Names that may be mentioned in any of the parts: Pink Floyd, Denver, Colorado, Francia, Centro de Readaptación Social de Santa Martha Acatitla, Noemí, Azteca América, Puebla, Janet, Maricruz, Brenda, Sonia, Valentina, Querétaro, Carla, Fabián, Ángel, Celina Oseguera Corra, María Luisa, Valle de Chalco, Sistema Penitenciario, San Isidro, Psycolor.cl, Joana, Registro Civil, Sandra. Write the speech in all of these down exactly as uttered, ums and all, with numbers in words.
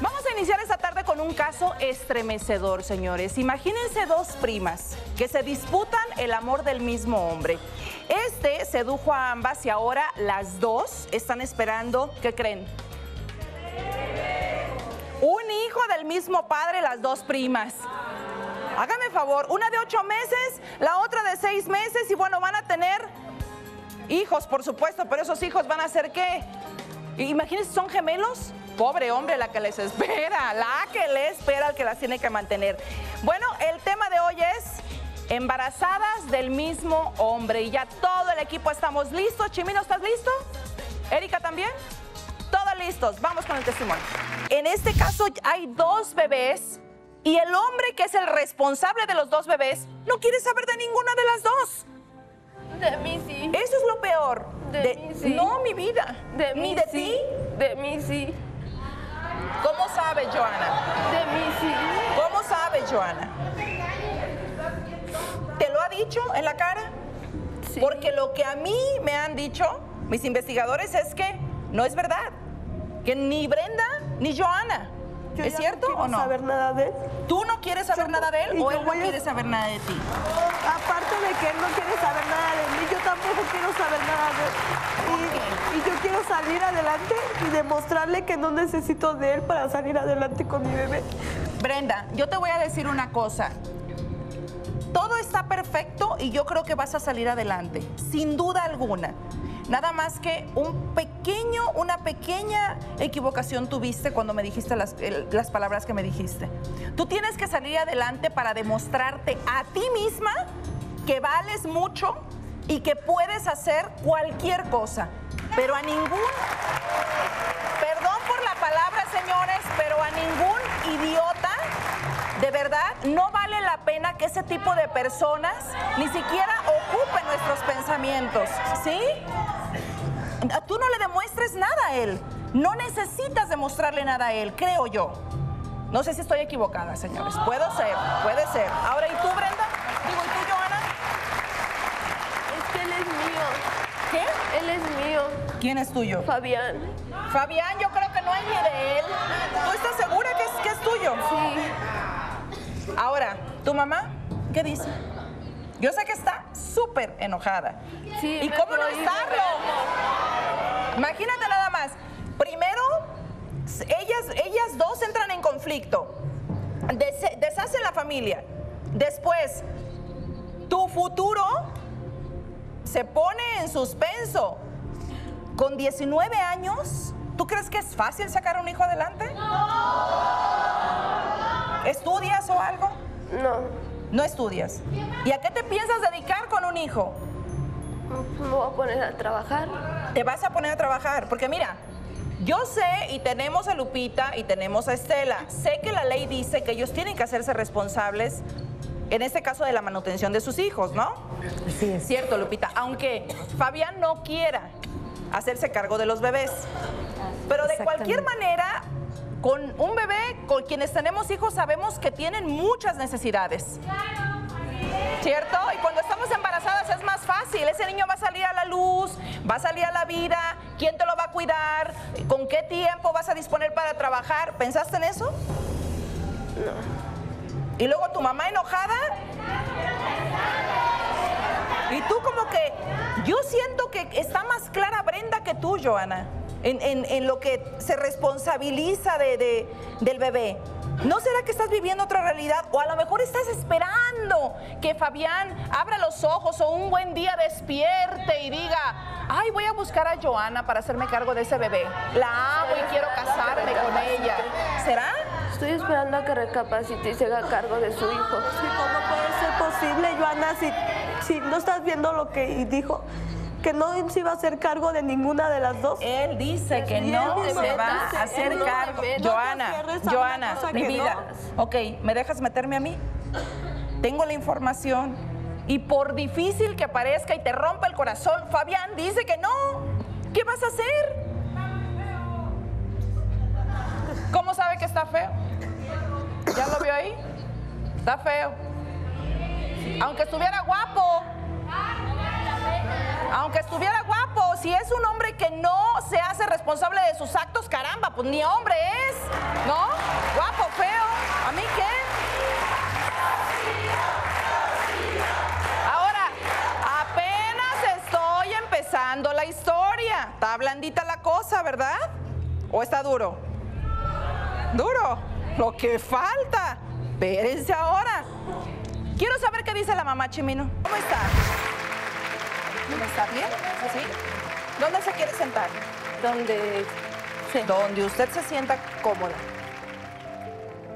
Vamos a iniciar esta tarde con un caso estremecedor, señores. Imagínense dos primas que se disputan el amor del mismo hombre. Este sedujo a ambas y ahora las dos están esperando, ¿qué creen? Un hijo del mismo padre, las dos primas. Háganme favor, una de ocho meses, la otra de seis meses y bueno, van a tener hijos, por supuesto, pero esos hijos van a ser ¿qué? Imagínense, ¿son gemelos? Pobre hombre, la que les espera, la que les espera, el que las tiene que mantener. Bueno, el tema de hoy es embarazadas del mismo hombre y ya todo el equipo estamos listos. Chimino, ¿estás listo? Erika también. Todos listos, vamos con el testimonio. En este caso hay dos bebés y el hombre que es el responsable de los dos bebés no quiere saber de ninguna de las dos. De mí sí. Eso es lo peor. De, de mí sí. No, mi vida. De mí ¿Ni de sí. ti? De mí sí. ¿Cómo sabes, Joana? De mí sí. ¿Cómo sabes, Joana? No te engañes. ¿Te lo ha dicho en la cara? Sí. Porque lo que a mí me han dicho mis investigadores es que no es verdad. Que ni Brenda ni Joana. Yo ¿Es cierto no o no? saber nada de él. ¿Tú no quieres saber yo, nada de él o él no a... quiere saber nada de ti? Aparte de que él no quiere saber nada de mí, yo tampoco quiero saber nada de él. Y, y yo quiero salir adelante y demostrarle que no necesito de él para salir adelante con mi bebé. Brenda, yo te voy a decir una cosa. Todo está perfecto y yo creo que vas a salir adelante, sin duda alguna. Nada más que un pequeño, una pequeña equivocación tuviste cuando me dijiste las, el, las palabras que me dijiste. Tú tienes que salir adelante para demostrarte a ti misma que vales mucho y que puedes hacer cualquier cosa. Pero a ningún, perdón por la palabra, señores, pero a ningún idiota, de verdad, no vale la pena que ese tipo de personas ni siquiera ocupen nuestros pensamientos, ¿sí? Tú no le demuestres nada a él. No necesitas demostrarle nada a él, creo yo. No sé si estoy equivocada, señores. Puedo ser, puede ser. Ahora, ¿y tú, Brenda? Digo, ¿y tú, Joana? Es que él es mío. ¿Qué? Él es mío. ¿Quién es tuyo? Fabián. Fabián, yo creo que no hay ni de él. ¿Tú estás segura que es, que es tuyo? Sí. Ahora, ¿tu mamá qué dice? Yo sé que está súper enojada. Sí, ¿y cómo no estarlo? Imagínate nada más. Primero, ellas, ellas dos entran en conflicto. Des, deshacen la familia. Después, tu futuro se pone en suspenso. Con diecinueve años, ¿tú crees que es fácil sacar a un hijo adelante? No. ¿Estudias o algo? No. No estudias. ¿Y a qué te piensas dedicar con un hijo? Me voy a poner a trabajar. Te vas a poner a trabajar, porque mira, yo sé y tenemos a Lupita y tenemos a Estela, sé que la ley dice que ellos tienen que hacerse responsables, en este caso de la manutención de sus hijos, ¿no? Sí. Es cierto, Lupita, aunque Fabián no quiera hacerse cargo de los bebés, pero de cualquier manera... Con un bebé, con quienes tenemos hijos, sabemos que tienen muchas necesidades. Claro, sí. ¿Cierto? Y cuando estamos embarazadas es más fácil. Ese niño va a salir a la luz, va a salir a la vida. ¿Quién te lo va a cuidar? ¿Con qué tiempo vas a disponer para trabajar? ¿Pensaste en eso? No. ¿Y luego tu mamá enojada? Y tú como que... Yo siento que está más clara Brenda que tú, Joana. En, en, en lo que se responsabiliza de, de, del bebé. ¿No será que estás viviendo otra realidad? O a lo mejor estás esperando que Fabián abra los ojos o un buen día despierte y diga, ay, voy a buscar a Joana para hacerme cargo de ese bebé. La amo y quiero casarme con ella. ¿Será? Estoy esperando a que recapacite y se haga cargo de su hijo. ¿Cómo puede ser posible, Joana, si, si no estás viendo lo que dijo? Que no se iba a hacer cargo de ninguna de las dos. Él dice que no se va a hacer cargo. Joana, Joana, mi vida. Ok, ¿me dejas meterme a mí? Tengo la información. Y por difícil que parezca y te rompa el corazón, Fabián dice que no. ¿Qué vas a hacer? ¿Cómo sabe que está feo? ¿Ya lo vio ahí? Está feo. Aunque estuviera guapo. Aunque estuviera guapo, si es un hombre que no se hace responsable de sus actos, caramba, pues ni hombre es, ¿no? Guapo, feo, ¿a mí qué? Ahora, apenas estoy empezando la historia. Está blandita la cosa, ¿verdad? ¿O está duro? ¿Duro? Lo que falta. Espérense ahora. Quiero saber qué dice la mamá, Chimino. ¿Cómo está? ¿Cómo está? ¿Bien? ¿Sí? ¿Dónde se quiere sentar? Donde... Sí. Donde usted se sienta cómoda.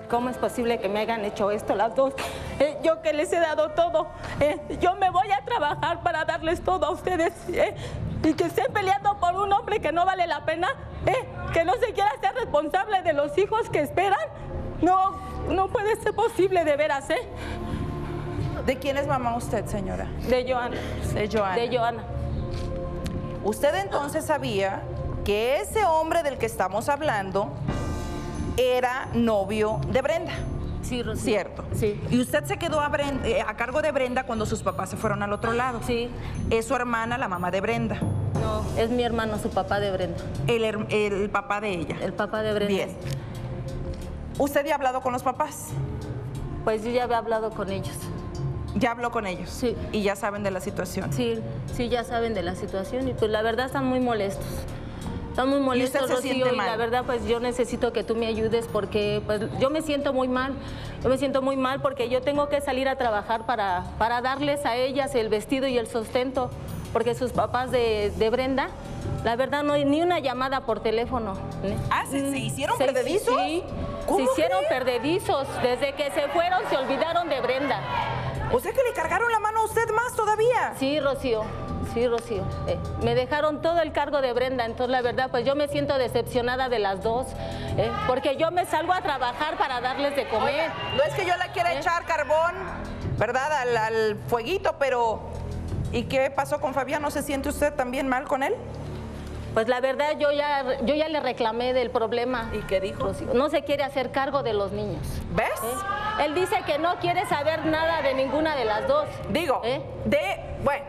¿Cómo es posible que me hayan hecho esto las dos? Eh, yo que les he dado todo. Eh, yo me voy a trabajar para darles todo a ustedes. Eh, y que estén peleando por un hombre que no vale la pena. Eh, que no se quiera ser responsable de los hijos que esperan. No, no puede ser posible, de veras, ¿eh? ¿De quién es mamá usted, señora? De Joana. De Joana. De Joana. Usted entonces sabía que ese hombre del que estamos hablando era novio de Brenda. Sí, Rocío. ¿Cierto? Sí. Y usted se quedó a, Brenda, a cargo de Brenda cuando sus papás se fueron al otro lado. Sí. ¿Es su hermana la mamá de Brenda? No, es mi hermano, su papá de Brenda. El, el, el papá de ella. El papá de Brenda. Bien. ¿Usted ya ha hablado con los papás? Pues yo ya había hablado con ellos. ¿Ya habló con ellos? Sí. ¿Y ya saben de la situación? Sí, sí, ya saben de la situación y pues la verdad están muy molestos. Están muy molestos, ¿Y usted se Rocío, siente mal? Y la verdad pues yo necesito que tú me ayudes porque pues yo me siento muy mal. Yo me siento muy mal porque yo tengo que salir a trabajar para, para darles a ellas el vestido y el sustento porque sus papás de, de Brenda, la verdad no hay ni una llamada por teléfono. ¿Ah, se, se hicieron se, perdedizos? Sí, se hicieron cree? perdedizos. Desde que se fueron se olvidaron de Brenda. O sea que le cargaron la mano a usted más todavía. Sí, Rocío, sí, Rocío. Eh, me dejaron todo el cargo de Brenda, entonces la verdad, pues yo me siento decepcionada de las dos, eh, porque yo me salgo a trabajar para darles de comer. Oiga, no es que yo le quiera eh. echar carbón, ¿verdad?, al, al fueguito, pero ¿y qué pasó con Fabián? ¿No se siente usted también mal con él? Pues la verdad, yo ya, yo ya le reclamé del problema. ¿Y qué dijo? No se quiere hacer cargo de los niños. ¿Ves? ¿Eh? Él dice que no quiere saber nada de ninguna de las dos. Digo, ¿eh? de... Bueno,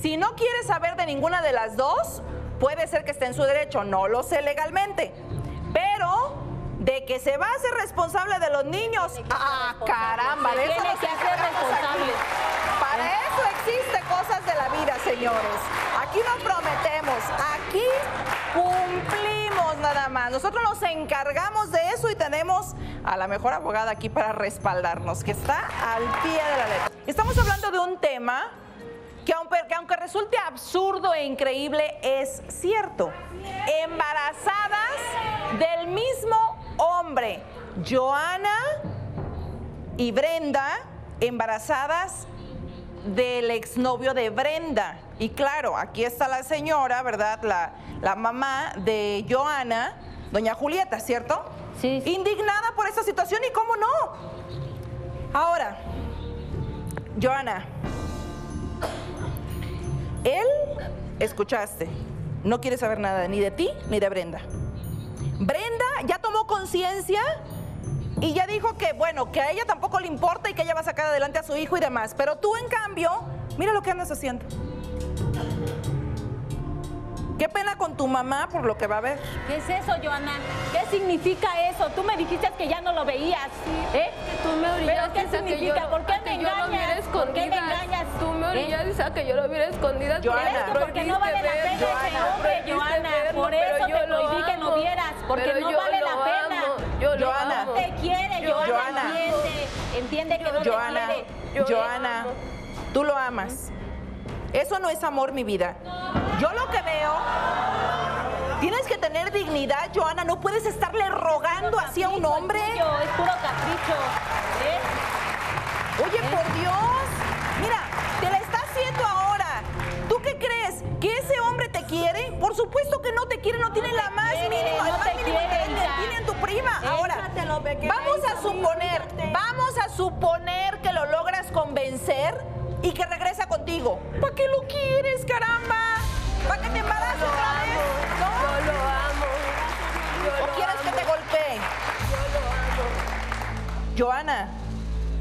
si no quiere saber de ninguna de las dos, puede ser que esté en su derecho, no lo sé legalmente. Pero de que se va a hacer responsable de los niños, ¡ah, caramba! Se tiene que hacer responsable. Para eso existe Cosas de la Vida, señores. Aquí no prometemos, aquí cumplimos nada más. Nosotros nos encargamos de eso y tenemos a la mejor abogada aquí para respaldarnos, que está al pie de la letra. Estamos hablando de un tema que aunque, que aunque resulte absurdo e increíble, es cierto. Embarazadas del mismo hombre. Joana y Brenda, embarazadas del exnovio de Brenda. Y claro, aquí está la señora, ¿verdad? La, la mamá de Joana, doña Julieta, ¿cierto? Sí, sí. Indignada por esta situación y cómo no. Ahora, Joana, él, escuchaste, no quiere saber nada ni de ti ni de Brenda. Brenda ya tomó conciencia y ya dijo que, bueno, que a ella tampoco le importa y que ella va a sacar adelante a su hijo y demás. Pero tú, en cambio, mira lo que andas haciendo. Qué pena con tu mamá por lo que va a ver. ¿Qué es eso, Joana? ¿Qué significa eso? Tú me dijiste que ya no lo veías. Sí, ¿eh? Que tú me orillas. ¿Pero qué significa? Yo, ¿Por qué me engañas? ¿Por qué me engañas? Tú me orillas a que yo lo viera escondidas. Joana, ¿por porque no vale la pena ese hombre, Joana? Por eso te prohibí que lo vieras, porque no vale la pena. Yo lo amo. No te quiere, Joana. Entiende que no te quiere. Joana, tú lo amas. Eso no es amor, mi vida. Yo lo que veo, tienes que tener dignidad, Joana. No puedes estarle rogando así a un hombre. Es puro capricho. ¿Eh? Oye, ¿Eh? por Dios. Mira, te la está haciendo ahora. ¿Tú qué crees? ¿Que ese hombre te quiere? Por supuesto que no te quiere, no, no tiene la más quiere, mínima, no el más mínimo interés en tu prima. Ahora, vamos a suponer, vamos a suponer que lo logras convencer y que regresa contigo. ¿Para qué lo quieres, caramba? ¿Para que te embaraces otra vez? ¿No? Yo lo amo. Yo ¿O quieres amo. que te golpee? Yo lo amo. Joana,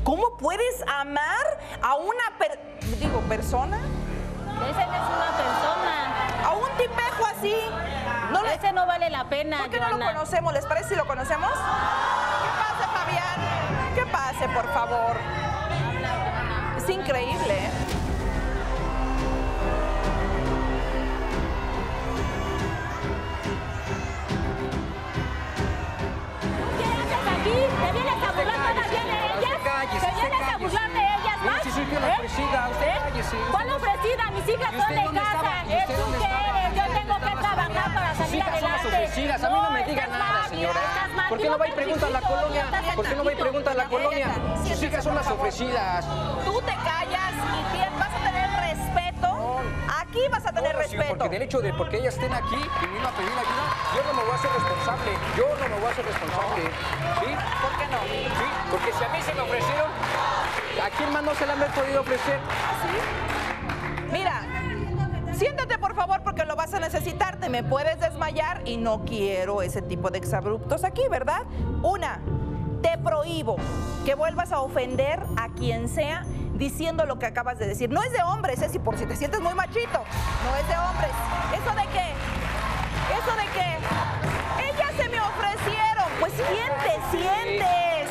¿cómo puedes amar a una per... digo, persona? Esa no es una persona. A un tipejo así. parece no vale la pena, ¿por qué Joana? No lo conocemos? ¿Les parece si lo conocemos? ¡Que pase, Fabián! ¡Que pase, por favor! Es increíble. ¿Qué haces aquí? ¿Te vienes a burlar todavía de ellas? ¿Te vienes a burlar de ellas más? ¿Eh? ¿Cuál ofrecida? Mis hijas son de casa. ¿Es tú qué eres? Yo tengo que trabajar para salir adelante. A mí no me digan nada, señora. ¿Por qué no va y pregunta a la colonia? ¿Por qué no va y pregunta a la colonia? Sus hijas son las ofrecidas. Tú te callas y tienes, vas a tener respeto. Aquí vas a tener no, respeto. Porque del hecho de porque ellas estén aquí y vino a pedir ayuda, yo no me voy a hacer responsable. Yo no me voy a hacer responsable. ¿Sí? ¿Por qué no? Sí, porque si a mí se me ofrecieron, ¿a quién más no se la han podido ofrecer? ¿Sí? Mira, siéntate por favor porque lo vas a necesitar. Te me puedes desmayar y no quiero ese tipo de exabruptos aquí, ¿verdad? Una, te prohíbo que vuelvas a ofender a quien sea diciendo lo que acabas de decir. No es de hombres, es, y por si te sientes muy machito, no es de hombres. ¿Eso de qué? ¿Eso de qué? Ellas se me ofrecieron. Pues ¿quién te sientes?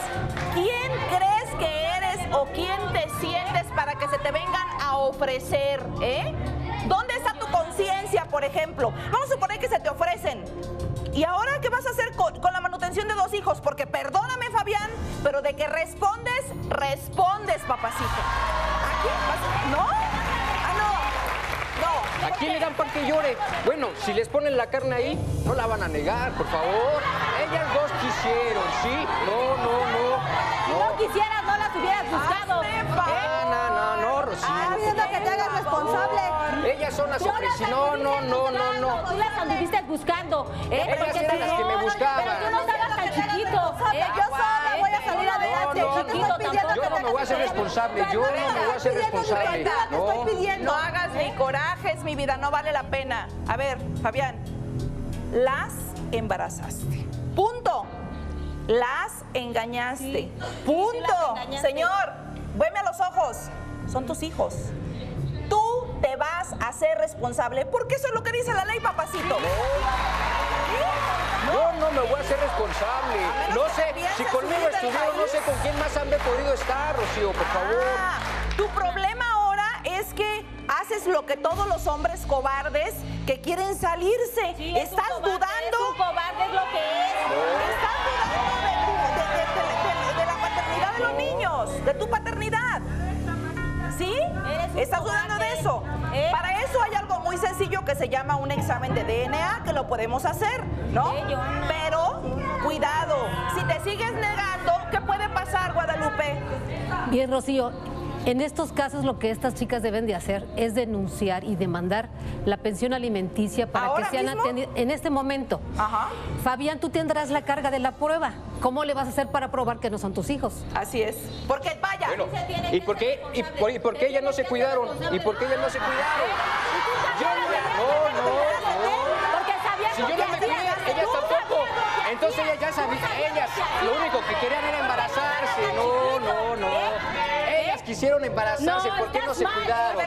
¿Quién crees que eres o quién te sientes para que se te vengan a ofrecer? ¿Eh? ¿Dónde está tu conciencia, por ejemplo? Vamos a suponer que se te ofrecen. ¿Y ahora qué vas a hacer con, con la manutención de dos hijos? Porque perdóname, Fabián, pero de que respondes, respondes, papacito. ¿Aquí? ¿Vas? ¿No? Ah, no. No. ¿A quién le dan pan que llore? Bueno, si les ponen la carne ahí, no la van a negar, por favor. Ellas dos quisieron, ¿sí? No, no, no. Si no, no quisieras, no las hubieras buscado. Ah, no, no, no, Rocío. Ah, siento que te hagas responsable. Ellas son las ofrecidas. No, no, no, no, no. Tú las anduviste buscando. ¿Eh? Ellas eran las que me buscaban. Pero tú no estabas tan chiquito. ¿Eh? Yo sola voy a salir adelante. No, no, no, no. Yo no me voy a hacer responsable. Yo no me voy a hacer responsable. No, no hagas mi coraje, es mi vida. No vale la pena. A ver, Fabián. Las embarazaste. Punto. Las engañaste. Punto. Señor, veme a los ojos. Son tus hijos. Te vas a ser responsable, porque eso es lo que dice la ley, papacito. No, no me voy a hacer responsable. No sé, si conmigo estuvieron, no sé con quién más han podido estar, Rocío, por favor. Ah, tu problema ahora es que haces lo que todos los hombres cobardes que quieren salirse. Sí, es estás cobarde, dudando. Es un cobarde, es lo que es. No. Estás dudando de, tu, de, de, de, de, de la paternidad de los niños, de tu paternidad. ¿Sí? ¿Estás dudando de eso? ¿Eh? Para eso hay algo muy sencillo que se llama un examen de D N A, que lo podemos hacer, ¿no? Pero, cuidado, si te sigues negando, ¿qué puede pasar, Guadalupe? Bien, Rocío, en estos casos lo que estas chicas deben de hacer es denunciar y demandar la pensión alimenticia para que sean atendidas en este momento. Ajá. Fabián, tú tendrás la carga de la prueba. ¿Cómo le vas a hacer para probar que no son tus hijos? Así es. Porque vaya. Bueno, ¿y por qué? ¿Y por, y por qué ellas no se cuidaron? ¿Y por qué ellas no se cuidaron? Yo no, no, no. Porque sabían que si yo no me cuidé, ellas tampoco. Entonces ellas ya sabían, ellas lo único que querían era embarazarse. No, no, no. Ellas quisieron embarazarse, ¿por qué no se cuidaron? No,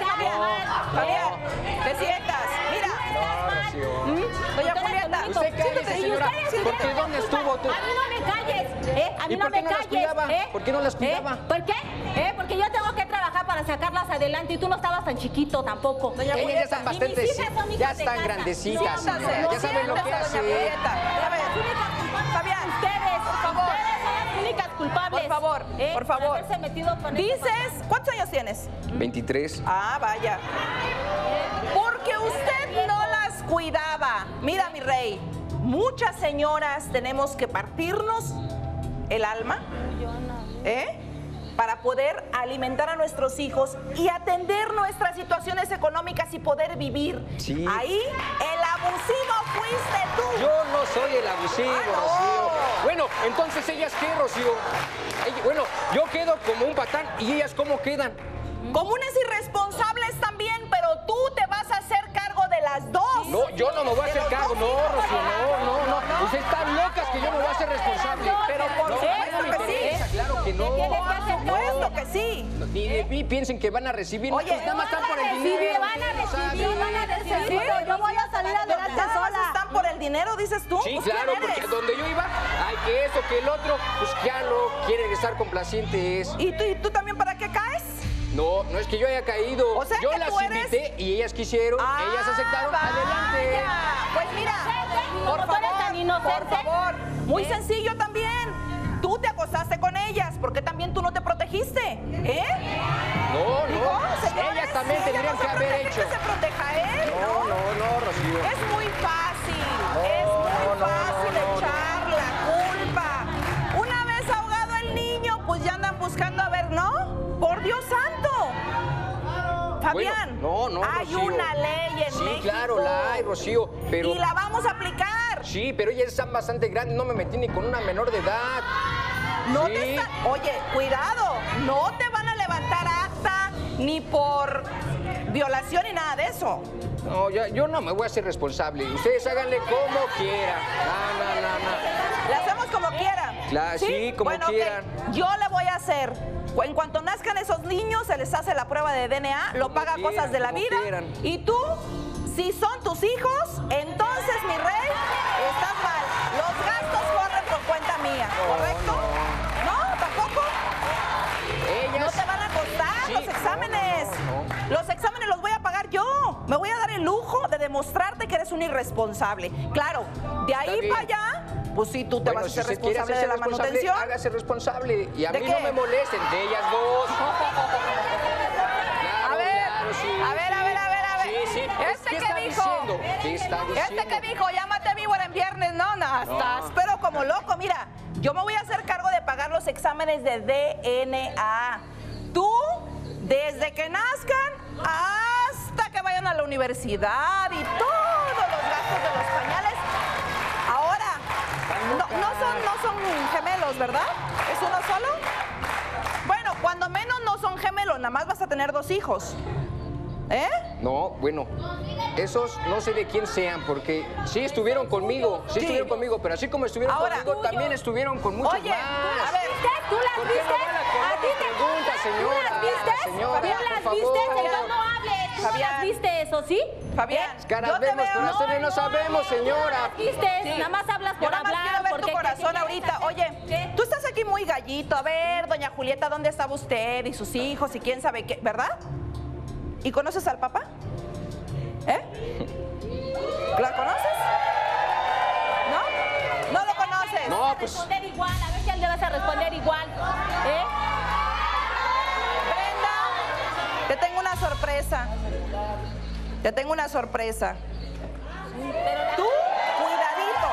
te sientas. Mira. Usted cállese, señora, porque ¿dónde estuvo tú? A mí no me calles, ¿eh? A mí no me calles, ¿eh? ¿Por qué no las cuidaba? ¿Por qué? ¿Eh? Porque yo tengo que trabajar para sacarlas adelante y tú no estabas tan chiquito tampoco. Doña Julieta, ya están bastante, ya están grandecitas, señora, ya saben lo que hace. Fabián, ustedes, por favor. Ustedes son las únicas culpables. Por favor, por favor. Dices, ¿cuántos años tienes? veintitrés. Ah, vaya. Porque usted no las cuidaba. Mira, mi rey, muchas señoras tenemos que partirnos el alma, ¿eh? Para poder alimentar a nuestros hijos y atender nuestras situaciones económicas y poder vivir. Sí. Ahí el abusivo fuiste tú. Yo no soy el abusivo, ah, no. Rocío. Bueno, entonces ellas qué, Rocío. Bueno, yo quedo como un patán y ellas cómo quedan. Como unas irresponsables también, pero tú te vas a hacer cargo de las dos. No, yo no me voy a hacer cargo, no, Rocío, no, no, no. Ustedes están locas que yo me voy a hacer responsable. Pero por supuesto que sí. Claro que no. Por supuesto que sí. Ni de mí piensen que van a recibir. Oye, nada más están por el dinero. Van a recibir, van a recibir. Yo voy a salir adelante sola. Están por el dinero. dinero, dices tú? Sí, pues, claro, porque a donde yo iba, hay que eso, que el otro, pues ya no quieren estar complacientes. ¿Y tú, y tú también para qué caes? No, no es que yo haya caído. O sea, yo las invité eres... y ellas quisieron, ah, ellas aceptaron. Vaya. Adelante. Pues mira, por favor, por favor. Muy ¿Eh? sencillo también. Tú te acostaste con ellas, porque también tú no te protegiste, ¿eh? No, no. ¿Cómo, señores? Ellas también sí, tendrían que haber hecho. Que se proteja, ¿eh? No, no, no, Rocío. Es muy fácil, no, es muy no, fácil no, no, echar no. la culpa. Una vez ahogado el niño, pues ya andan buscando a ver, ¿no? ¡Por Dios santo! Fabián, bueno, no, no, hay Rocío. una ley en sí, México. Sí, claro, la hay, Rocío, pero... Y la vamos a aplicar. Sí, pero ellas están bastante grandes, no me metí ni con una menor de edad. No sí. te está... Oye, cuidado, no te van a levantar acta ni por violación ni nada de eso. No, ya, yo no me voy a hacer responsable. Ustedes háganle como quieran. No, no, no, no. La hacemos como quieran. Claro, sí, sí, como bueno, quieran. Okay. Yo le voy a hacer... En cuanto nazcan esos niños, se les hace la prueba de D N A, lo como paga quieran, Cosas de la Vida. Quieran. Y tú, si son tus hijos, entonces, mi rey, estás mal. Los gastos corren por cuenta mía, no, ¿correcto? No, ¿No? ¿Tampoco? Ellas... No te van a costar sí, los exámenes. No, no, no. Los exámenes los voy a pagar yo. Me voy a dar el lujo de demostrarte que eres un irresponsable. Claro, de ahí para allá... Pues sí, tú te bueno, vas si a ser responsable de la responsable, manutención. Hágase responsable. Y a mí qué? no me molesten, de ellas dos. Claro, a, ver, claro, sí, a ver, a ver, a ver, a ver. Sí, sí. ¿Este qué, qué dijo? Diciendo? ¿Qué está diciendo? ¿Este qué dijo? Llámate vivo en viernes, no, no, hasta no. Pero como loco, mira, yo me voy a hacer cargo de pagar los exámenes de D N A. Tú, desde que nazcan hasta que vayan a la universidad y todos los gastos de los pañales. No, no, son, no son gemelos, ¿verdad? ¿Es uno solo? Bueno, cuando menos no son gemelos, nada más vas a tener dos hijos. ¿Eh? No, bueno, esos no sé de quién sean, porque sí estuvieron conmigo, sí, sí. estuvieron conmigo, pero así como estuvieron Ahora, conmigo, tuyo. también estuvieron con muchos Oye, más. a ver, ¿tú las viste? ¿A ti te pregunta, señora? ¿Tú las viste? Señora, ¿Tú las por viste? Favor. Señor, no hables. ¿Tú Fabián. no las viste eso, sí? Fabián, caras vemos, corazones no, no sabemos, señora. Sí. Nada más hablas por hablar. Yo nada más quiero ver tu corazón ahorita. Oye, ¿qué? Tú estás aquí muy gallito. A ver, doña Julieta, ¿dónde estaba usted y sus hijos y quién sabe qué? ¿Verdad? ¿Y conoces al papá? ¿Eh? ¿La conoces? ¿No? ¿No lo conoces? No, pues... A ver si le vas a responder igual. ¿Eh? Brenda, te tengo una sorpresa. Te tengo una sorpresa. Tú, cuidadito,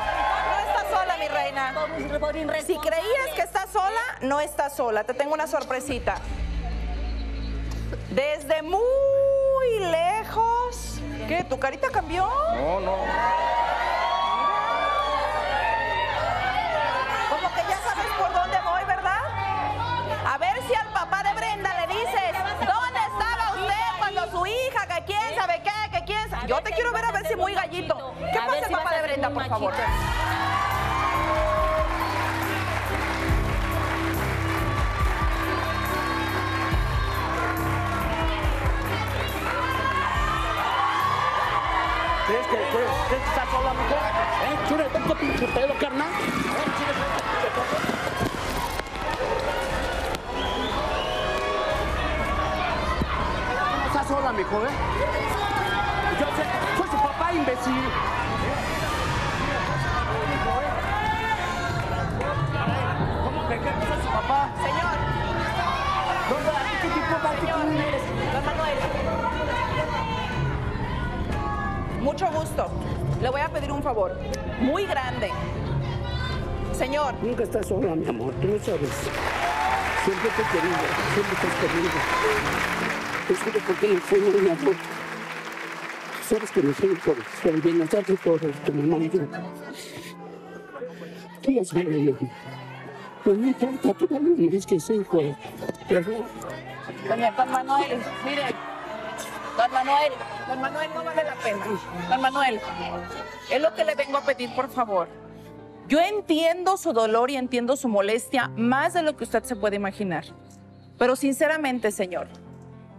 no estás sola, mi reina. Si creías que estás sola, no estás sola. Te tengo una sorpresita. Desde muy lejos. ¿Qué? ¿Tu carita cambió? No, no. Como que ya sabes por dónde voy, ¿verdad? A ver si al papá de Brenda le dices, ¿dónde estaba usted cuando su hija, que quién sabe qué? Yo te quiero ver a ver si muy gallito. ¿Qué pasa, papá de Brenda, por favor? ¿Crees que está sola, mujer? ¿Eh? Chule, tengo pinche pelo, carnal. No está sola, mi joven. Yo sé, soy su papá, imbécil. ¿Cómo que crees que soy su papá? Señor. ¿Dónde? ¿Qué tipo de señor? Don Manuel. Mucho gusto. Le voy a pedir un favor. Muy grande. Señor. Nunca estás sola, mi amor. Tú lo sabes. Siempre te he querido. Siempre te has querido. Te juro porque no fui muy amor. Sabes que nos fuimos por el bienestar de todos, tu mamá y yo. Tú ya sabes, mi hijo. No me importa, tú también me que soy hijo. Don Manuel, mire. Don Manuel, don Manuel, no vale la pena. Don Manuel, es lo que le vengo a pedir, por favor. Yo entiendo su dolor y entiendo su molestia más de lo que usted se puede imaginar. Pero sinceramente, señor,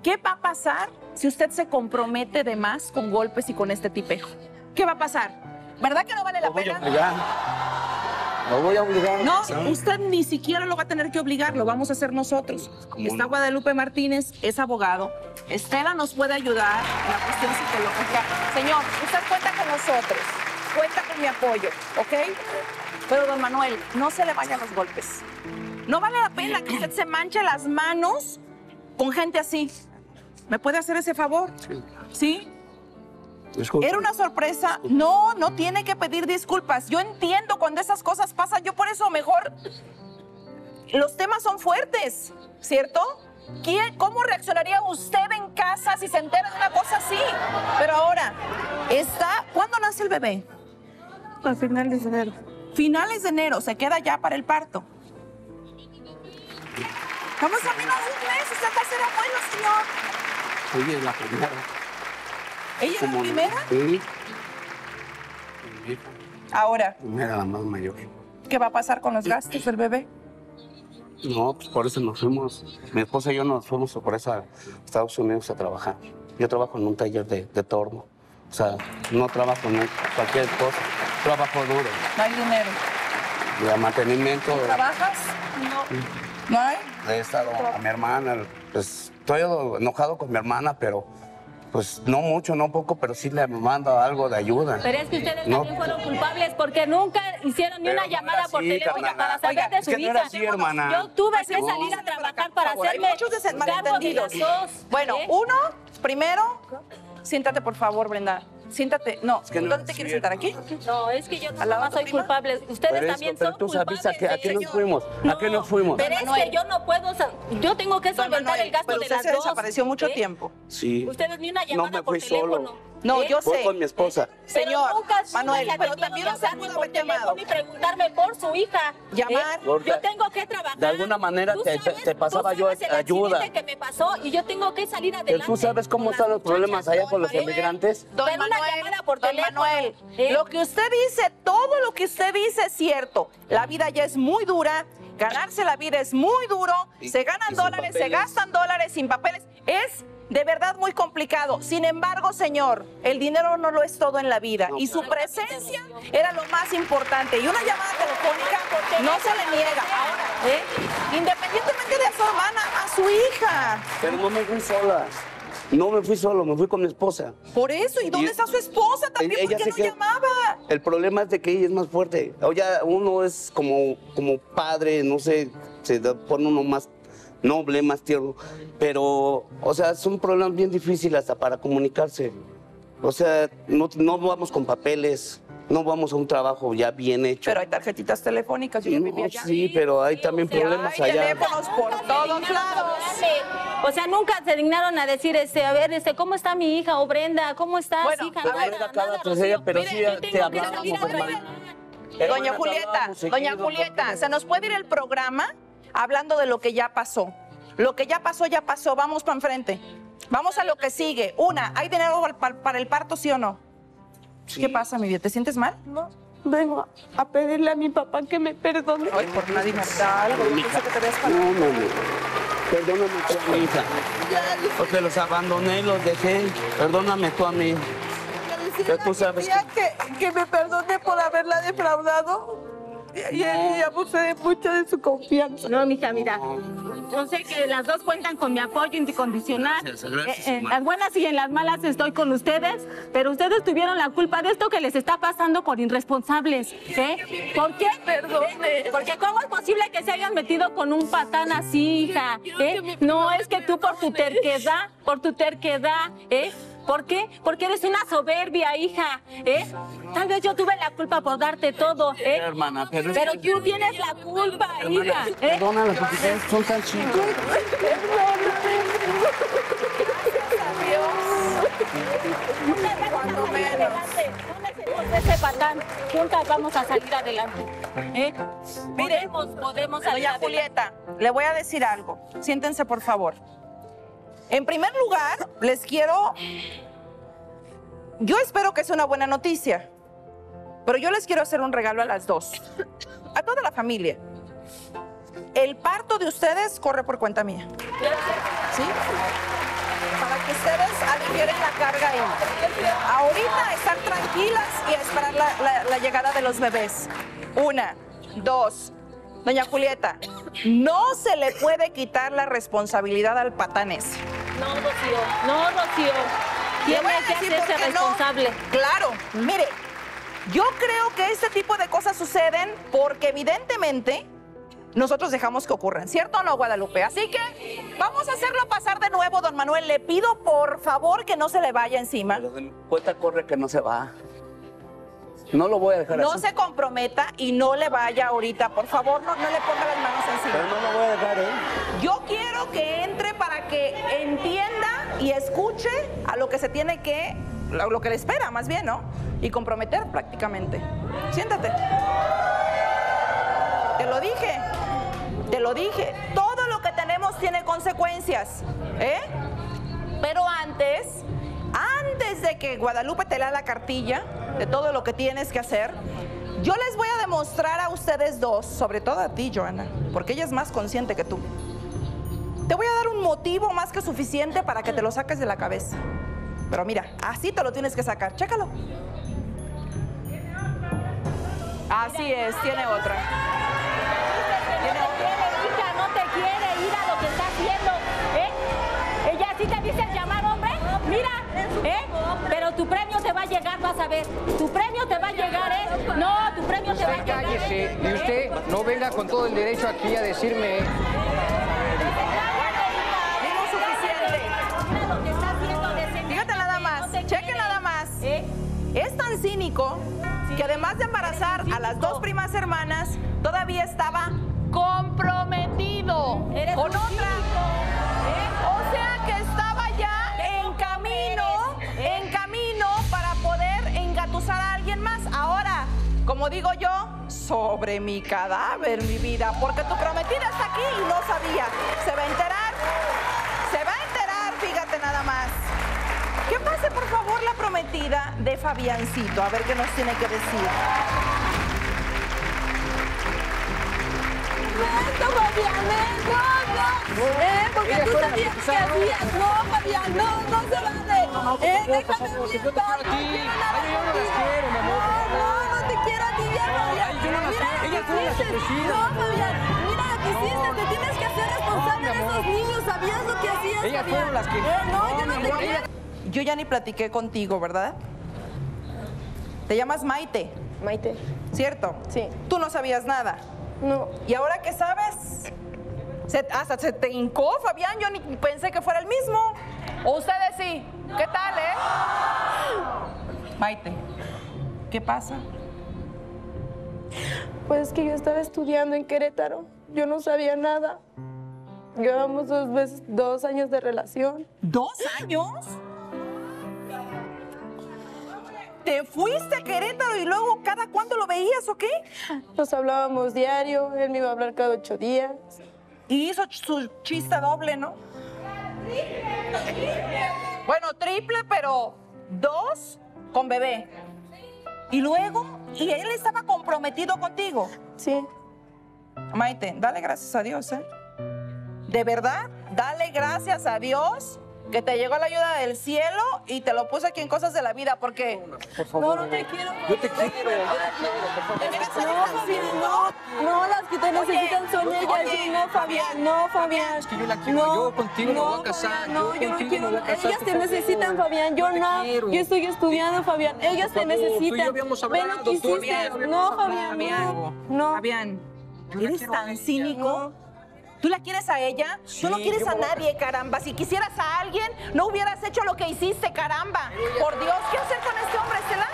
¿qué va a pasar si usted se compromete de más con golpes y con este tipejo? ¿Qué va a pasar? ¿Verdad que no vale la no pena? Voy a obligar. No voy a obligar. No, ¿sabes? Usted ni siquiera lo va a tener que obligar, lo vamos a hacer nosotros. Está Guadalupe Martínez, es abogado. Estela nos puede ayudar en la cuestión psicológica. Señor, usted cuenta con nosotros, cuenta con mi apoyo, ¿ok? Pero, don Manuel, no se le vayan los golpes. No vale la pena que usted se manche las manos con gente así. ¿Me puede hacer ese favor? Sí. ¿Sí? Disculpa. Era una sorpresa. Disculpa. No, no tiene que pedir disculpas. Yo entiendo cuando esas cosas pasan. Yo por eso mejor... Los temas son fuertes, ¿cierto? ¿Quién, ¿Cómo reaccionaría usted en casa si se entera de una cosa así? Pero ahora, está... ¿Cuándo nace el bebé? A finales de enero. Finales de enero. Se queda ya para el parto. Vamos a menos de un mes. Usted va a ser abuelo, señor. Oye, la primera... ¿Ella era la primera? Sí. Ahora. Era la más mayor. ¿Qué va a pasar con los gastos del bebé? No, pues por eso nos fuimos. Mi esposa y yo nos fuimos por eso a Estados Unidos a trabajar. Yo trabajo en un taller de, de torno. O sea, no trabajo en cualquier cosa. Trabajo duro. No hay dinero. De mantenimiento. ¿Trabajas? No. ¿No hay? He estado a mi hermana. Pues estoy enojado con mi hermana, pero... Pues no mucho, no poco, pero sí le mando algo de ayuda. Pero es que ustedes no. también fueron culpables porque nunca hicieron ni pero una llamada no por así, teléfono carnana. Para saber Oiga, de su vida. No así, yo tuve que no. salir a trabajar para hacerme cargo de los dos. Bueno, ¿eh? uno, primero, siéntate por favor, Brenda. Siéntate. No, es que no ¿dónde te quieres sentar? ¿Aquí? No, es que yo no soy culpable. Ustedes pero también eso, son tú culpables. Pero tú sabes a qué nos fuimos. No, ¿A qué nos fuimos? Pero Manuel. es que yo no puedo... Yo tengo que solventar Manuel, el gasto pero de las dos. Usted se desapareció mucho ¿Eh? tiempo. Sí. Ustedes ni una llamada no me fui por teléfono. Solo. No, ¿Eh? yo sé. Fue con mi esposa. Pero Señor, Manuel, pero también nos han por teléfono y preguntarme por su hija. Llamar. ¿Eh? Yo tengo que trabajar. De alguna manera te, sabes, te pasaba yo ayuda. Tú que me pasó y yo tengo que salir adelante. ¿Tú sabes cómo están los problemas allá con los inmigrantes? Manuel, por don Manuel, ¿Eh? lo que usted dice, todo lo que usted dice es cierto. La vida ya es muy dura, ganarse la vida es muy duro, y, se ganan dólares, papeles. se gastan dólares sin papeles. Es de verdad muy complicado. Sin embargo, señor, el dinero no lo es todo en la vida. No, y su presencia era lo más importante. Y una llamada telefónica no se le niega. Ahora, ¿eh? independientemente de a su hermana, a su hija. Pero no me voy sola. No me fui solo, me fui con mi esposa. Por eso, ¿y dónde y, está su esposa también? Ella ¿Por qué no que, llamaba? El problema es de que ella es más fuerte. O ya uno es como, como padre, no sé, se da, pone uno más noble, más tierno. Pero, o sea, es un problema bien difícil hasta para comunicarse. O sea, no, no vamos con papeles, no vamos a un trabajo ya bien hecho. Pero hay tarjetitas telefónicas. Yo no, vivía allá. Sí, pero hay sí, también o sea, problemas hay allá. Hay teléfonos por todos lados. O sea, nunca se dignaron a decir, este, a ver, este, ¿cómo está mi hija? O Brenda, ¿cómo estás, bueno, hija? Pero Brenda, cada tragedia, pero sí te hablamos. Doña Julieta, doña Julieta, se nos puede ir el programa hablando de lo que ya pasó. Lo que ya pasó, ya pasó. Vamos para enfrente. Vamos a lo que sigue. Una, ¿hay dinero para el parto, sí o no? Sí. ¿Qué pasa, mi vida? ¿Te sientes mal? No, vengo a pedirle a mi papá que me perdone. Ay, por nadie me da algo. No, no, no. Perdóname tú a mi hija. Porque los abandoné y los dejé. Perdóname tú a mí. Que tú sabes que... que me perdone por haberla defraudado. Y, y abusé de mucho de su confianza. No, mija, mira. Yo sé que las dos cuentan con mi apoyo incondicional. Gracias, gracias, eh, en las buenas y en las malas estoy con ustedes, pero ustedes tuvieron la culpa de esto que les está pasando por irresponsables. ¿eh? ¿Por qué? Perdón. Porque ¿cómo es posible que se hayan metido con un patán así, hija? ¿eh? No, es que tú por tu terquedad, por tu terquedad, ¿eh? ¿Por qué? Porque eres una soberbia, hija, ¿eh? Tal vez yo tuve la culpa por darte todo, ¿eh? Sí, hermana, pero... Pero tú tienes la culpa, hermana, hija, ¿eh? Perdona, las oficinas son tan chicas. Cuando menos. Ese patán, juntas vamos a salir adelante, ¿eh? Podemos, podemos salir adelante. Doña Julieta, le voy a decir algo. Siéntense, por favor. En primer lugar, les quiero... Yo espero que sea una buena noticia, pero yo les quiero hacer un regalo a las dos, a toda la familia. El parto de ustedes corre por cuenta mía. ¿Sí? para que ustedes alivieren la carga ahí. Ahorita estar tranquilas y esperar la, la, la llegada de los bebés. Una, dos. Doña Julieta, no se le puede quitar la responsabilidad al patán ese. No, Rocío, no, Rocío. Tiene que hacerse responsable. No. Claro, mire, yo creo que este tipo de cosas suceden porque evidentemente nosotros dejamos que ocurran, ¿cierto o no, Guadalupe? Así que vamos a hacerlo pasar de nuevo, don Manuel. Le pido, por favor, que no se le vaya encima. Pero de cuenta corre que no se va. No lo voy a dejar no así. No se comprometa y no le vaya ahorita. Por favor, no, no le ponga las manos encima. Pero no lo voy a dejar, ¿eh? Yo quiero que entre para que entienda y escuche a lo que se tiene que... a lo que le espera, más bien, ¿no? Y comprometer prácticamente. Siéntate. Te lo dije. Te lo dije. Todo lo que tenemos tiene consecuencias, ¿eh? Pero antes... antes de que Guadalupe te lea la cartilla de todo lo que tienes que hacer, yo les voy a demostrar a ustedes dos, sobre todo a ti, Joana, porque ella es más consciente que tú. Te voy a dar un motivo más que suficiente para que te lo saques de la cabeza. Pero mira, así te lo tienes que sacar. Chécalo. Así es, tiene otra. Tiene otra. Hija, no te quiere ir a lo que está haciendo, ¿eh? Ella sí te dice llamar, hombre. Mira. ¿Eh? Pero tu premio te va a llegar, vas a ver. Tu premio te va a llegar, ¿eh? No, tu premio te va a llegar. Usted cállese y usted no venga con todo el derecho aquí a decirme. Vimos suficiente. Fíjate nada más, chequen nada más. Es tan cínico que además de embarazar a las dos primas hermanas, todavía estaba comprometido con otra. O sea que estaba ya en camino. En camino para poder engatusar a alguien más. Ahora, como digo yo, sobre mi cadáver, mi vida, porque tu prometida está aquí y no sabía. Se va a enterar, se va a enterar, fíjate nada más. Que pase, por favor, la prometida de Fabiancito, a ver qué nos tiene que decir. ¡Neto, Fabián, no, no! ¡Eh, porque tú sabías que hacías! ¡No, Fabián, no, no se vale! No, ¡eh, déjame un minuto! ¡No, no, no te quiero a ti! ¡No, no te quiero a ti, ya, Fabián! ¡Mira lo que hiciste! ¡No, Fabián! ¡Mira lo que hiciste! ¡Te tienes que hacer responsable de esos niños! ¡Sabías lo que hacías, ellas fueron las que... ¡No, yo no te quiero! Yo ya ni platiqué contigo, ¿verdad? Te llamas Maite. Maite. ¿Cierto? Sí. Tú no sabías nada. No. ¿Y ahora qué sabes? Se, hasta se te hincó, Fabián. Yo ni pensé que fuera el mismo. Ustedes sí. No. ¿Qué tal, eh? Maite, ¿qué pasa? Pues que yo estaba estudiando en Querétaro. Yo no sabía nada. Llevamos dos veces, dos años de relación. ¿Dos años? ¿Te fuiste a Querétaro y luego cada cuándo lo veías o qué? Nos hablábamos diario, él me iba a hablar cada ocho días. Y hizo su chista doble, ¿no? Triple, triple. Bueno, triple, pero dos con bebé. Y luego, ¿y él estaba comprometido contigo? Sí. Maite, dale gracias a Dios, ¿eh? De verdad, dale gracias a Dios que te llegó la ayuda del cielo y te lo puse aquí en Cosas de la Vida, porque... Por favor, no, no te quiero. Yo te quiero, yo te quiero, por favor. No, Fabián, no. No, las que te necesitan son ellas. No, Fabián, no, Fabián. Es que yo la quiero, yo contigo me voy a casar. No, yo no quiero. Ellas te necesitan, Fabián, yo no. Yo estoy estudiando, Fabián. Ellas te necesitan. Ve lo que hiciste. No, Fabián, no. Fabián, eres tan cínico. ¿Tú la quieres a ella? Sí, tú no quieres a nadie, caramba. Si quisieras a alguien, no hubieras hecho lo que hiciste, caramba. Por Dios, ¿qué hacer con este hombre, Estela?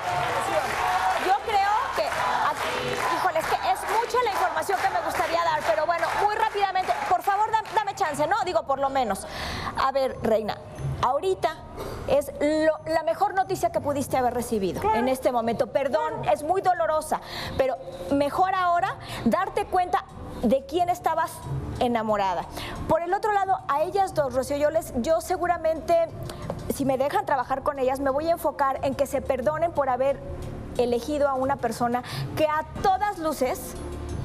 Yo creo que... Aquí, híjole, es que es mucha la información que me gustaría dar, pero bueno, muy rápidamente. Por favor, dame chance, ¿no? Digo, por lo menos. A ver, reina, ahorita es lo, la mejor noticia que pudiste haber recibido en este momento. Perdón, es muy dolorosa, pero mejor ahora darte cuenta de quién estabas enamorada. Por el otro lado, a ellas dos, Rocío, yo les, yo seguramente, si me dejan trabajar con ellas, me voy a enfocar en que se perdonen por haber elegido a una persona que a todas luces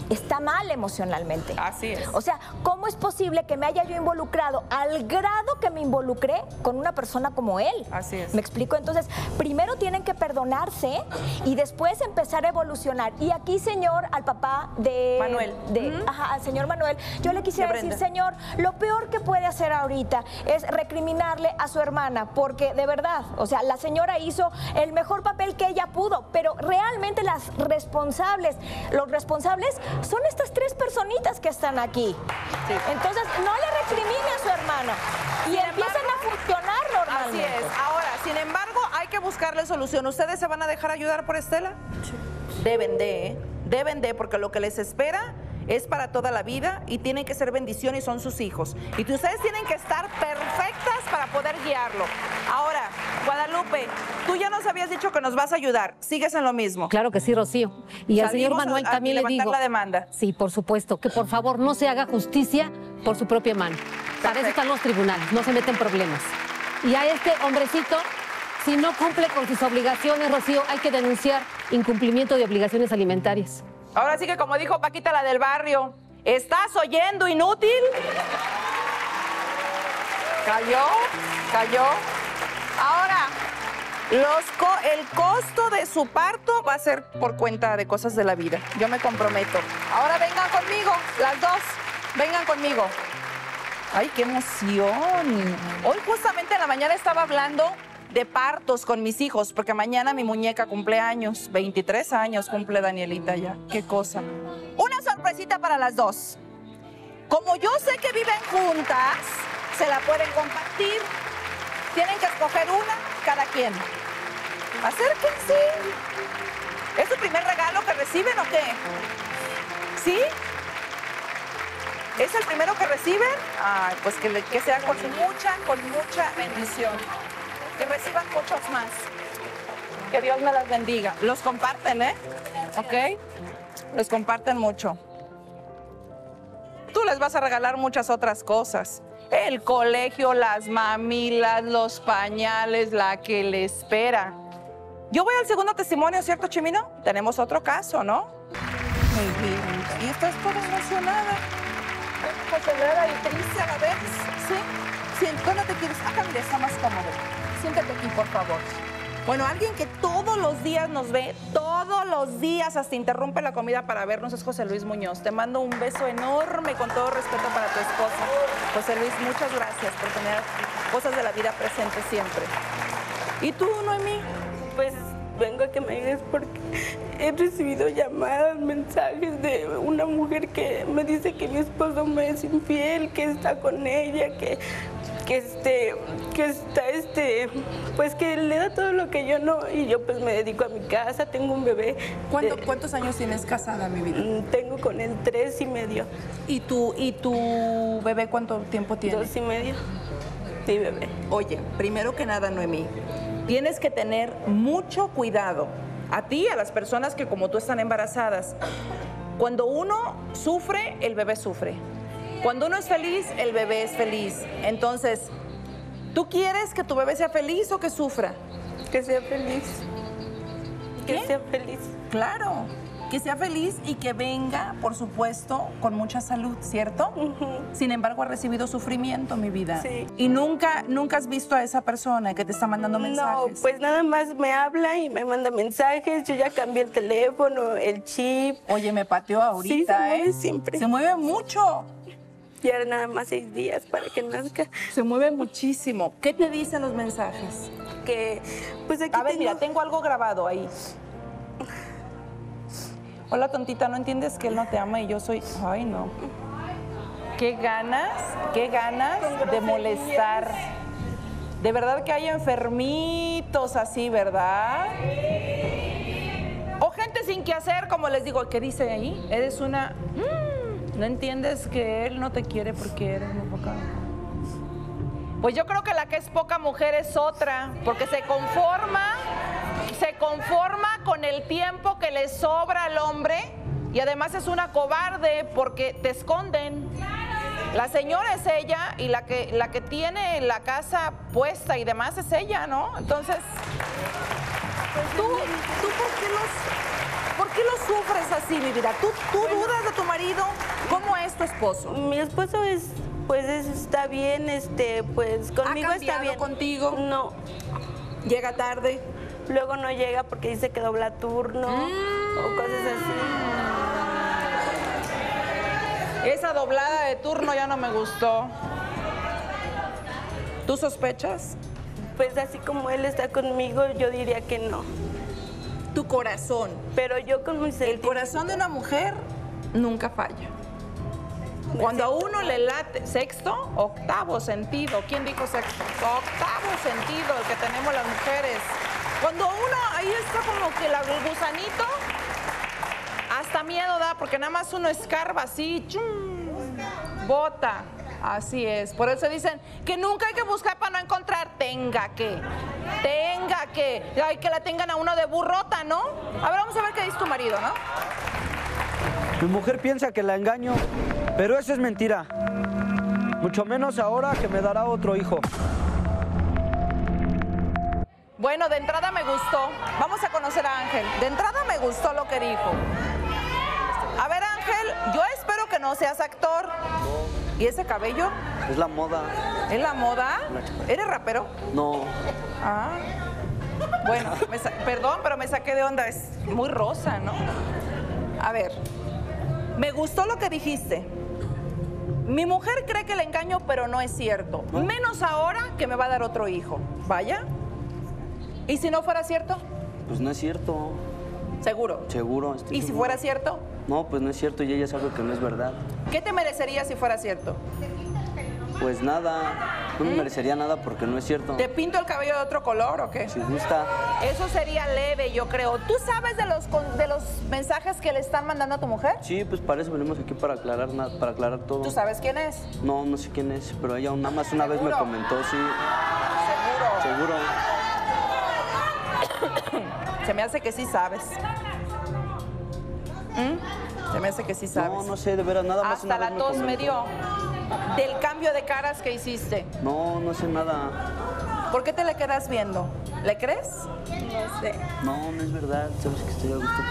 está mal emocionalmente. Así es. O sea, ¿cómo es posible que me haya yo involucrado al grado que me involucré con una persona como él? Así es. ¿Me explico? Entonces, primero tienen que perdonarse y después empezar a evolucionar. Y aquí, señor, al papá de... Manuel. De, ¿Mm? Ajá, al señor Manuel, yo le quisiera decir, señor, lo peor que puede hacer ahorita es recriminarle a su hermana, porque de verdad, o sea, la señora hizo el mejor papel que ella pudo, pero realmente las responsables, los responsables son estas tres personitas que están aquí. Sí. Entonces, no le recrimine a su hermana y sin empiezan embargo, a funcionar normalmente. Así es. Ahora, sin embargo, hay que buscarle solución. ¿Ustedes se van a dejar ayudar por Estela? Sí. Deben de, ¿eh? Deben de, porque lo que les espera es para toda la vida y tienen que ser bendición y son sus hijos. Y ustedes tienen que estar perfectas para poder guiarlo. Ahora, Guadalupe, tú ya nos habías dicho que nos vas a ayudar. ¿Sigues en lo mismo? Claro que sí, Rocío. Y al señor Manuel también le digo... la demanda. Sí, por supuesto. Que por favor no se haga justicia por su propia mano. Para eso están los tribunales. No se meten problemas. Y a este hombrecito... si no cumple con sus obligaciones, Rocío, hay que denunciar incumplimiento de obligaciones alimentarias. Ahora sí que, como dijo Paquita, la del barrio, ¿estás oyendo, inútil? Cayó, cayó. Ahora, los co el costo de su parto va a ser por cuenta de Cosas de la Vida. Yo me comprometo. Ahora vengan conmigo, las dos, vengan conmigo. ¡Ay, qué emoción! Hoy justamente en la mañana estaba hablando... de partos con mis hijos, porque mañana mi muñeca cumple años, veintitrés años cumple Danielita ya, qué cosa. Una sorpresita para las dos. Como yo sé que viven juntas, se la pueden compartir. Tienen que escoger una cada quien. Acérquense. ¿Es su primer regalo que reciben o qué? ¿Sí? ¿Es el primero que reciben? Ay, pues que, que sea con mucha, con mucha bendición. Que reciban muchos más. Que Dios me las bendiga. Los comparten, ¿eh? ¿Ok? Los comparten mucho. Tú les vas a regalar muchas otras cosas. El colegio, las mamilas, los pañales, la que le espera. Yo voy al segundo testimonio, ¿cierto, Chimino? Tenemos otro caso, ¿no? Muy bien. Y estás toda emocionada. Emocionada y triste a la vez. Sí. Sí, tú no te quieres... acá, mira, está más cómodo. Siéntate aquí, por favor. Bueno, alguien que todos los días nos ve, todos los días hasta interrumpe la comida para vernos, es José Luis Muñoz. Te mando un beso enorme, con todo respeto para tu esposa. José Luis, muchas gracias por tener Cosas de la Vida presente siempre. ¿Y tú, Noemí? Pues vengo a que me ayudes porque he recibido llamadas, mensajes de una mujer que me dice que mi esposo me es infiel, que está con ella, que... que este, que está este, pues que le da todo lo que yo no, y yo pues me dedico a mi casa, tengo un bebé. ¿Cuánto, de, ¿Cuántos años tienes casada, mi vida? Tengo con él tres y medio. ¿Y tu, y tu bebé cuánto tiempo tiene? Dos y medio, sí, bebé. Oye, primero que nada, Noemí, tienes que tener mucho cuidado, a ti y a las personas que como tú están embarazadas. Cuando uno sufre, el bebé sufre. Cuando uno es feliz, el bebé es feliz. Entonces, ¿tú quieres que tu bebé sea feliz o que sufra? Que sea feliz. ¿Qué? Que sea feliz. Claro, que sea feliz y que venga, por supuesto, con mucha salud, ¿cierto? Uh-huh. Sin embargo, ha recibido sufrimiento, mi vida. Sí. Y nunca, nunca has visto a esa persona que te está mandando mensajes. No, pues nada más me habla y me manda mensajes. Yo ya cambié el teléfono, el chip. Oye, me pateó ahorita, sí, se mueve, ¿eh? Siempre. Se mueve mucho. Ya nada más seis días para que nazca. Se mueve muchísimo. ¿Qué te dicen los mensajes? Que, pues aquí A ver, tengo... mira, tengo algo grabado ahí. Hola, tontita, ¿no entiendes que él no te ama y yo soy...? Ay, no. Qué ganas, qué ganas de molestar. De verdad que hay enfermitos así, ¿verdad? O gente sin qué hacer, como les digo. ¿Qué dice ahí? Eres una... ¿No entiendes que él no te quiere porque eres muy poca? Pues yo creo que la que es poca mujer es otra, porque se conforma, se conforma con el tiempo que le sobra al hombre y además es una cobarde porque te esconden. La señora es ella y la que, la que tiene la casa puesta y demás es ella, ¿no? Entonces, ¿tú, tú por qué los... ¿Por qué lo sufres así, mi vida. ¿Tú, tú bueno, dudas de tu marido? ¿Cómo es tu esposo? Mi esposo es, pues es, está bien, este, pues conmigo está bien. ¿Ha cambiado contigo? No. ¿Llega tarde? Luego no llega porque dice que dobla turno mm. o cosas así. Esa doblada de turno ya no me gustó. ¿Tú sospechas? Pues así como él está conmigo, yo diría que no. Tu corazón. Pero yo con mi sentimiento. El corazón de una mujer nunca falla. Me Cuando a uno mal. le late, sexto, octavo sentido. ¿Quién dijo sexto? Octavo sentido, el que tenemos las mujeres. Cuando uno, ahí está como que la, el gusanito, hasta miedo da, porque nada más uno escarba así, chum, bota. Así es, por eso dicen que nunca hay que buscar para no encontrar, tenga que, tenga que, hay que la tengan a uno de burrota, ¿no? A ver, vamos a ver qué dice tu marido, ¿no? Mi mujer piensa que la engaño, pero eso es mentira, mucho menos ahora que me dará otro hijo. Bueno, de entrada me gustó, vamos a conocer a Ángel, de entrada me gustó lo que dijo. A ver, Ángel, yo espero que no seas actor. ¿Y ese cabello? Es la moda. ¿Es la moda? ¿Eres rapero? No. Ah. Bueno, me perdón, pero me saqué de onda. Es muy rosa, ¿no? A ver, me gustó lo que dijiste. Mi mujer cree que le engaño, pero no es cierto. Menos ahora que me va a dar otro hijo. Vaya. ¿Y si no fuera cierto? Pues no es cierto. ¿Seguro? Seguro. ¿Y si fuera cierto? No, pues no es cierto y ella sabe que no es verdad. ¿Qué te merecería si fuera cierto? Pues nada, no me ¿Mm? merecería nada porque no es cierto. ¿Te pinto el cabello de otro color o qué? Si gusta. Eso sería leve, yo creo. ¿Tú sabes de los, de los mensajes que le están mandando a tu mujer? Sí, pues para eso venimos aquí, para aclarar, para aclarar todo. ¿Tú sabes quién es? No, no sé quién es, pero ella nada más una ¿Seguro? vez me comentó, sí. ¿Seguro? Seguro. Se me hace que sí sabes. ¿Mm? Se me hace que sí sabes. No, no sé, de veras, nada más. Hasta la tos me dio del cambio de caras que hiciste. No, no sé nada. ¿Por qué te le quedas viendo? ¿Le crees? No sé. No, no es verdad. Sabes que estoy a gusto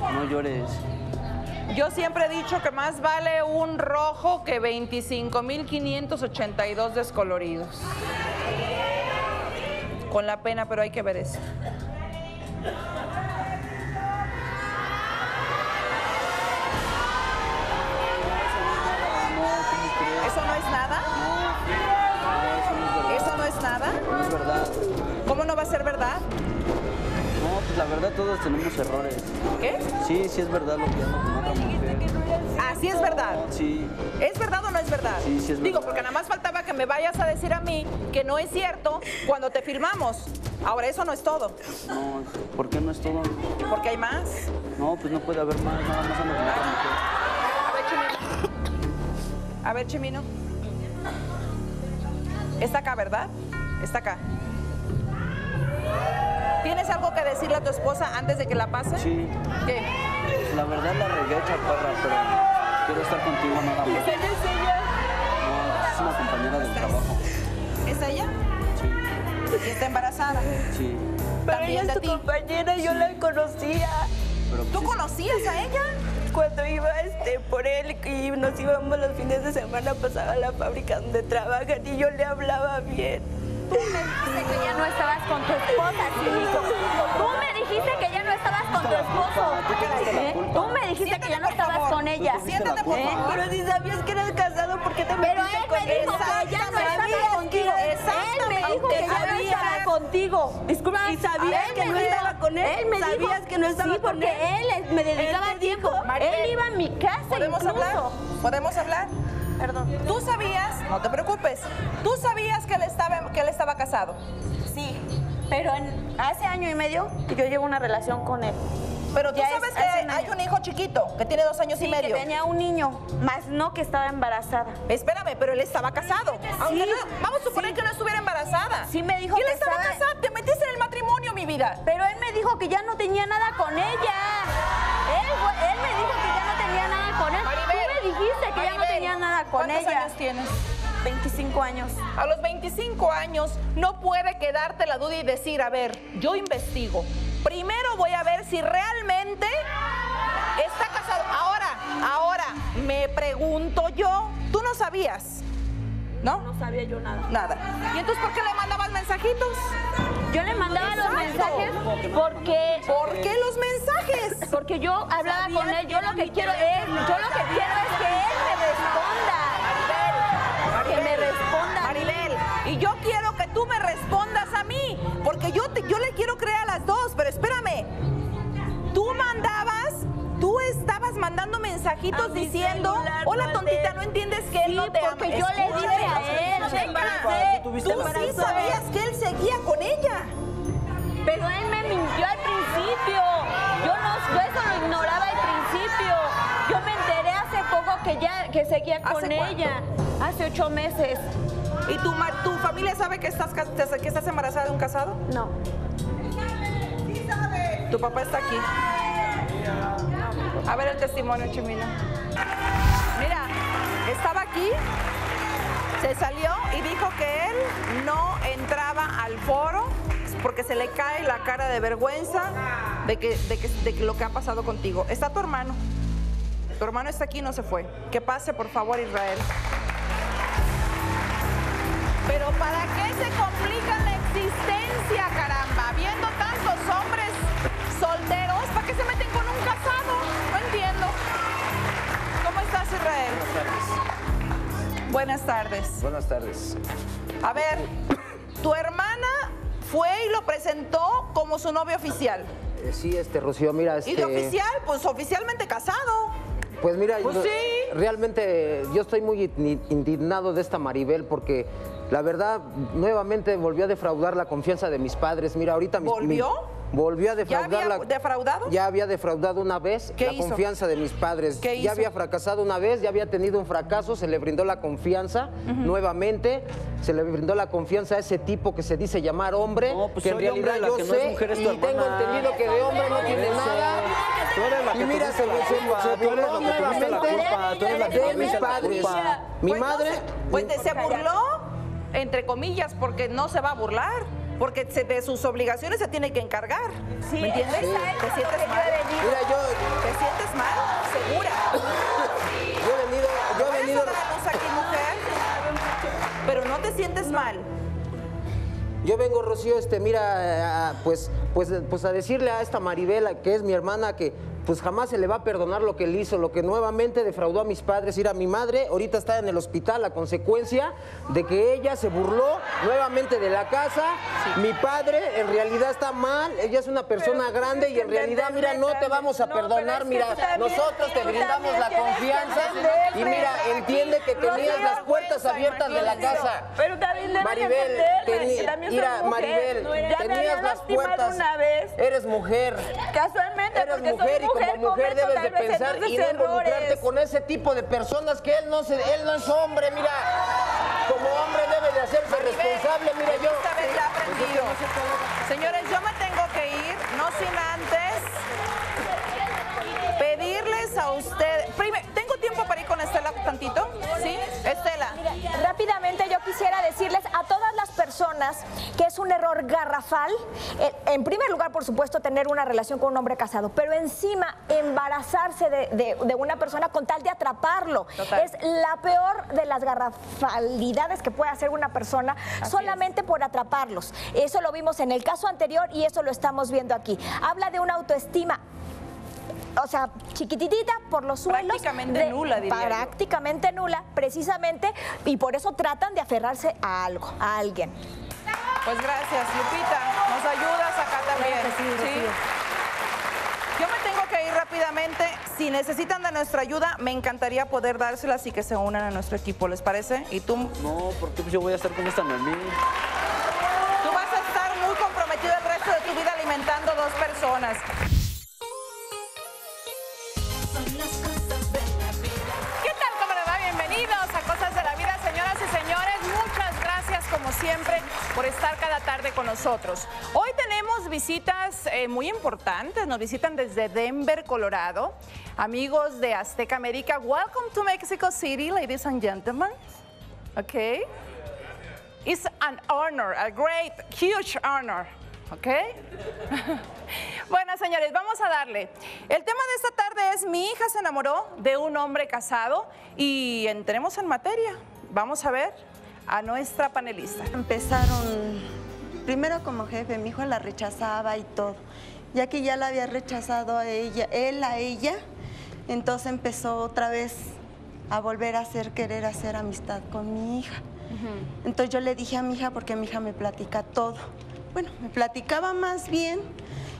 contigo. No llores. Yo siempre he dicho que más vale un rojo que veinticinco mil quinientos ochenta y dos descoloridos. Con la pena, pero hay que ver eso. ¿Eso no es nada? ¿Eso no es nada? No es verdad. ¿Cómo no va a ser verdad? No, pues la verdad todos tenemos errores. ¿Qué? Sí, sí es verdad lo que ando con otra mujer. ¿Ah, sí es verdad? Sí. ¿Es verdad o no es verdad? Sí, sí es verdad. Digo, porque nada más faltaba que me vayas a decir a mí que no es cierto cuando te firmamos. Ahora, eso no es todo. No, ¿por qué no es todo? Porque hay más. No, pues no puede haber más, nada más a la mujer. A ver, Chimino. A ver, Chimino. Está acá, ¿verdad? Está acá. ¿Tienes algo que decirle a tu esposa antes de que la pase? Sí. ¿Qué? La verdad la regué, chaparra, pero quiero estar contigo nada más. ¿Es ella? ¿Es ella? No, es una compañera del trabajo. ¿Es ella? Sí. ¿Y está embarazada? Sí. Pero ella es tu compañera, yo la conocía. ¿Tú conocías a ella? Cuando iba este, por él y nos íbamos los fines de semana, pasaba a la fábrica donde trabajan y yo le hablaba bien. Tú me dijiste que ya no estabas con tu esposa, Silvio. Tú me dijiste que ya no estabas con tu esposo. ¿Eh? Tú me dijiste que ya no estabas con ella. Siéntate, por favor. Pero si sabías que eras casado, ¿por qué te metiste con él? Pero él me dijo que ya no estaba contigo. Él me dijo que ya no estaba contigo. Disculpa. Y sabías que no estaba con él. Él me dijo que no estaba con él. Él me dedicaba tiempo. Él iba a mi casa. ¿Podemos hablar? ¿Podemos hablar? Perdón. ¿Tú sabías, no te preocupes, tú sabías que él estaba, que él estaba casado? Sí, pero en, hace año y medio yo llevo una relación con él. Pero tú ya sabes es, que hay año. un hijo chiquito que tiene dos años sí, y medio. Que tenía un niño, más no que estaba embarazada. Espérame, pero él estaba casado. Sí, aunque no, vamos a suponer sí. que no estuviera embarazada. Sí me dijo que él estaba estaba casado, te metiste en el matrimonio, mi vida. Pero él me dijo que ya no tenía nada con ella. Él, él me dijo que ya no tenía nada con él. Maribel, tú me dijiste que Maribel, ya no tenía nada con ¿cuántos ella. ¿Cuántos años tienes? veinticinco años. A los veinticinco años no puede quedarte la duda y decir, a ver, yo investigo. Primero voy a ver si realmente está casado. Ahora, ahora, me pregunto yo, tú no sabías, ¿no? No, no sabía yo nada. Nada. ¿Y entonces por qué le mandabas mensajitos? Yo le mandaba Exacto. los mensajes porque... ¿Por qué los mensajes? Porque yo hablaba Sabías con él, yo lo que quiero es, yo lo que quiero es que él me responda. Maribel, que me responda Maribel. A mí. Y yo quiero que tú me respondas a mí, porque yo, te, yo le quiero creer a las dos, pero espérame. Tú mandabas... Tú estabas mandando mensajitos diciendo, hola tontita, no entiendes que él sí, no te ama. Porque yo le dije a él, no te Tú sí sabías que él seguía con ella. Pero él me mintió al principio. Yo, no, yo eso lo ignoraba al principio. Yo me enteré hace poco que ya que seguía con ella. ¿Cuánto? Hace ocho meses. ¿Y tu, tu familia sabe que estás, que estás embarazada de un casado? No. Sí sabe. Tu papá está aquí. A ver el testimonio, Chimino. Mira, estaba aquí, se salió y dijo que él no entraba al foro porque se le cae la cara de vergüenza de que, de que, de que lo que ha pasado contigo. Está tu hermano. Tu hermano está aquí y no se fue. Que pase, por favor, Israel. Pero ¿para qué se complica la existencia, caramba? Viendo tantos hombres solteros, ¿para qué se meten con un casado? No entiendo. ¿Cómo estás, Israel? Buenas tardes. Buenas tardes. Buenas tardes. A ver, tu hermana fue y lo presentó como su novio oficial. Eh, sí, este, Rocío, mira, este... ¿Y de oficial? Pues oficialmente casado. Pues mira, pues yo, sí. realmente yo estoy muy indignado de esta Maribel porque... La verdad, nuevamente volvió a defraudar la confianza de mis padres. Mira, ahorita... Mis, ¿Volvió? Mi, volvió a defraudar... ¿Ya había la, defraudado? Ya había defraudado una vez la hizo? confianza de mis padres. ¿Qué hizo? Ya había fracasado una vez, ya había tenido un fracaso, se le brindó la confianza uh-huh. nuevamente. Se le brindó la confianza a ese tipo que se dice llamar hombre, no, pues que en realidad yo que sé no es y hermana. tengo entendido que de hombre no tiene eso. nada. Tú eres la que y mira, se burló nuevamente de mis padres. Mi madre... Pues se burló... entre comillas, porque no se va a burlar, porque se, de sus obligaciones se tiene que encargar. Sí, ¿me entiendes? Sí. ¿Te sientes mal? Mira, yo... ¿Te sientes mal? Segura. Sí. Yo he venido... Yo he venido... aquí, mujer, pero no te sientes no. mal. Yo vengo, Rocío, este, mira, a, pues, pues, pues a decirle a esta Maribela, que es mi hermana, que pues jamás se le va a perdonar lo que él hizo, lo que nuevamente defraudó a mis padres. Ir a mi madre, ahorita está en el hospital, la consecuencia de que ella se burló nuevamente de la casa. Sí. Mi padre en realidad está mal, ella es una persona pero, grande y en realidad, mira, no te vamos a no, perdonar, mira, nosotros te brindamos la confianza y mira, entiende que tenías las puertas abiertas de la casa. Pero también Maribel, mira, Maribel, tenías las puertas, eres mujer. Casualmente, eres mujer y como mujer debes de pensar y no involucrarte con ese tipo de personas que él no se, él no es hombre, mira. Como hombre debe de hacerse Maribel, responsable, mira yo. Esta vez la aprendido. Señores, yo me tengo que ir, no sin antes pedirles a ustedes. Primero, ¿tengo tiempo para ir con Estela tantito? ¿Sí? Estela. Mira, rápidamente yo quisiera decirles a todas las personas que es un error garrafal, en primer lugar, por supuesto, tener una relación con un hombre casado, pero encima embarazarse de, de, de una persona con tal de atraparlo. Total. Es la peor de las garrafalidades que puede hacer una persona Así solamente es. por atraparlos. Eso lo vimos en el caso anterior y eso lo estamos viendo aquí. Habla de una autoestima. O sea, chiquititita por los suelos. Prácticamente de, nula, diría Prácticamente yo. nula, precisamente, y por eso tratan de aferrarse a algo, a alguien. Pues gracias, Lupita. Nos ayudas acá también. Sí, sí, sí. Yo me tengo que ir rápidamente. Si necesitan de nuestra ayuda, me encantaría poder dárselas y que se unan a nuestro equipo, ¿les parece? ¿Y tú? No, porque yo voy a estar con esta Noemí. Tú vas a estar muy comprometido el resto de tu vida alimentando dos personas. Como siempre, por estar cada tarde con nosotros. Hoy tenemos visitas eh, muy importantes. Nos visitan desde Denver, Colorado. Amigos de Azteca América, welcome to Mexico City, ladies and gentlemen. Okay? It's an honor, a great, huge honor. ¿Ok? Bueno, señores, vamos a darle. El tema de esta tarde es mi hija se enamoró de un hombre casado y entremos en materia. Vamos a ver a nuestra panelista. Empezaron, primero como jefe, mi hijo la rechazaba y todo. Ya que ya la había rechazado a ella, él a ella, entonces empezó otra vez a volver a hacer, querer hacer amistad con mi hija. Uh-huh. Entonces yo le dije a mi hija, porque mi hija me platica todo. Bueno, me platicaba más bien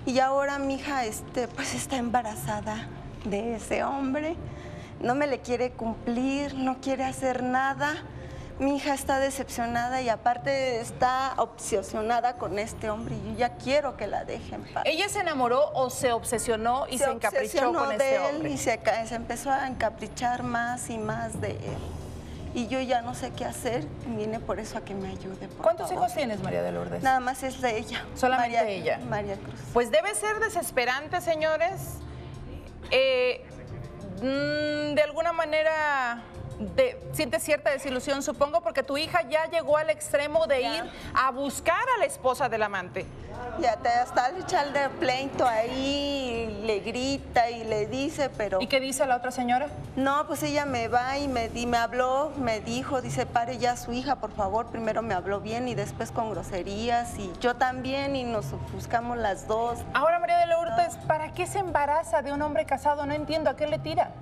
y ahora mi hija este, pues está embarazada de ese hombre, no me le quiere cumplir, no quiere hacer nada. Mi hija está decepcionada y aparte está obsesionada con este hombre y yo ya quiero que la dejen. ¿Ella se enamoró o se obsesionó y se, se encaprichó con este hombre? Y se, se empezó a encaprichar más y más de él. Y yo ya no sé qué hacer, viene por eso a que me ayude. ¿Cuántos favor. hijos tienes, María de Lourdes? Nada más es de ella. Solamente María, ella. María Cruz. Pues debe ser desesperante, señores. Eh, mmm, de alguna manera, de, sientes cierta desilusión, supongo, porque tu hija ya llegó al extremo de ya. ir a buscar a la esposa del amante. Ya te está echando el pleito ahí, le grita y le dice, pero... ¿Y qué dice la otra señora? No, pues ella me va y me, y me habló, me dijo, dice, pare ya a su hija, por favor. Primero me habló bien y después con groserías y yo también y nos ofuscamos las dos. Ahora, María de Lourdes, no. ¿para qué se embaraza de un hombre casado? No entiendo, ¿a qué le tira?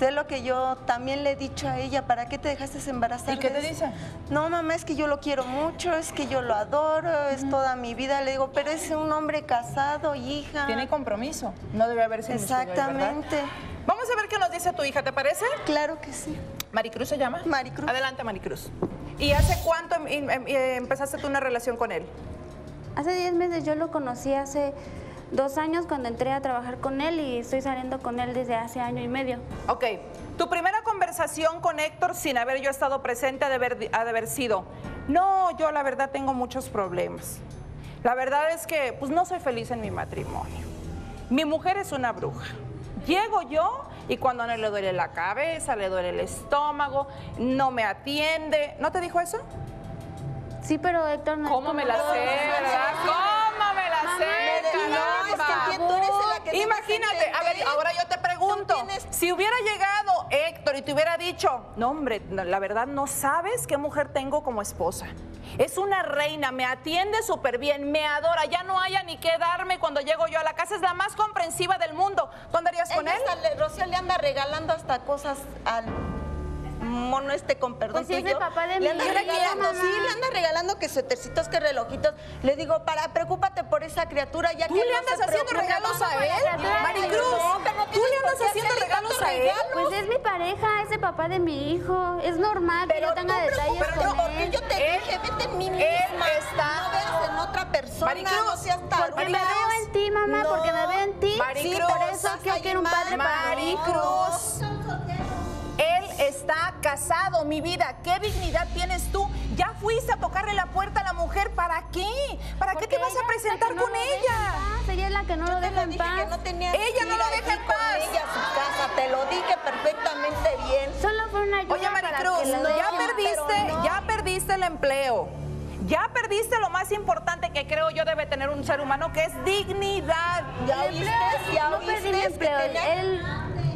Es lo que yo también le he dicho a ella, ¿para qué te dejaste embarazar? ¿Y qué te dice? No, mamá, es que yo lo quiero mucho, es que yo lo adoro, uh-huh. es toda mi vida. Le digo, pero es un hombre casado, hija. Tiene compromiso, no debe haberse Exactamente. Estudiar, vamos a ver qué nos dice tu hija, ¿te parece? Claro que sí. ¿Maricruz se llama? Maricruz. Adelante, Maricruz. ¿Y hace cuánto empezaste tú una relación con él? Hace diez meses, yo lo conocí hace... Dos años cuando entré a trabajar con él y estoy saliendo con él desde hace año y medio. Ok. Tu primera conversación con Héctor, sin haber yo estado presente, ha de haber, ha de haber sido, no, yo la verdad tengo muchos problemas. La verdad es que pues no soy feliz en mi matrimonio. Mi mujer es una bruja. Llego yo y cuando no le duele la cabeza, le duele el estómago, no me atiende. ¿No te dijo eso? Sí, pero Héctor no... ¿Cómo me la sé, verdad? ¿Cómo me la sé? Imagínate, a ver, ahora yo te pregunto, tienes... si hubiera llegado Héctor y te hubiera dicho, no hombre, la verdad no sabes qué mujer tengo como esposa, es una reina, me atiende súper bien, me adora, ya no haya ni qué darme cuando llego yo a la casa, es la más comprensiva del mundo, ¿tú andarías con él? Le, Rocío le anda regalando hasta cosas al... mono este con perdón pues si es el papá de mi hija. Sí, le anda regalando que suetercitos, que relojitos. Le digo, para, preocúpate por esa criatura ya que no se preocupa. ¿Tú le andas haciendo regalos a él? Maricruz, ¿tú le andas haciendo regalos a él? Pues es mi pareja, es el papá de mi hijo. Es normal que yo tenga detalles con él. Yo te dije, vete en mí misma. Él está... No veas en otra persona. Maricruz, porque me veo en ti, mamá, porque me veo en ti. Maricruz. Por eso yo quiero un padre para mí. Maricruz. Está casado, mi vida, ¿qué dignidad tienes tú? Ya fuiste a tocarle la puerta a la mujer, ¿para qué? ¿Para Porque qué te vas a presentar no con ella? Ella es la que no lo deja en paz. Ella no lo deja en paz. Ella a su casa, te lo dije perfectamente bien. Solo fue una ayuda. Oye, Maricruz, no, ya perdiste, no. ya perdiste el empleo. Ya perdiste lo más importante que creo yo debe tener un ser humano, que es dignidad. Ya oíste, ya oíste.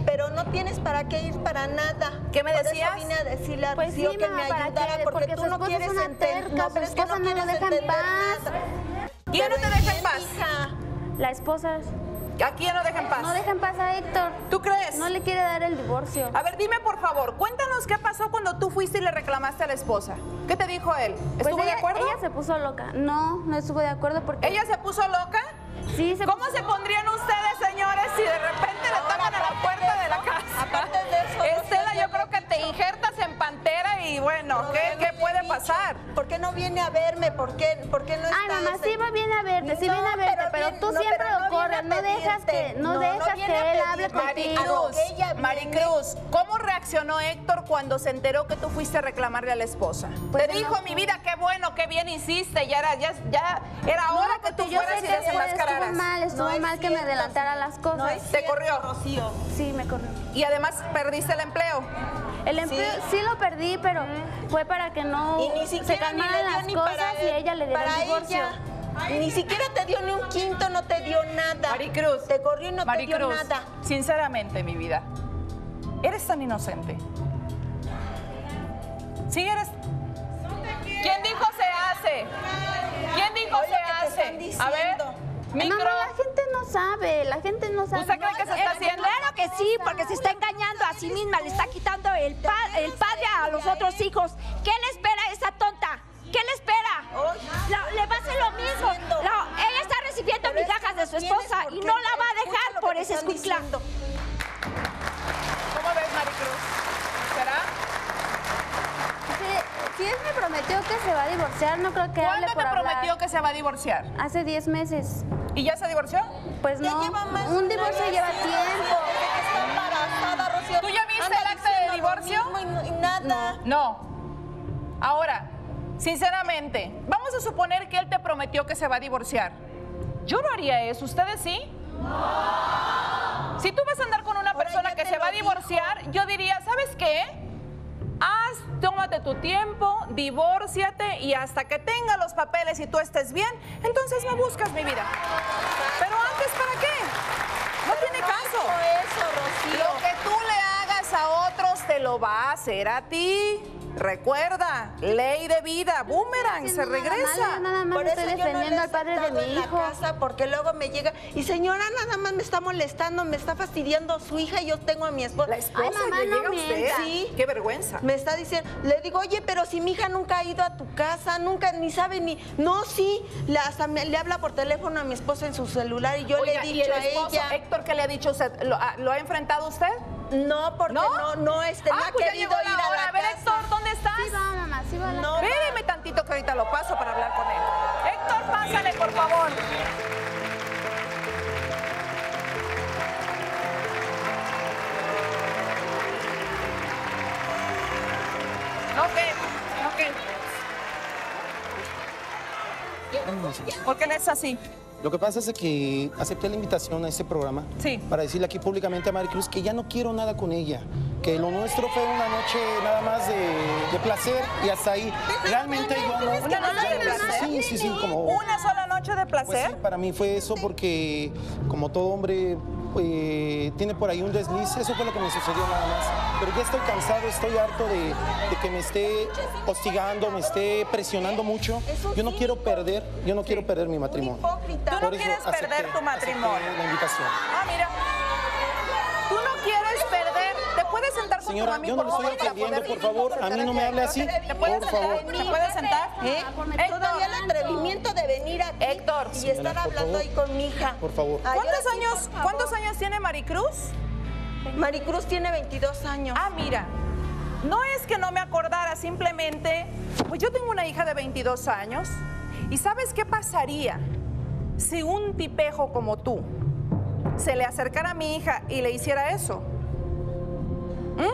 Pero no tienes para qué ir para nada. ¿Qué me decías? Por eso vine a decirle a Rocío que me ayudara porque tú no quieres entender. No, pero es que no me dejan en paz. ¿Quién no te deja en paz? La esposa. ¿A quién no deja en paz? No deja en paz a Héctor. ¿Tú crees? No le quiere dar el divorcio. A ver, dime por favor, cuéntanos qué pasó cuando tú fuiste y le reclamaste a la esposa. ¿Qué te dijo él? ¿Estuvo de acuerdo? Ella se puso loca. No, no estuvo de acuerdo porque... ¿Ella se puso loca? Sí, se puso. ¿Cómo se pondrían ustedes, señores, si de repente le tocan a la puerta? Aparte de eso, Estela, yo creo que te injertas en pantera y bueno, ¿qué, qué puede pasar? ¿Por qué no viene a verme? ¿por qué, por qué no está? Ay, mamá, sí va bien a verte, sí no, viene a verte, pero, pero tú no, siempre pero no lo corres, no dejas que, no no, dejas no que él hable contigo. Maricruz, Maricruz, ¿cómo reaccionas? reaccionó Héctor cuando se enteró que tú fuiste a reclamarle a la esposa? Pues te dijo, no, mi vida, qué bueno, qué bien hiciste, ya era, ya, ya era hora no, que tú fueras y desenmascararas. Estuvo mal, estuvo no mal es que cierto, me adelantara las cosas. No es ¿Te corrió? Rocío. Sí, me corrió. ¿Y además perdiste el empleo? El empleo sí, sí lo perdí, pero mm. fue para que no y ni se calmaran las ni cosas él, y ella le diera el divorcio. Ella. Ay, ni siquiera te dio ni un quinto, no te dio nada. Maricruz. Te corrió y no Maricruz, te dio nada. Sinceramente, mi vida, eres tan inocente. Sí, eres... ¿Quién dijo se hace? ¿Quién dijo Oye, se hace? A ver, micro... No, no, la gente no sabe, la gente no sabe. ¿Usted cree no, que se está haciendo? Claro que sí, porque se está engañando a sí misma, le está quitando el, pa el padre a los otros hijos. ¿Qué le espera a esa tonta? ¿Qué le espera? La, le va a hacer lo mismo. La, ella está recibiendo migajas de su esposa y no la va a dejar por ese escuincla. ¿Cómo ves, Maricruz? ¿Será? Si, si él me prometió que se va a divorciar, no creo que hable por hablar. ¿Cuándo te prometió que se va a divorciar? Hace diez meses. ¿Y ya se divorció? Pues no, un divorcio lleva tiempo. ¿Tú ya viste el acta de divorcio? Y nada. No. Ahora... Sinceramente, vamos a suponer que él te prometió que se va a divorciar. Yo no haría eso, ¿ustedes sí? No. Si tú vas a andar con una Ahora persona que se va a divorciar, dijo. yo diría, ¿sabes qué? Haz, tómate tu tiempo, divórciate y hasta que tenga los papeles y tú estés bien, entonces me buscas, mi vida. Pero antes, ¿para qué? No Pero tiene no caso. Eso, lo que tú le hagas a otros te lo va a hacer a ti. Recuerda, ley de vida, boomerang, se regresa. Nada más, nada más Por estoy eso defendiendo yo no al padre de mi hijo. Casa porque luego me llega y señora, nada más me está molestando, me está fastidiando su hija y yo tengo a mi esposa. La esposa Ay, mamá, le no llega a usted. Sí. Qué vergüenza. Me está diciendo, le digo, oye, pero si mi hija nunca ha ido a tu casa, nunca ni sabe ni. No, sí, la, hasta me, le habla por teléfono a mi esposo en su celular y yo Oiga, le he dicho ¿y el esposo, a ella. Héctor, ¿qué le ha dicho usted? ¿Lo, a, ¿lo ha enfrentado usted? No, porque no, no, no este, ah, no pues ha querido ya llegó la ir a hora. la A ver, casa. Héctor, ¿dónde estás? Sí va, mamá, sí va. No, espéreme tantito que ahorita lo paso para hablar con él. Héctor, pásale, por favor. Ok, ok. ¿Por qué no es así? Lo que pasa es que acepté la invitación a este programa sí. para decirle aquí públicamente a Maricruz que ya no quiero nada con ella, que lo nuestro fue una noche nada más de, de placer y hasta ahí. Realmente yo no... ¿Una noche de placer? Sí, sí, sí, como... ¿Una sola noche de placer? Pues sí, para mí fue eso porque como todo hombre... Eh, tiene por ahí un desliz, eso fue lo que me sucedió nada más, pero ya estoy cansado, estoy harto de, de que me esté hostigando, me esté presionando mucho, yo no quiero perder, yo no quiero perder mi matrimonio. Tú no quieres perder tu matrimonio. La invitación. Ah, mira. Tú no quieres perder, te puedes sentar con Señora, tu mami, yo no lo estoy atendiendo, por favor, a mí no me hable así, ¿Te puedes por sentar? favor. ¿Te puedes sentar? ¿Eh? Todavía el atrevimiento de venir aquí Héctor, y señora, estar hablando favor, ahí con mi hija. Por favor. ¿Cuántos años, por favor. ¿Cuántos años tiene Maricruz? Maricruz tiene veintidós años. Ah, mira, no es que no me acordara, simplemente, pues yo tengo una hija de veintidós años y ¿sabes qué pasaría si un tipejo como tú se le acercara a mi hija y le hiciera eso? ¿Mm?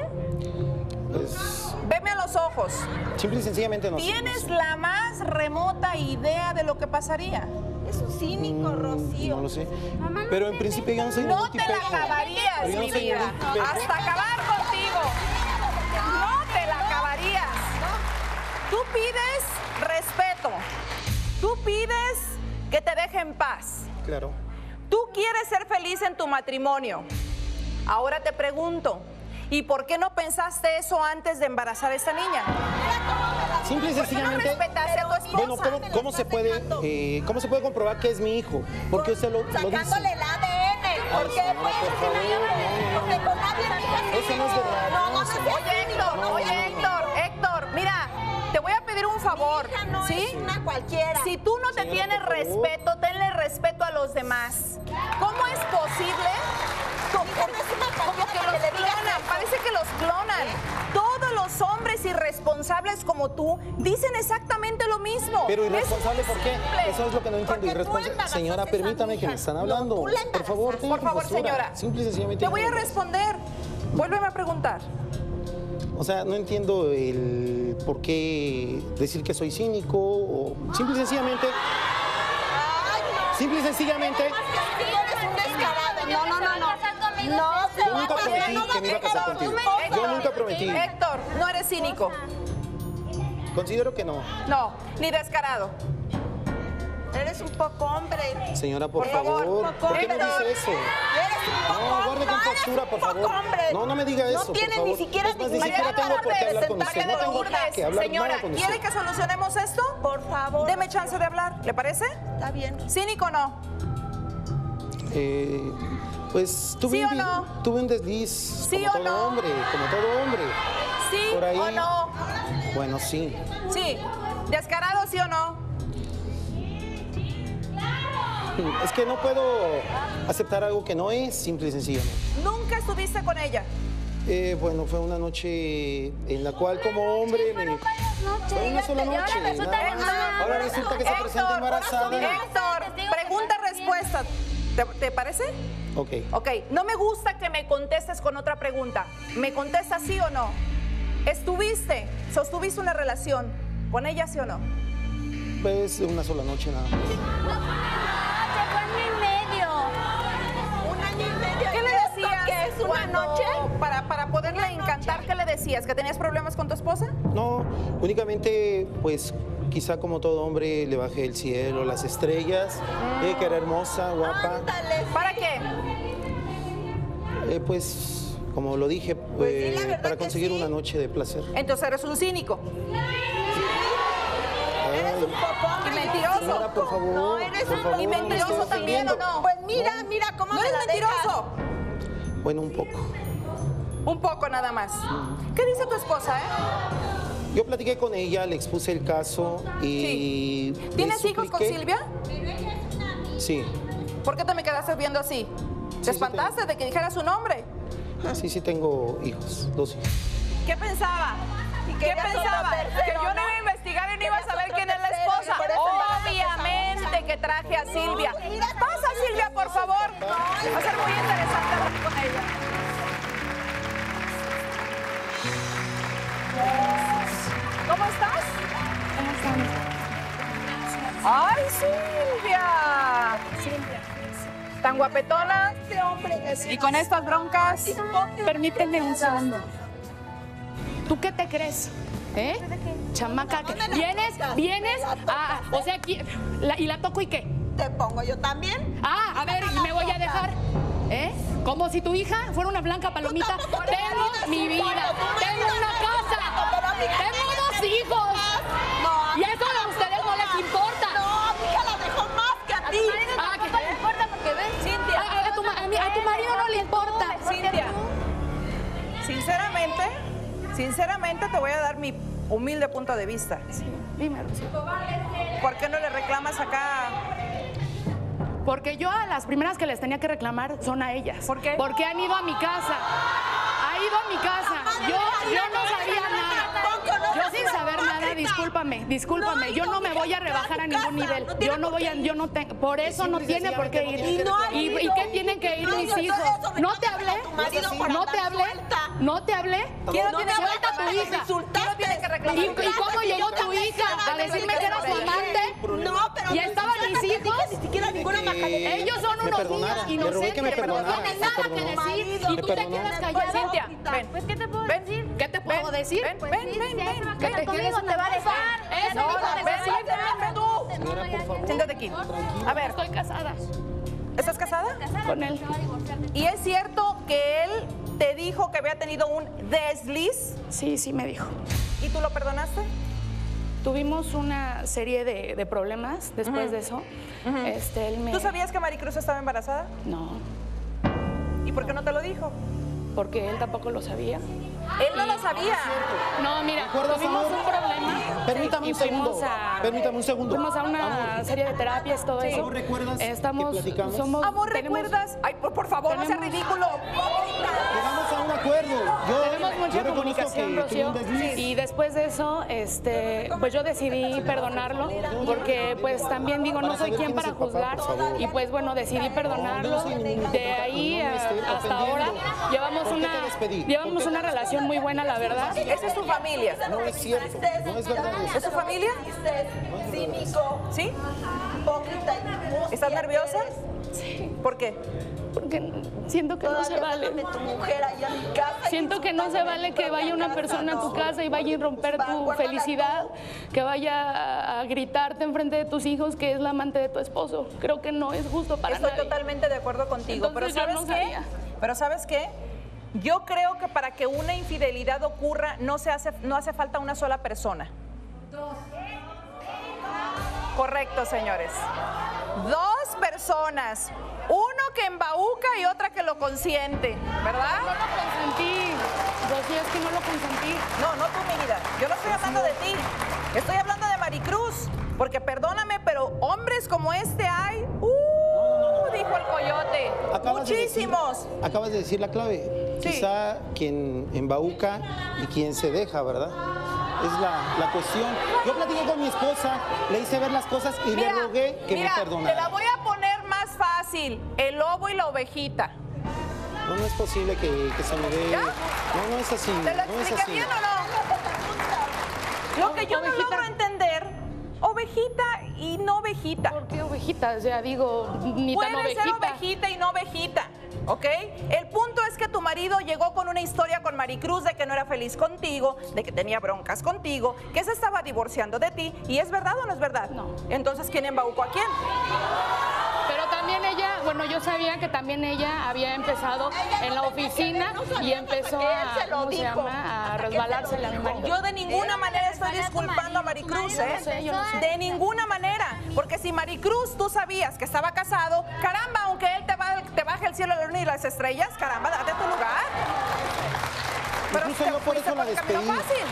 Pues... Veme a los ojos. Simple y sencillamente no. ¿Tienes no, no, la más remota idea de lo que pasaría? Es un cínico, mm, Rocío. No lo sé. Mamá, no Pero en principio yo no soy No te la acabarías, mi no vida. Hasta acabar contigo. No te la acabarías. Tú pides respeto. Tú pides que te dejen en paz. Claro. Tú quieres ser feliz en tu matrimonio. Ahora te pregunto, ¿y por qué no pensaste eso antes de embarazar a esta niña? Simple y sencillamente. Bueno, ¿cómo, cómo, se puede, eh, ¿cómo se puede comprobar que es mi hijo? Porque usted lo, lo dice. Sacándole el A D N. Porque puede con nadie. Eso no es verdad. No, no, no. Oye, Héctor, oye, Héctor, Héctor, mira, te voy a pedir un favor. No ¿sí? es una cualquiera. Si tú no te Señora, tienes respeto, tenle respeto a los demás. ¿Cómo es posible? Como, como que los clonan, parece que los clonan. Todos los hombres irresponsables como tú dicen exactamente lo mismo. Pero irresponsable, ¿por qué? Eso es lo que no entiendo. Irresponsable. Señora, permítame que me están hablando. Por favor, por favor, señora. Simple y sencillamente. Te voy a responder. Vuélveme a preguntar. O sea, no entiendo el por qué decir que soy cínico o simple y sencillamente... Simple y sencillamente... No, no, no, no. No, se va a pasar. Yo nunca prometí que me iba a casar contigo. Yo nunca prometí. Héctor, no eres cínico. Considero que no. No, ni descarado. Eres un poco hombre. Señora, por favor, ¿por qué me dice eso? No, guarde compostura, por favor. No, no me diga eso, por favor. No tiene ni siquiera... No tengo por qué hablar con usted. No tengo que hablar nada con usted. Señora, ¿quiere que solucionemos esto? Por favor. Deme chance de hablar, ¿le parece? Está bien. ¿Cínico o no? Eh... Pues tuve, ¿sí o no? un, tuve un desliz, ¿sí como o todo no? hombre, como todo hombre. ¿Sí por ahí, o no? Bueno, sí. Sí. ¿Descarado, sí o no? Es que no puedo aceptar algo que no es, simple y sencillamente. ¿Nunca estuviste con ella? Eh, bueno, fue una noche en la cual como hombre... Me... Fue una sola noche. Ahora resulta que se presenta embarazada. Héctor, pregunta-respuesta. ¿Te, ¿Te parece? Ok. Ok. No me gusta que me contestes con otra pregunta. ¿Me contestas sí o no? ¿Estuviste, sostuviste una relación con ella sí o no? Pues una sola noche nada más. No, fue un año y medio. Un año y medio. ¿Qué le decías? ¿Qué es una noche? Para, para poderla encantar, ¿qué le decías? ¿Que tenías problemas con tu esposa? No, únicamente pues... Quizá como todo hombre le bajé el cielo, las estrellas, eh, que era hermosa, guapa. ¿Para qué? Eh, pues, como lo dije, pues, pues sí, para conseguir sí. una noche de placer. Entonces eres un cínico. Ay. Eres un popón. Y mentiroso. Señora, por favor, no, eres por favor, un... Y mentiroso también, ¿o no? Pues mira, no. mira cómo no me la mentiroso. Dejas. Bueno, un poco. Un poco nada más. Mm. ¿Qué dice tu esposa, eh? Yo platiqué con ella, le expuse el caso y... Sí. ¿Tienes hijos con Silvia? Sí. ¿Por qué te me quedaste viendo así? ¿Te sí, espantaste sí de que dijera su nombre? Sí, sí tengo hijos, dos hijos. ¿Qué pensaba? ¿Qué pensaba? Tercero, que yo no iba a investigar y no iba a saber quién es la esposa. Obviamente que traje a Silvia. Pasa, Silvia, por favor. Va a ser muy interesante hablar con ella. ¿Cómo estás? ¿Cómo estamos? ¡Ay, Silvia! Silvia. Tan guapetona. Este hombre es... Y con estas broncas. Permíteme un segundo. ¿Tú qué te crees? ¿Eh? Chamaca, ¿vienes? ¿Vienes? Ah, o sea, aquí, la, ¿y la toco y qué? ¿Te pongo yo también? Ah, a ver, me voy a dejar. ¿Eh? Como si tu hija fuera una blanca palomita. Tengo mi vida, tengo una casa, tengo hijos. No, y eso a ustedes no les importa. No, mi hija la dejó más que a ti. A tu marido no le importa porque ven, Cintia. A tu marido no le importa. Cintia, sinceramente, sinceramente te voy a dar mi humilde punto de vista. Sí, dime, Rocío. ¿Por qué no le reclamas acá? Porque yo a las primeras que les tenía que reclamar son a ellas. ¿Por qué? Porque han ido a mi casa. Ha ido a mi casa. Yo, yo no sabía nada. Yo sin saber nada, discúlpame, discúlpame. Yo no me voy a rebajar a ningún nivel. Yo no voy a, yo no tengo, por eso no tiene por qué ir. ¿Y, y qué tienen que ir mis hijos? No te hablé, no te hablé, no te hablé. Quiero que vuelta tu hija. ¿Y, ¿Y cómo llegó tu hija a decirme que era su amante? No, pero y estaban mis hijos. Ni siquiera ninguna majaneta. Ellos son unos niños inocentes, pero no tienen nada que decir. Y tú te quedas callada. Cintia, ven. Pues, ¿qué te puedo decir? ¿Qué te puedo decir? Ven, ven, ven. Que te conmigo te va a dejar. Eso, no, no, no, tú. Siéntate aquí. A ver. Estoy casada. ¿Estás casada? Con él. ¿Y es cierto que él te dijo que había tenido un desliz? Sí, sí me dijo. ¿Y tú lo perdonaste? Tuvimos una serie de, de problemas después uh-huh. de eso. Uh-huh. este, él me... ¿Tú sabías que Maricruz estaba embarazada? No. ¿Y por qué no te lo dijo? Porque él tampoco lo sabía. Él no lo sabía. No, mira, tuvimos un problema. Permítame un segundo. Permítame un segundo. Fuimos a una serie de terapias, todo eso. ¿Amor, recuerdas que platicamos? Amor, ¿recuerdas? Ay, por favor, no sea ridículo. Llegamos a un acuerdo. Tenemos mucha comunicación, Rocío. Y después de eso, este, pues yo decidí perdonarlo porque, pues, también digo, no soy quien para juzgar. Y, pues, bueno, decidí perdonarlo. De ahí hasta ahora llevamos una, llevamos una relación relación muy buena, la verdad. Esa es su familia. No es cierto, no es verdad. ¿Es su familia? ¿Sí? ¿Estás nerviosa? Sí. ¿Por qué? Porque siento que no se vale. Siento que no se vale que vaya una persona a tu casa y vaya a romper tu felicidad, que vaya a gritarte enfrente de tus hijos que es la amante de tu esposo. Creo que no es justo para nadie. Estoy totalmente de acuerdo contigo. Pero ¿sabes qué? Pero ¿sabes qué? Yo creo que para que una infidelidad ocurra no se hace, no hace falta una sola persona. Dos. Correcto, señores. Dos personas. Uno que embauca y otra que lo consiente, ¿verdad? No lo consentí. Rocío, es que no lo consentí. No, no tú, mi vida. Yo no estoy hablando de ti. Estoy hablando de Maricruz. Porque perdóname, pero hombres como este hay... ¡Uh! Dijo el coyote. Acabas Muchísimos. De decir, acabas de decir la clave. Sí. Quizá quien embauca y quien se deja, ¿verdad? Es la, la cuestión. Yo platiqué con mi esposa, le hice ver las cosas y mira, le rogué que mira, me perdonara. Te la voy a poner más fácil: el lobo y la ovejita. No, no es posible que, que se me dé. ¿Ya? No, no es así. ¿Te lo no expliqué bien o no? Lo no, que yo ovejita. no logro entender. Ovejita y no ovejita. ¿Por qué ovejita? O sea, digo, ni tan ovejita. Puede ser ovejita y no ovejita, ¿ok? El punto es que tu marido llegó con una historia con Maricruz de que no era feliz contigo, de que tenía broncas contigo, que se estaba divorciando de ti. ¿Y es verdad o no es verdad? No. Entonces, ¿quién embaucó a quién? Pero también ella, bueno, yo sabía que también ella había empezado ella en la no oficina no y empezó a, ¿cómo se llama? a resbalarse la memoria. Yo de ninguna manera estoy disculpando a Maricruz, ¿eh? No sé, yo no sé. De ninguna manera, porque si Maricruz tú sabías que estaba casado, caramba, aunque él te, va, te baje el cielo, la luna y las estrellas, caramba, date tu lugar. Pero si te fuiste por el camino fácil.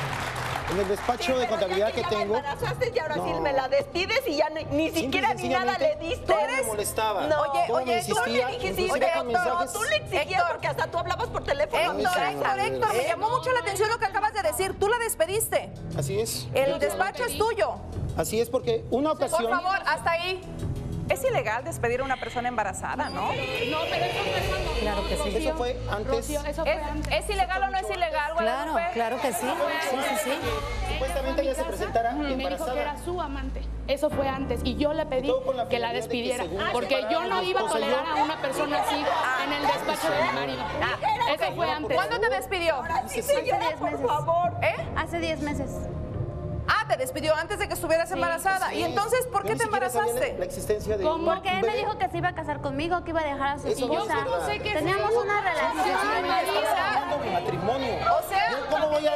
En el despacho sí, de contabilidad que, que tengo. Me embarazaste y ahora no. sí me la despides y ya ni, ni siquiera ni nada le diste. Todo me molestaba. No. Oye, todo oye, me tú le dijiste, Héctor, mensajes... tú le exigías porque hasta tú hablabas por teléfono. Héctor, Héctor, Héctor, Héctor, me llamó mucho la atención lo que acabas de decir. Tú la despediste. Así es. El despacho es tuyo. Así es, porque una ocasión. Por favor, hasta ahí. Es ilegal despedir a una persona embarazada, ¿no? Sí. No, pero eso fue Claro que sí. Rocío, eso fue antes. Rocío, eso fue ¿Es, antes. ¿Es ilegal o no es ilegal, Guadalupe? Claro, claro que sí. Sí, sí, sí. Que supuestamente ella se presentara embarazada. Me dijo que era su amante. Eso fue antes. Y yo le pedí la que la despidiera. De que porque yo no iba a tolerar yo... a una persona así ah, en el despacho de mi marido. Ah, eso fue antes. ¿Cuándo te despidió? Sí, sí, hace diez meses. Por favor. ¿Eh? Hace diez meses. Ah, te despidió antes de que estuvieras embarazada. Sí. ¿Y entonces por qué te embarazaste? La existencia de ¿Cómo? Porque él me dijo que se iba a casar conmigo, que iba a dejar a su esposa. No Teníamos sí. una relación. Ah, mi matrimonio. O sea, ¿yo cómo voy a,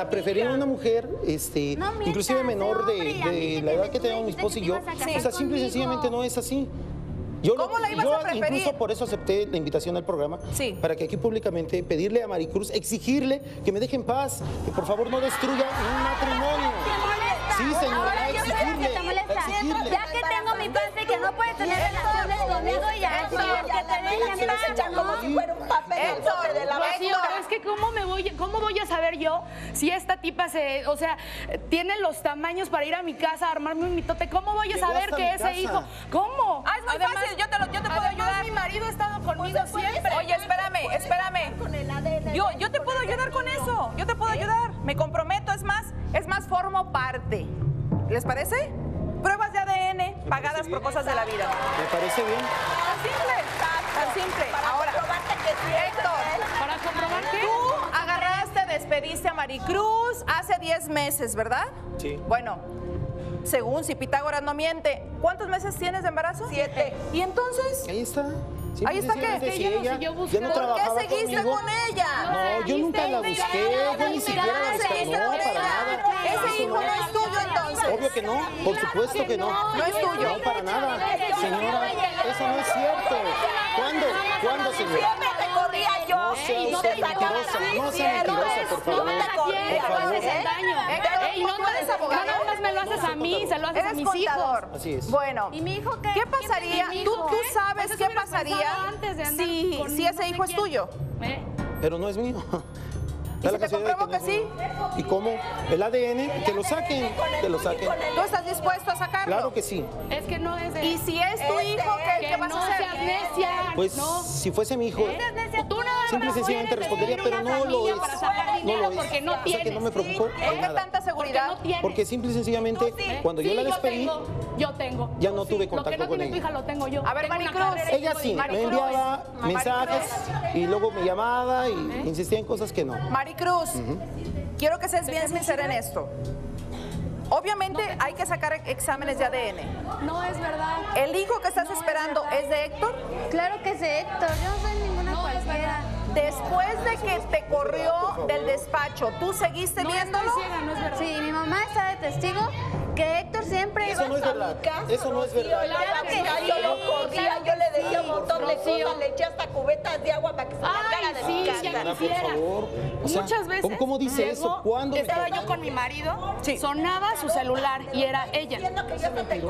a preferir a una mujer, este, no mientas, inclusive menor de, de la edad que tenemos mi esposa y yo? O sea, simple y sencillamente no es así. Yo ¿Cómo lo, la ibas yo a preferir? Incluso por eso acepté la invitación al programa, sí. para que aquí públicamente pedirle a Maricruz, exigirle que me deje en paz, que por favor no destruya un matrimonio. ¿Te molesta? Sí, señora, Ahora, exigirle, te molesta. exigirle. Ya que tengo mi parte que no puede tener relaciones conmigo, ya eso, que te deje en paz, ¿no? Como si fuera un papel de la Rocío, es que cómo me voy, cómo voy a saber yo si esta tipa se, o sea, tiene los tamaños para ir a mi casa a armarme un mitote. ¿Cómo voy a saber que ese casa. hijo? ¿Cómo? Ah, es muy Además, fácil, yo te, lo, yo te puedo ayudar. Mi marido ha estado conmigo pues siempre. Oye, espérame, espérame. Yo, yo te puedo ayudar con eso. Yo te puedo ¿Eh? ayudar. Me comprometo, es más, es más, formo parte. ¿Les parece? Pruebas de A D N pagadas por Cosas de la Vida. Me parece bien. Tan simple, tan simple. Para Ahora, que sí, Héctor, para comprobar que tú agarraste, despediste a Maricruz hace diez meses, ¿verdad? Sí. Bueno, según si Pitágoras no miente, ¿cuántos meses tienes de embarazo? Siete. ¿Y entonces? Ahí está. Sí, Ahí está que, que yo ella, yo no ¿Por qué seguiste conmigo? con ella? No, yo nunca la busqué, yo ni siquiera la busqué, no, para nada. Ese hijo no es tuyo entonces. Obvio que no, por supuesto que no. No es tuyo. No, para nada. Señora, eso no es cierto. ¿Cuándo? ¿Cuándo, señora? Siempre te corría yo. No seas mentirosa, no seas mentirosa, por favor. No me la quieras, no haces el daño. Ey, no puedes abogar, no más me lo haces a mí, se lo haces a mis hijos. Así es. Bueno, ¿y mi hijo qué? ¿Qué pasaría? ¿Tú sabes qué pasaría? Antes de andar sí, con sí, ese no hijo es tuyo. ¿Eh? Pero no es mío. ¿Y si te compruebo que, que sí? ¿Y cómo? El A D N, que lo saquen, que lo saquen. ¿Tú estás dispuesto a sacarlo? Claro que sí. Es que no es de... ¿Y si es tu este hijo, es, qué, que ¿qué vas no a hacer? Seas necia, pues, no. si fuese mi hijo... ¿Eh? Tú no simple y sencillamente respondería, pero no lo es. No lo es. No o sea que no me preocupó. ¿Por qué tanta seguridad? Porque, no porque simple y sencillamente, sí, cuando sí, yo la despedí, yo tengo, yo tengo. ya no sí, tuve contacto no con ella. Hija, lo tengo yo. A ver, Maricruz. Ella sí, Maricruz, me enviaba Maricruz. mensajes Maricruz. y luego me llamaba y ¿Eh? insistía en cosas que no. Maricruz, uh-huh. quiero que seas bien sincera en esto. Obviamente no, hay que sacar exámenes de A D N. No es verdad. ¿El hijo que estás no esperando es, es de Héctor? Claro que es de Héctor, yo no soy ninguna no, cualquiera. Después de que te corrió del despacho, ¿tú seguiste no viéndolo? Ciega, no es verdad. Sí, mi mamá está de testigo que Héctor siempre iba no a mi casa. Eso no es verdad. Claro que yo lo corría, yo le decía un montón de cosas, le eché hasta cubetas de agua para que se sacara de mi casa. Muchas veces. ¿Cómo, cómo dice eso? ¿Cuándo? Estaba yo con mi marido, sí. sonaba su celular y era ella.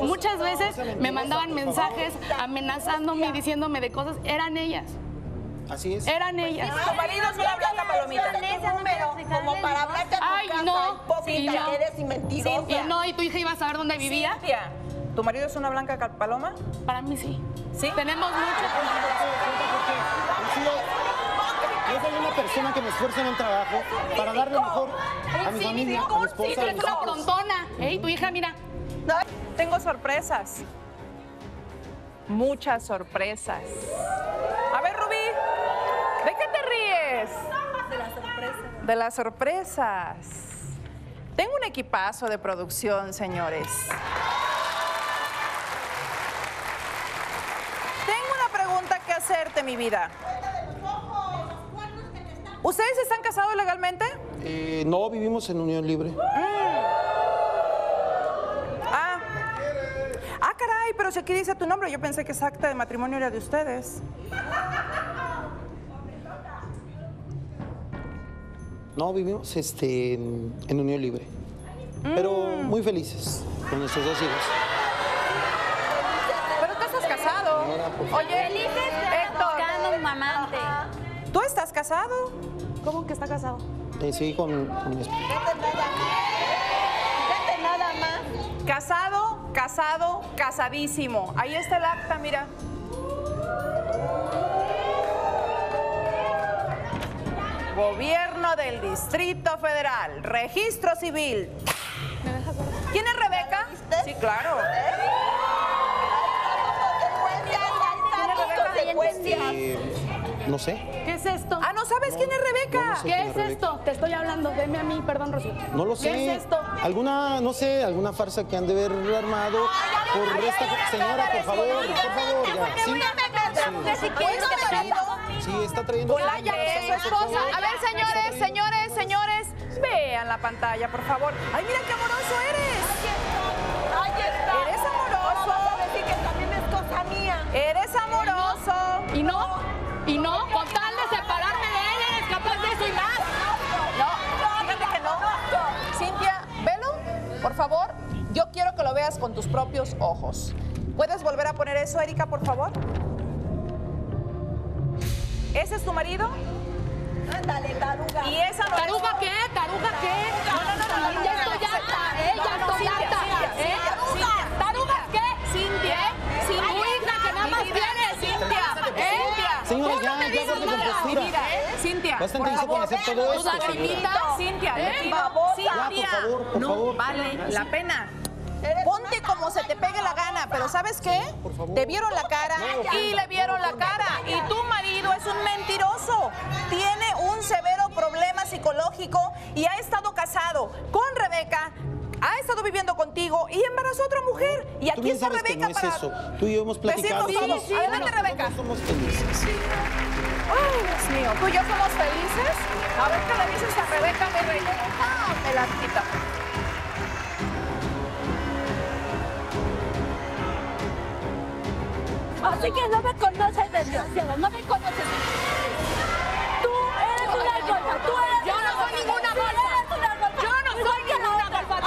Muchas veces me mandaban mensajes amenazándome y diciéndome de cosas, eran ellas. Así es. Eran ellas. Pues, tu marido solo hablaba la palomita. Número, como para hablarte a tu Ay, casa, no. hipócrita sí, no. que eres y mentirosa. Sí, y no, y tu hija iba a saber dónde vivía. Cintia, ¿tu marido es una blanca paloma? Para mí sí. ¿Sí? Tenemos mucho. Yo soy una persona que me esfuerza en el trabajo para darle mejor a mi familia, a mi esposa. Sí, tú eres una prontona. Ey, tu hija, mira. Tengo sorpresas. Muchas sorpresas. A ver, Rubí, ¿de qué te ríes? De las sorpresas. De las sorpresas. Tengo un equipazo de producción, señores. Tengo una pregunta que hacerte, mi vida. ¿Ustedes están casados legalmente? Eh, no, vivimos en unión libre. Pero si aquí dice tu nombre, yo pensé que esa acta de matrimonio era de ustedes. No, vivimos este, en, en unión libre, mm. pero muy felices con nuestros dos hijos. Pero tú estás casado. Oye, Héctor, mamante. ¿Tú estás casado? ¿Cómo que está casado? Eh, sí, con, con mi esposa. Fíjate nada más. Casado. Casado, casadísimo. Ahí está el acta, mira. Gobierno del Distrito Federal, Registro Civil. ¿Quién es Rebeca? Sí, claro. ¿Quién es Rebeca? No sé. ¿Qué es esto? Ah, ¿no sabes no, quién es Rebeca? No, no sé ¿Qué es Rebeca. esto? Te estoy hablando, deme a mí, perdón, Rocío. No lo sé. ¿Qué es esto? Alguna, no sé, alguna farsa que han de haber armado. Ay, por ay, esta ay, señora, ay, por, ay, favor, ay, por favor, por favor. Sí, sí, sí, sí, está trayendo... Colaya, que es su esposa. A ver, señores, señores, señores, vean la pantalla, por favor. Ay, mira qué amoroso eres. Ahí está. Eres amoroso. Vamos a decir que también es cosa mía. Eres amoroso. ¿Y no? Y no, con tal de separarme de él, eres capaz de eso y más. No, fíjate que no. Cintia, velo, por favor. Yo quiero que lo veas con tus propios ojos. ¿Puedes volver a poner eso, Erika, por favor? ¿Ese es tu marido? Ándale, taruga. ¿Y esa no? ¿Taruga qué? ¿Taruga qué? No, no, no, no, no, no, ya estoy harta, ¿eh? Ya estoy harta. ¿Eh? ¿Taruga qué? Cintia, ¿eh? Sin tu hija que nada más tienes, Cintia, ¿eh? Señora, ya, no ya, porque con postura. Cintia, bastante hizo con hacer todo esto. Cintia, ¿eh? Ya, por favor, por no, favor. Vale la pena. Ponte como se te pegue la gana, pero ¿sabes qué? Sí, te vieron la cara no, y le vieron no, la cara. Y tu marido es un mentiroso. Tiene un severo problema psicológico y ha estado casado con Rebeca. Ha estado viviendo contigo y embarazó a otra mujer. Y aquí está Rebeca para... Tú bien sabes que no es eso. Tú y yo hemos platicado. Decirnos somos... Adelante, Rebeca. Somos felices. Ay, Dios mío. Tú y yo somos felices. A ver qué le dices a Rebeca, mi reina. Ah, me la quita. Así que no me conoces, desgraciado. No me conoces. Tú eres una golfa. Tú eres Yo no soy ninguna golfa. Yo no soy ninguna golfa.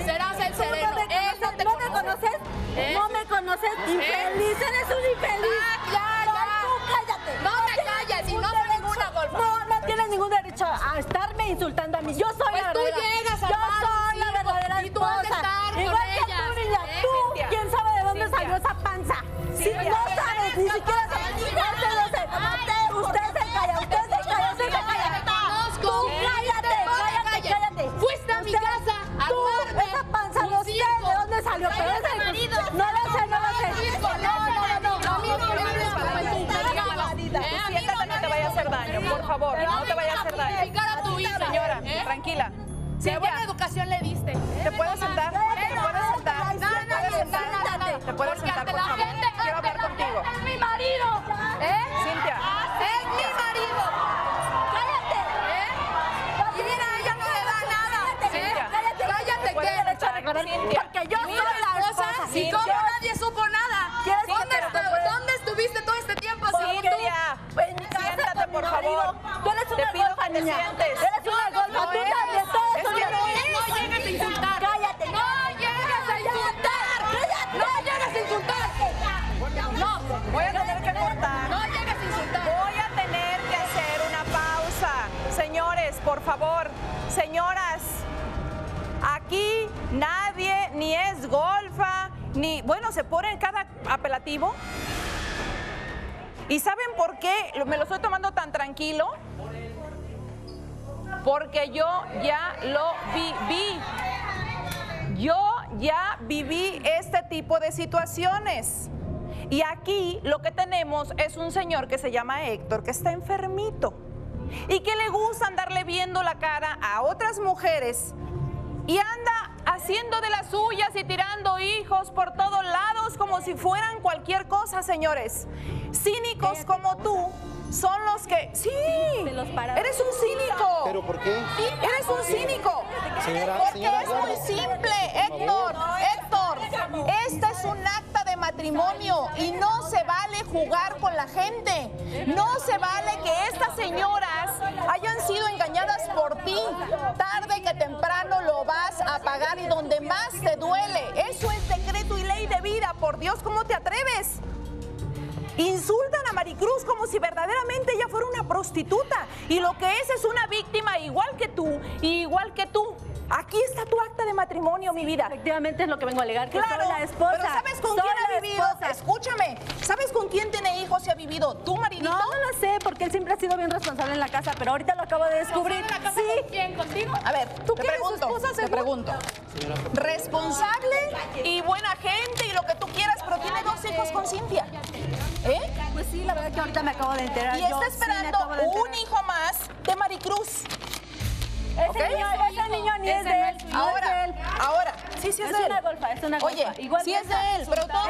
Serás el sereno. Eso te conoces. No educación le diste? ¿Te puedes sentar? ¿Te puedes sentar? ¿Te puedes sentar? ¿Te puedes sentar, por favor? Quiero hablar contigo. ¡Es mi marido! ¿Eh? Cintia. ¡Es mi marido! ¡Cállate! ¿Eh? Y mira, ella no le da nada. Cintia. ¡Cállate! ¡Cállate! ¿Qué? Porque yo soy la esposa. ¿Y cómo nadie supo nada? ¿Dónde estuviste todo este tiempo? Siéntate, por favor. Tú eres una golfa, niña. Eres una golfa. Tú también. Todos son los mismos. No llegues a insultar. Cállate. No llegues a insultar. No llegues a insultar. No. Voy a tener que cortar. No llegues a insultar. Voy a tener que hacer una pausa. Señores, por favor. Señoras, aquí nadie ni es golfa, ni... Bueno, se pone en cada apelativo. ¿Y saben por qué me lo estoy tomando tan tranquilo? Porque yo ya lo viví. Yo ya viví este tipo de situaciones. Y aquí lo que tenemos es un señor que se llama Héctor, que está enfermito. Y que le gusta andarle viendo la cara a otras mujeres. Y anda haciendo de las suyas y tirando hijos por todos lados como si fueran cualquier cosa, señores. Cínicos como tú son los que... Sí, eres un cínico. ¿Pero por qué? Eres un cínico. Porque es muy simple, Héctor. Héctor, este es un acta de matrimonio y no se vale jugar con la gente. No se vale que estas señoras hayan sido engañadas por ti. Tarde que temprano lo vas a pagar y donde más te duele. Eso es decreto y ley de vida. Por Dios, ¿cómo te atreves? Insultan a Maricruz como si verdaderamente ella fuera una prostituta. Y lo que es es una víctima igual que tú, igual que tú. Aquí está tu acta de matrimonio, mi vida. Efectivamente es lo que vengo a alegar, que claro, soy la esposa. Pero ¿sabes con soy quién ha vivido? Esposa. Escúchame, ¿sabes con quién tiene hijos y ha vivido? ¿Tú, maridito? No, no lo sé, porque él siempre ha sido bien responsable en la casa, pero ahorita lo acabo de descubrir. ¿La casa sí. ¿Con quién? ¿Contigo? A ver, ¿tú qué eres su esposa? Te pregunto. Responsable y buena gente y lo que tú quieras, pero tiene dos hijos con Cintia. ¿Eh? Pues sí, la verdad que ahorita me acabo de enterar. Y está esperando un hijo más de Maricruz. Ese, okay. niño, ese niño ni es, es de él. él. Ahora, él. ahora. Sí, sí es, es de él. Una golfa, es una golfa. Oye, igual sí es de él, pero todos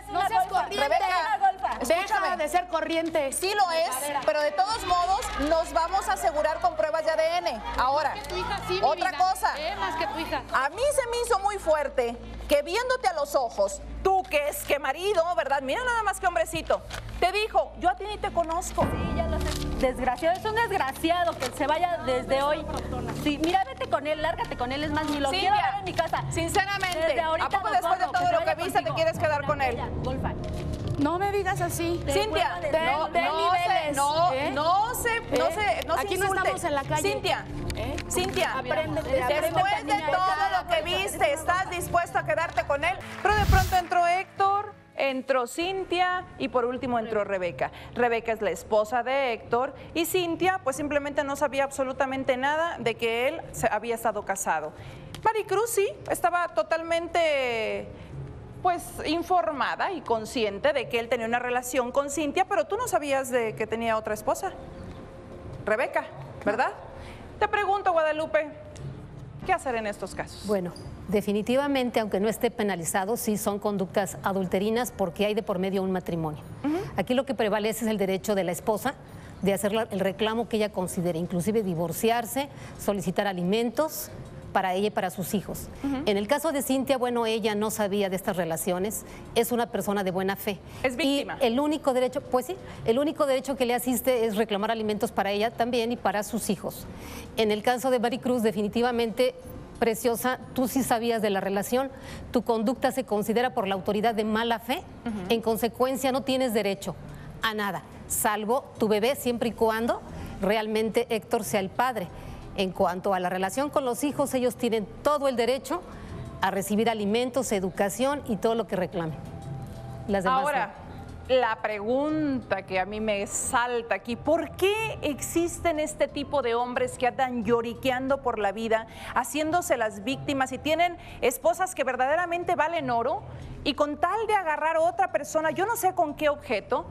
es una no seas golfa. corriente. Rebeca, una golfa. Deja de ser corriente. Sí lo es, pero de todos modos nos vamos a asegurar con pruebas de A D N. Ahora, que tu hija, sí, otra vida. cosa. Eh, más que tu hija. A mí se me hizo muy fuerte que viéndote a los ojos, tú que es que marido, ¿verdad? Mira nada más que hombrecito. Te dijo, yo a ti ni te conozco. Sí, ya lo sé. Desgraciado, es un desgraciado que se vaya desde hoy. Sí, mira, vete con él, lárgate con él, es más, ni lo quiero ver en mi casa. Sinceramente, ¿a poco después de todo lo que viste te quieres quedar con él? No me digas así. Cintia, no, no se, no, no se, no se, no se Aquí no estamos en la calle. Cintia, Cintia, después de todo lo que viste, ¿estás dispuesta a quedarte con él? Pero de pronto entró Héctor. Entró Cintia y por último entró Rebeca. Rebeca es la esposa de Héctor y Cintia pues simplemente no sabía absolutamente nada de que él había estado casado. Maricruz sí, estaba totalmente pues informada y consciente de que él tenía una relación con Cintia, pero tú no sabías de que tenía otra esposa, Rebeca, ¿verdad? Te pregunto, Guadalupe, ¿qué hacer en estos casos? Bueno, definitivamente, aunque no esté penalizado, sí son conductas adulterinas porque hay de por medio un matrimonio. Uh-huh. Aquí lo que prevalece es el derecho de la esposa de hacer el reclamo que ella considere, inclusive divorciarse, solicitar alimentos para ella y para sus hijos. Uh-huh. En el caso de Cintia, bueno, ella no sabía de estas relaciones, es una persona de buena fe. Es víctima. Y el único derecho, pues sí, el único derecho que le asiste es reclamar alimentos para ella también y para sus hijos. En el caso de Maricruz, definitivamente, Preciosa, tú sí sabías de la relación, tu conducta se considera por la autoridad de mala fe, uh-huh. en consecuencia no tienes derecho a nada, salvo tu bebé siempre y cuando realmente Héctor sea el padre. En cuanto a la relación con los hijos, ellos tienen todo el derecho a recibir alimentos, educación y todo lo que reclamen. Las demás Ahora, no. La pregunta que a mí me salta aquí, ¿por qué existen este tipo de hombres que andan lloriqueando por la vida, haciéndose las víctimas y tienen esposas que verdaderamente valen oro y con tal de agarrar a otra persona, yo no sé con qué objeto,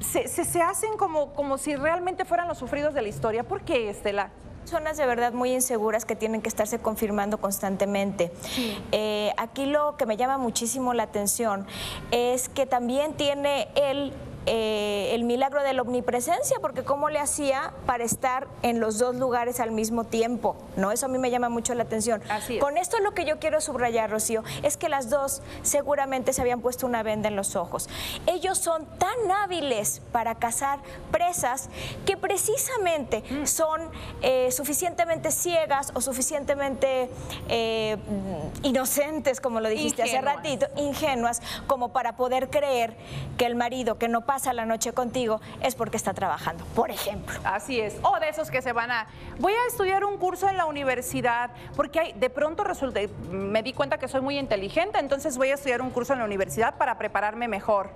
se, se, se hacen como, como si realmente fueran los sufridos de la historia? ¿Por qué, Estela? Zonas de verdad muy inseguras que tienen que estarse confirmando constantemente. Sí. Eh, aquí lo que me llama muchísimo la atención es que también tiene el... Eh, el milagro de la omnipresencia, porque cómo le hacía para estar en los dos lugares al mismo tiempo, ¿no? Eso a mí me llama mucho la atención. Así es. Con esto lo que yo quiero subrayar, Rocío, es que las dos seguramente se habían puesto una venda en los ojos. Ellos son tan hábiles para cazar presas que precisamente mm. son eh, suficientemente ciegas o suficientemente eh, inocentes, como lo dijiste ingenuas. hace ratito, ingenuas, como para poder creer que el marido que no pasa la noche contigo es porque está trabajando, por ejemplo. Así es, o de esos que se van a... Voy a estudiar un curso en la universidad, porque hay, de pronto resulta, me di cuenta que soy muy inteligente, entonces voy a estudiar un curso en la universidad para prepararme mejor.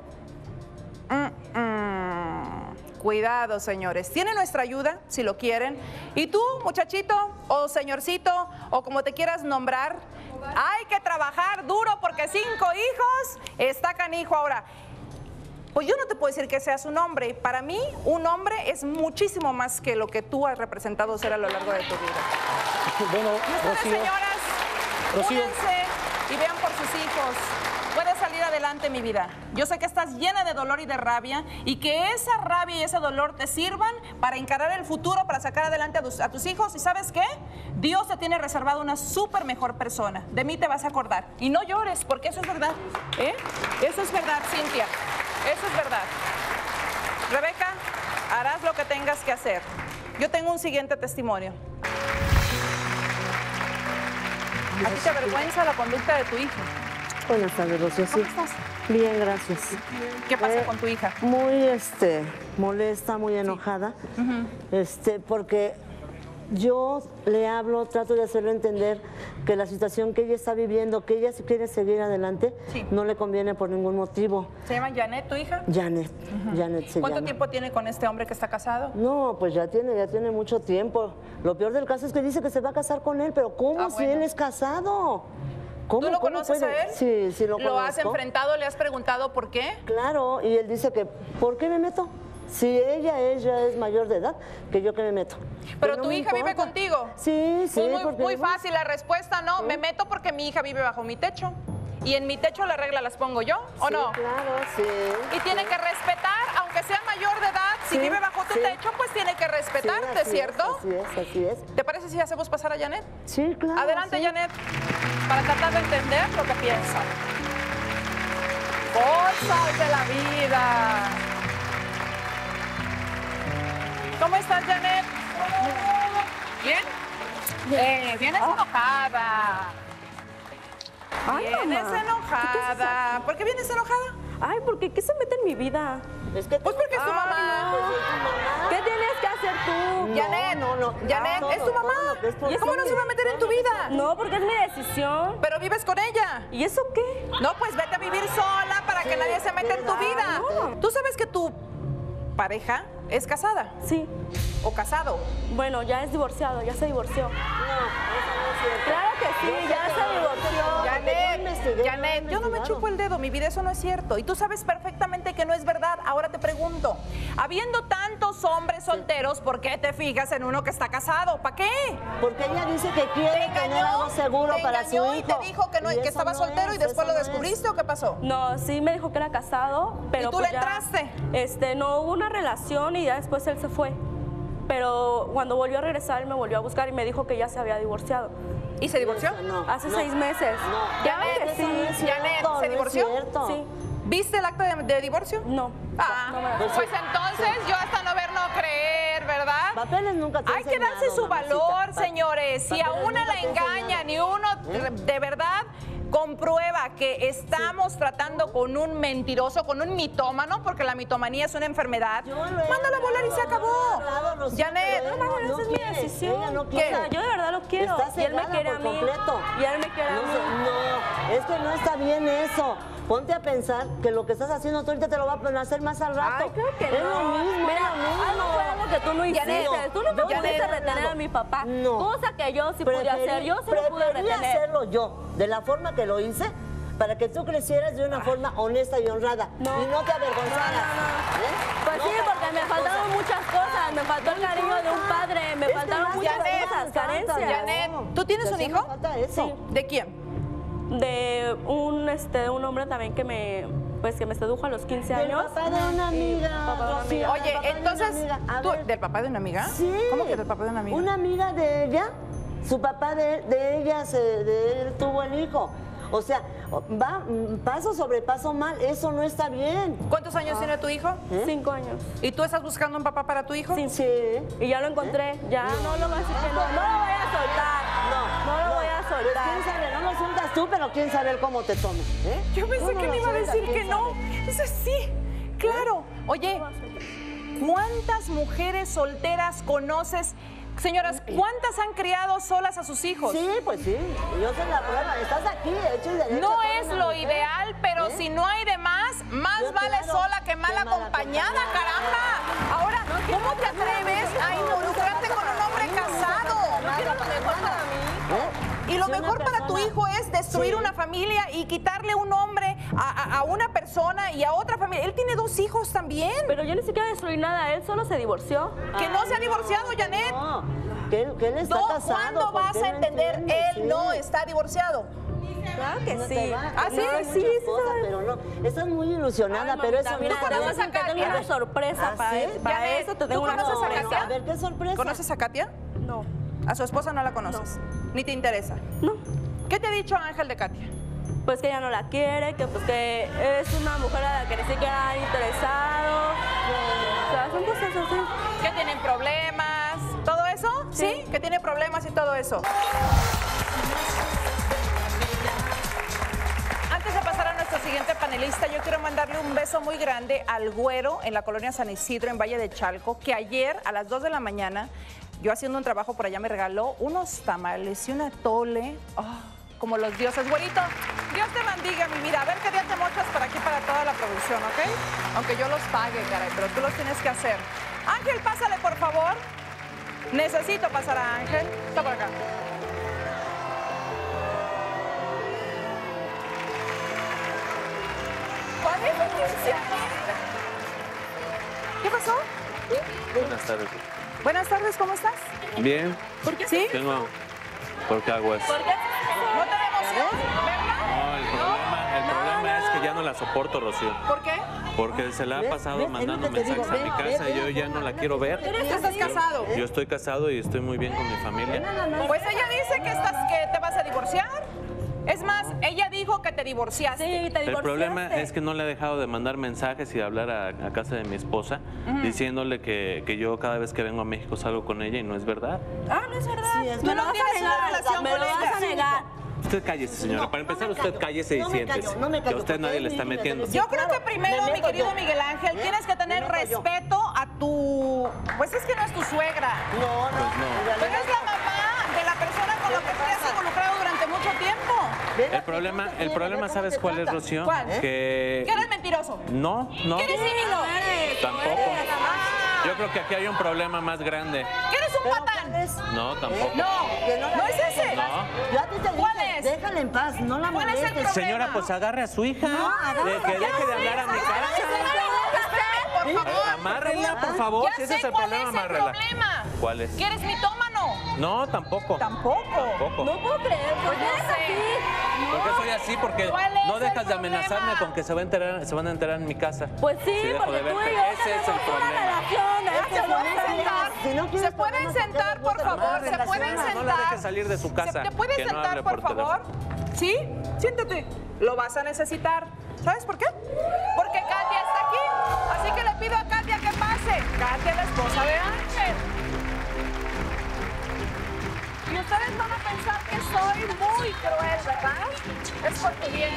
Mm, mm. Cuidado, señores. Tienen nuestra ayuda, si lo quieren. Y tú, muchachito, o señorcito, o como te quieras nombrar, hay que trabajar duro porque cinco hijos está canijo ahora. Pues yo no te puedo decir que seas un hombre. Para mí, un hombre es muchísimo más que lo que tú has representado ser a lo largo de tu vida. Bueno, ustedes, Rocío, señoras, Rocío. únanse y vean por sus hijos. Puedes salir adelante, mi vida. Yo sé que estás llena de dolor y de rabia, y que esa rabia y ese dolor te sirvan para encarar el futuro, para sacar adelante a tus, a tus hijos. ¿Y sabes qué? Dios te tiene reservado una súper mejor persona. De mí te vas a acordar. Y no llores, porque eso es verdad. ¿Eh? Eso es verdad, Cintia. Eso es verdad. Rebeca, harás lo que tengas que hacer. Yo tengo un siguiente testimonio. ¿A ti te avergüenza la conducta de tu hijo? Buenas tardes, Rocío. ¿Cómo estás? Bien, gracias. ¿Qué pasa eh, con tu hija? Muy este, molesta, muy enojada. Sí. Uh-huh. este, porque yo le hablo, trato de hacerlo entender que la situación que ella está viviendo, que ella si quiere seguir adelante, sí. no le conviene por ningún motivo. ¿Se llama Janet, tu hija? Janet, uh-huh. Janet se ¿Cuánto llama. tiempo tiene con este hombre que está casado? No, pues ya tiene, ya tiene mucho tiempo. Lo peor del caso es que dice que se va a casar con él, pero ¿cómo ah, bueno. si él es casado? ¿Cómo, ¿Tú lo cómo conoces puede? a él? Sí, sí lo conozco. ¿Lo has enfrentado? ¿Le has preguntado por qué? Claro, y él dice que, ¿por qué me meto? Si ella es, ya es mayor de edad, que yo que me meto. Pero no tu me hija importa. vive contigo. Sí, sí. Muy, muy, muy fácil la respuesta, ¿no? ¿Eh? Me meto porque mi hija vive bajo mi techo. Y en mi techo la regla las pongo yo, ¿o sí, no? claro, sí. Y sí. tiene que respetar, aunque sea mayor de edad, si sí, vive bajo tu sí. techo, pues tiene que respetarte, sí, ¿cierto? Es, así es, así es. ¿Te parece si hacemos pasar a Janet? Sí, claro. Adelante, sí. Janet, para tratar de entender lo que piensa. Cosas de la vida. ¿Cómo estás, Janet? ¿Bien? Bien, vienes oh. enojada. Ay, vienes mamá. enojada. ¿Por qué vienes enojada? Ay, porque ¿qué se mete en mi vida? Es que pues porque es tu mamá. No. ¿Qué tienes que hacer tú? No, Janet, no, no. Janet, no, no, es tu mamá. No, no, no, es ¿Cómo no se va a meter en tu vida? No, porque es mi decisión. Pero vives con ella. ¿Y eso qué? No, pues vete a vivir sola para sí, que nadie se meta en tu vida. No. Tú sabes que tu pareja ¿es casada? Sí. ¿O casado? Bueno, ya es divorciado, ya se divorció. No, eso no es cierto. Claro que sí, yo ya se divorció. Janet, Janet, yo no me chupo el dedo, mi vida, eso no es cierto. Y tú sabes perfectamente que no es verdad. Ahora te pregunto, habiendo tantos hombres solteros, ¿por qué te fijas en uno que está casado? ¿Para qué? Porque ella dice que quiere engañó, tener algo seguro te para su hijo. Y te dijo que, no, que estaba no soltero es, y después lo descubriste, no ¿o qué pasó? No, sí me dijo que era casado, pero ¿y tú pues le entraste? Ya, este, no hubo una relación y ya después él se fue. Pero cuando volvió a regresar, él me volvió a buscar y me dijo que ya se había divorciado. ¿Y se divorció? No, no, Hace no, seis meses. No, ya ves, sí. Janet, ¿se divorció? No sí. ¿Viste el acto de, de divorcio? No. Ah, no, no pues entonces sí. yo hasta no ver, no creer, ¿verdad? Papeles nunca te Hay que darse nada, su mamacita, valor, señores. Si a una la engañan y uno ¿Eh? de verdad comprueba que estamos sí. tratando con un mentiroso, con un mitómano, porque la mitomanía es una enfermedad, mándala a volar y se acabó. No, Janet, no, no, no, esa es mi decisión. No o sea, yo de verdad lo quiero. Y él me quiere a mí. Completo. Y él me quiere no, a mí. No, es que no está bien eso. Ponte a pensar que lo que estás haciendo tú ahorita te lo va a hacer más al rato. Ay, creo que es no. lo mismo. Mira, algo fue algo que tú no hiciste. No, tú no, no pudiste retener a mi papá. No. Cosa que yo sí pude hacer. Yo sí lo pude retener. Preferí hacerlo yo, de la forma que lo hice, para que tú crecieras de una forma honesta y honrada no. y no te avergonzaras. No, no, no. ¿Eh? Pues no, sí, porque me faltaron cosa. muchas cosas, me faltó el cariño de un padre, me faltaron muchas Janet, cosas, carencias. Janet, ¿tú tienes un hijo? Sí. ¿De quién? De un este un hombre también que me pues que me sedujo a los quince años. Del papá de una amiga. Sí, papá de una amiga. Oye, entonces, ¿tú, ¿del papá de una amiga? Sí. ¿Cómo que del papá de una amiga? Una amiga de ella, su papá de, de ella se, de él tuvo el hijo. O sea, va paso sobre paso mal, eso no está bien. ¿Cuántos años ah. tiene tu hijo? ¿Eh? Cinco años. ¿Y tú estás buscando un papá para tu hijo? Sí. sí. Y ya lo encontré, ¿Eh? ya. No, no lo vas a decir, no, no lo voy a soltar. No, no lo no. voy a soltar. Pues, ¿quién sabe? No lo sueltas tú, pero quién sabe cómo te tomes. ¿Eh? Yo pensé no, que no me iba a decir que sabe. no. Eso sí, claro. ¿Eh? Oye, ¿cuántas mujeres solteras conoces? Señoras, ¿cuántas han criado solas a sus hijos? Sí, pues sí. Yo soy la prueba. Estás aquí, de hecho y derecho. No es lo ideal, pero ¿Eh? si no hay de más, más Yo vale claro, sola que mal acompañada, acompañada, caraja. Ahora, ¿cómo te atreves a involucrarte con un hombre casado? Yo quiero lo mejor para mí. Y lo mejor para tu hijo es destruir una familia y quitarle un hombre a, a, a una persona y a otra familia. Él tiene dos hijos también. Pero yo ni siquiera destruí nada. Él solo se divorció. Que Ay, no se ha divorciado, no, Janet. No. Que, que él está no, casado. ¿Cuándo vas a entender? No él sí. no está divorciado. Claro que no sí. Ah, sí, no, sí, sí. Cosas, pero no. Estás muy ilusionada, Ay, pero eso no. Mira, te vamos a Katia. Tengo una sorpresa ¿Ah, para, ¿sí? él, para eso. Te tengo ¿Tú una conoces sorpresa. a Katia? A ver, ¿qué sorpresa? ¿Conoces a Katia? No. ¿A su esposa no la conoces? No. ¿Ni te interesa? No. ¿Qué te ha dicho Ángel de Katia? Pues que ella no la quiere, que pues que es una mujer a la que ni siquiera han interesado. O sea, son cosas así. Que tienen problemas, todo eso, ¿sí? ¿Sí? Que tiene problemas y todo eso. Antes de pasar a nuestro siguiente panelista, yo quiero mandarle un beso muy grande al Güero en la colonia San Isidro, en Valle de Chalco, que ayer a las dos de la mañana, yo haciendo un trabajo por allá, me regaló unos tamales y un atole. Oh, como los dioses. Güerito, Dios te bendiga, mi vida. A ver qué día te mochas para aquí, para toda la producción, ¿ok? Aunque yo los pague, caray, pero tú los tienes que hacer. Ángel, pásale, por favor. Necesito pasar a Ángel. Está por acá. ¿Qué pasó? Buenas tardes. Buenas tardes, ¿cómo estás? Bien. ¿Por qué? ¿Sí? Tengo... ¿Por qué hago eso? ¿Por qué? ¿No te emocionas? No, el problema, el problema es que ya no la soporto, Rocío. ¿Por qué? Porque se la ha pasado ¿Ves? mandando mensajes a mi casa y yo ya no la quiero ver. ¿Pero tú estás casado? Yo estoy casado y estoy muy bien con mi familia. Pues ella dice que, estás, que te vas a divorciar. Es más, ella dijo que te divorciaste. Sí, te divorciaste. El problema es que no le he dejado de mandar mensajes y de hablar a, a casa de mi esposa, mm. diciéndole que, que yo cada vez que vengo a México salgo con ella y no es verdad. Ah, no es verdad. Sí, es ¿Tú no tienes una relación con ella? Usted cállese, señora. No, Para empezar, no usted callo, cállese no y siéntese. Callo, no me callo, que usted nadie le está me metiendo. Yo creo que primero, me mi querido yo. Miguel Ángel, ¿Eh? tienes que tener respeto yo. a tu... Pues es que no es tu suegra. No, no. Pues no. Pero es la mamá de la persona con la que estás involucrado durante mucho tiempo. El problema, el problema, ¿sabes cuál es, Rocío? ¿Cuál? ¿Eh? Que... ¿Que eres mentiroso? No, no. ¿Que eres cínico? Tampoco. Ah. Yo creo que aquí hay un problema más grande. ¿Que eres un patán? No, tampoco. No, no es ese. No. ¿Cuál es? Déjala en paz, no la molestes. Señora, pues agarre a su hija. No, agarre. Que deje de hablar a mi casa. Por favor. Amárrenla, por favor. Si ese es el problema, amárrenla. ¿Cuál es? ¿Que eres mitómano? No, tampoco. ¿Tampoco? Tampoco. No puedo creer. ¿Por qué eres así? Porque soy así, porque no dejas de amenazarme con que se, va a enterar, se van a enterar en mi casa. Pues sí, si porque de tú y yo ese es el problema. Se pueden sentar, por favor, se pueden sentar. No la dejes salir de su casa. ¿Te puedes sentar, por favor? ¿Sí? Siéntate. Lo vas a necesitar. ¿Sabes por qué? Porque Katia está aquí, así que le pido a Katia que pase. Katia, la esposa de Ángel. Y ustedes van a pensar que soy muy cruel, ¿verdad? Es por tu bien.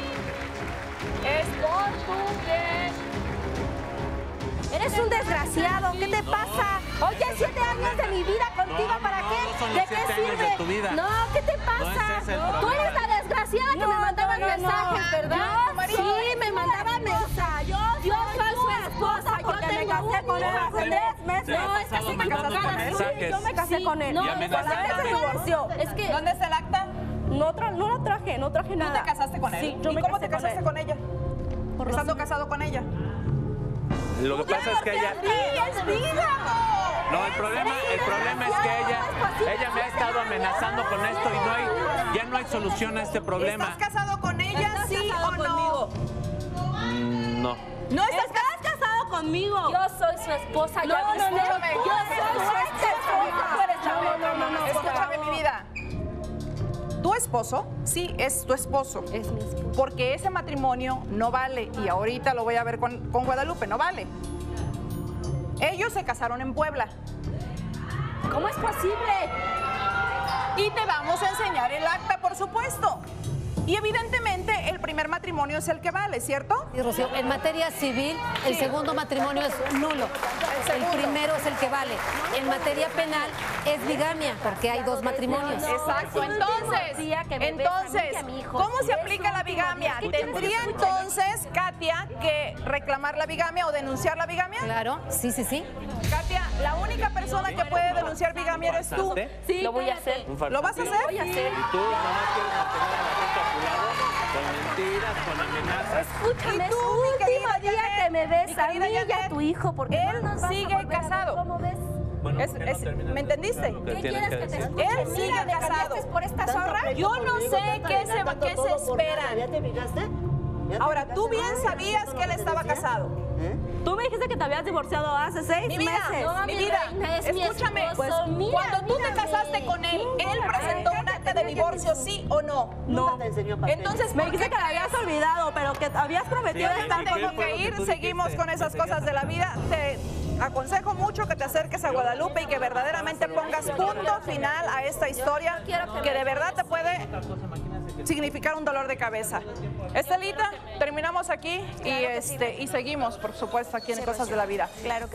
Es por tu bien. Eres un desgraciado. ¿Qué te pasa? Oye, siete años de mi vida contigo, ¿para qué? ¿De qué sirve? No, ¿qué te pasa? Tú eres la desgraciada que me mandaba mensajes, ¿verdad? Sí, me mandaba mensajes. Yo soy su esposa porque me casé con él hace tres meses. No, es que sí me casé con él. Yo me casé con él. No, a la vez se divorció. ¿Dónde está el acta? No, tra no la traje, no traje nada. ¿No te casaste con él? Sí, yo ¿Y me cómo casé te casaste con, él? con ella? Por Estando Rocío. casado con ella. Lo que pasa es que ella... ¡Es vida! No, el problema, el problema es que ella, ella me ha estado amenazando con esto y no hay, ya no hay solución a este problema. ¿Estás casado con ella, sí o no? No. ¿No estás casado conmigo? Yo soy su esposa. No, no, no. Yo soy su esposa. No, no, no. Escúchame, mi vida. Tu esposo, sí, es tu esposo. Es mi esposo. Porque ese matrimonio no vale. Y ahorita lo voy a ver con, con Guadalupe, no vale. Ellos se casaron en Puebla. ¿Cómo es posible? Y te vamos a enseñar el acta, por supuesto. Y evidentemente el primer matrimonio es el que vale, ¿cierto? Y Rocío, en materia civil el sí. segundo matrimonio es nulo. El, el primero es el que vale. En materia penal es bigamia, porque hay dos matrimonios. No, no, Exacto. Entonces, entonces ¿cómo se aplica la bigamia? ¿Tendría entonces Katia que reclamar la bigamia o denunciar la bigamia? Claro, sí, sí, sí. Katia, la única persona que puede denunciar bigamia eres tú. Sí, lo voy a hacer. ¿Lo vas a hacer? Lo voy a hacer. Y tú nomás quieres mantener a la gente a tu lado con mentiras, con amenazas. Escúchame, es el último día que me ves a mí y a tu hijo, porque él sigue casado. ¿Cómo ves? Bueno, es, no es, ¿me entendiste? ¿Qué quieres que, que te escuche? Él sigue Mira, casado. ¿Por esta zorra? Yo no conmigo, sé qué se, qué se espera. ¿Ya te fijaste? Ahora, tú bien sabías que él estaba casado. ¿Eh? Tú me dijiste que te habías divorciado hace seis mi vida, meses. No, mi, mi vida, reina, es escúchame. Mi pues, mírame, cuando tú mírame. te casaste con él, ¿él presentó un acta de divorcio, sí o no? No. Entonces, me dijiste que la habías olvidado, pero que habías prometido sí, estar con tengo que ir. Seguimos con esas cosas de la vida. Te aconsejo mucho que te acerques a Guadalupe y que verdaderamente pongas punto final a esta historia que de verdad te puede significar un dolor de cabeza. Estelita, terminamos aquí y, este, y seguimos, por supuesto, aquí en Cosas de la Vida. Claro que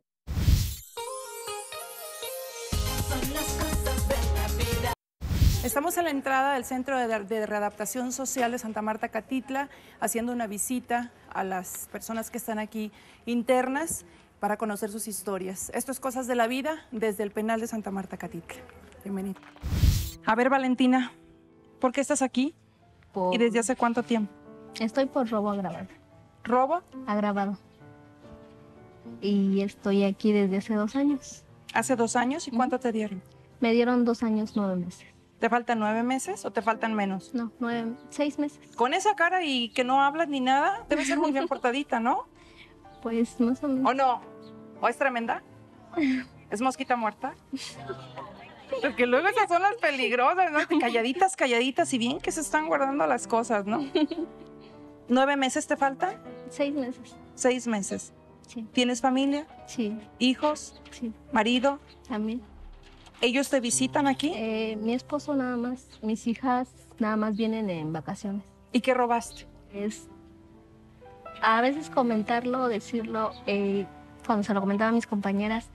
estamos en la entrada del Centro de Readaptación Social de Santa Martha Acatitla, haciendo una visita a las personas que están aquí internas para conocer sus historias. Esto es Cosas de la Vida desde el penal de Santa Martha Acatitla. Bienvenido. A ver, Valentina, ¿por qué estás aquí? Por... ¿Y desde hace cuánto tiempo? Estoy por robo agravado. ¿Robo? Agravado. Y estoy aquí desde hace dos años. ¿Hace dos años? ¿Y uh-huh. cuánto te dieron? Me dieron dos años, nueve meses. ¿Te faltan nueve meses o te faltan menos? No, nueve, seis meses. Con esa cara y que no hablas ni nada, debes ser muy bien portadita, ¿no? Pues más o menos. ¿O no? ¿O es tremenda? ¿Es mosquita muerta? Porque luego esas son las peligrosas, ¿no? Calladitas, calladitas, y bien que se están guardando las cosas, ¿no? ¿Nueve meses te faltan? Seis meses. Seis meses. Sí. ¿Tienes familia? Sí. ¿Hijos? Sí. ¿Marido? También. ¿Ellos te visitan aquí? Eh, mi esposo nada más. Mis hijas nada más vienen en vacaciones. ¿Y qué robaste? Es a veces comentarlo, decirlo. Eh, cuando se lo comentaba a mis compañeras,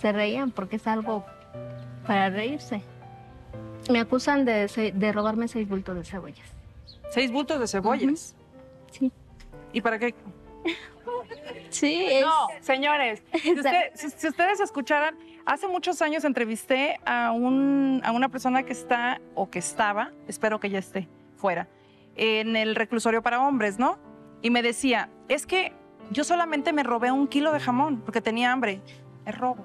se reían porque es algo para reírse. Me acusan de, de robarme seis bultos de cebollas. ¿Seis bultos de cebollas? Uh-huh. Sí. ¿Y para qué? Sí, es... No, señores, si, usted, si, si ustedes escucharan, hace muchos años entrevisté a, un, a una persona que está, o que estaba, espero que ya esté fuera, en el reclusorio para hombres, ¿no? Y me decía, es que yo solamente me robé un kilo de jamón porque tenía hambre. Es robo.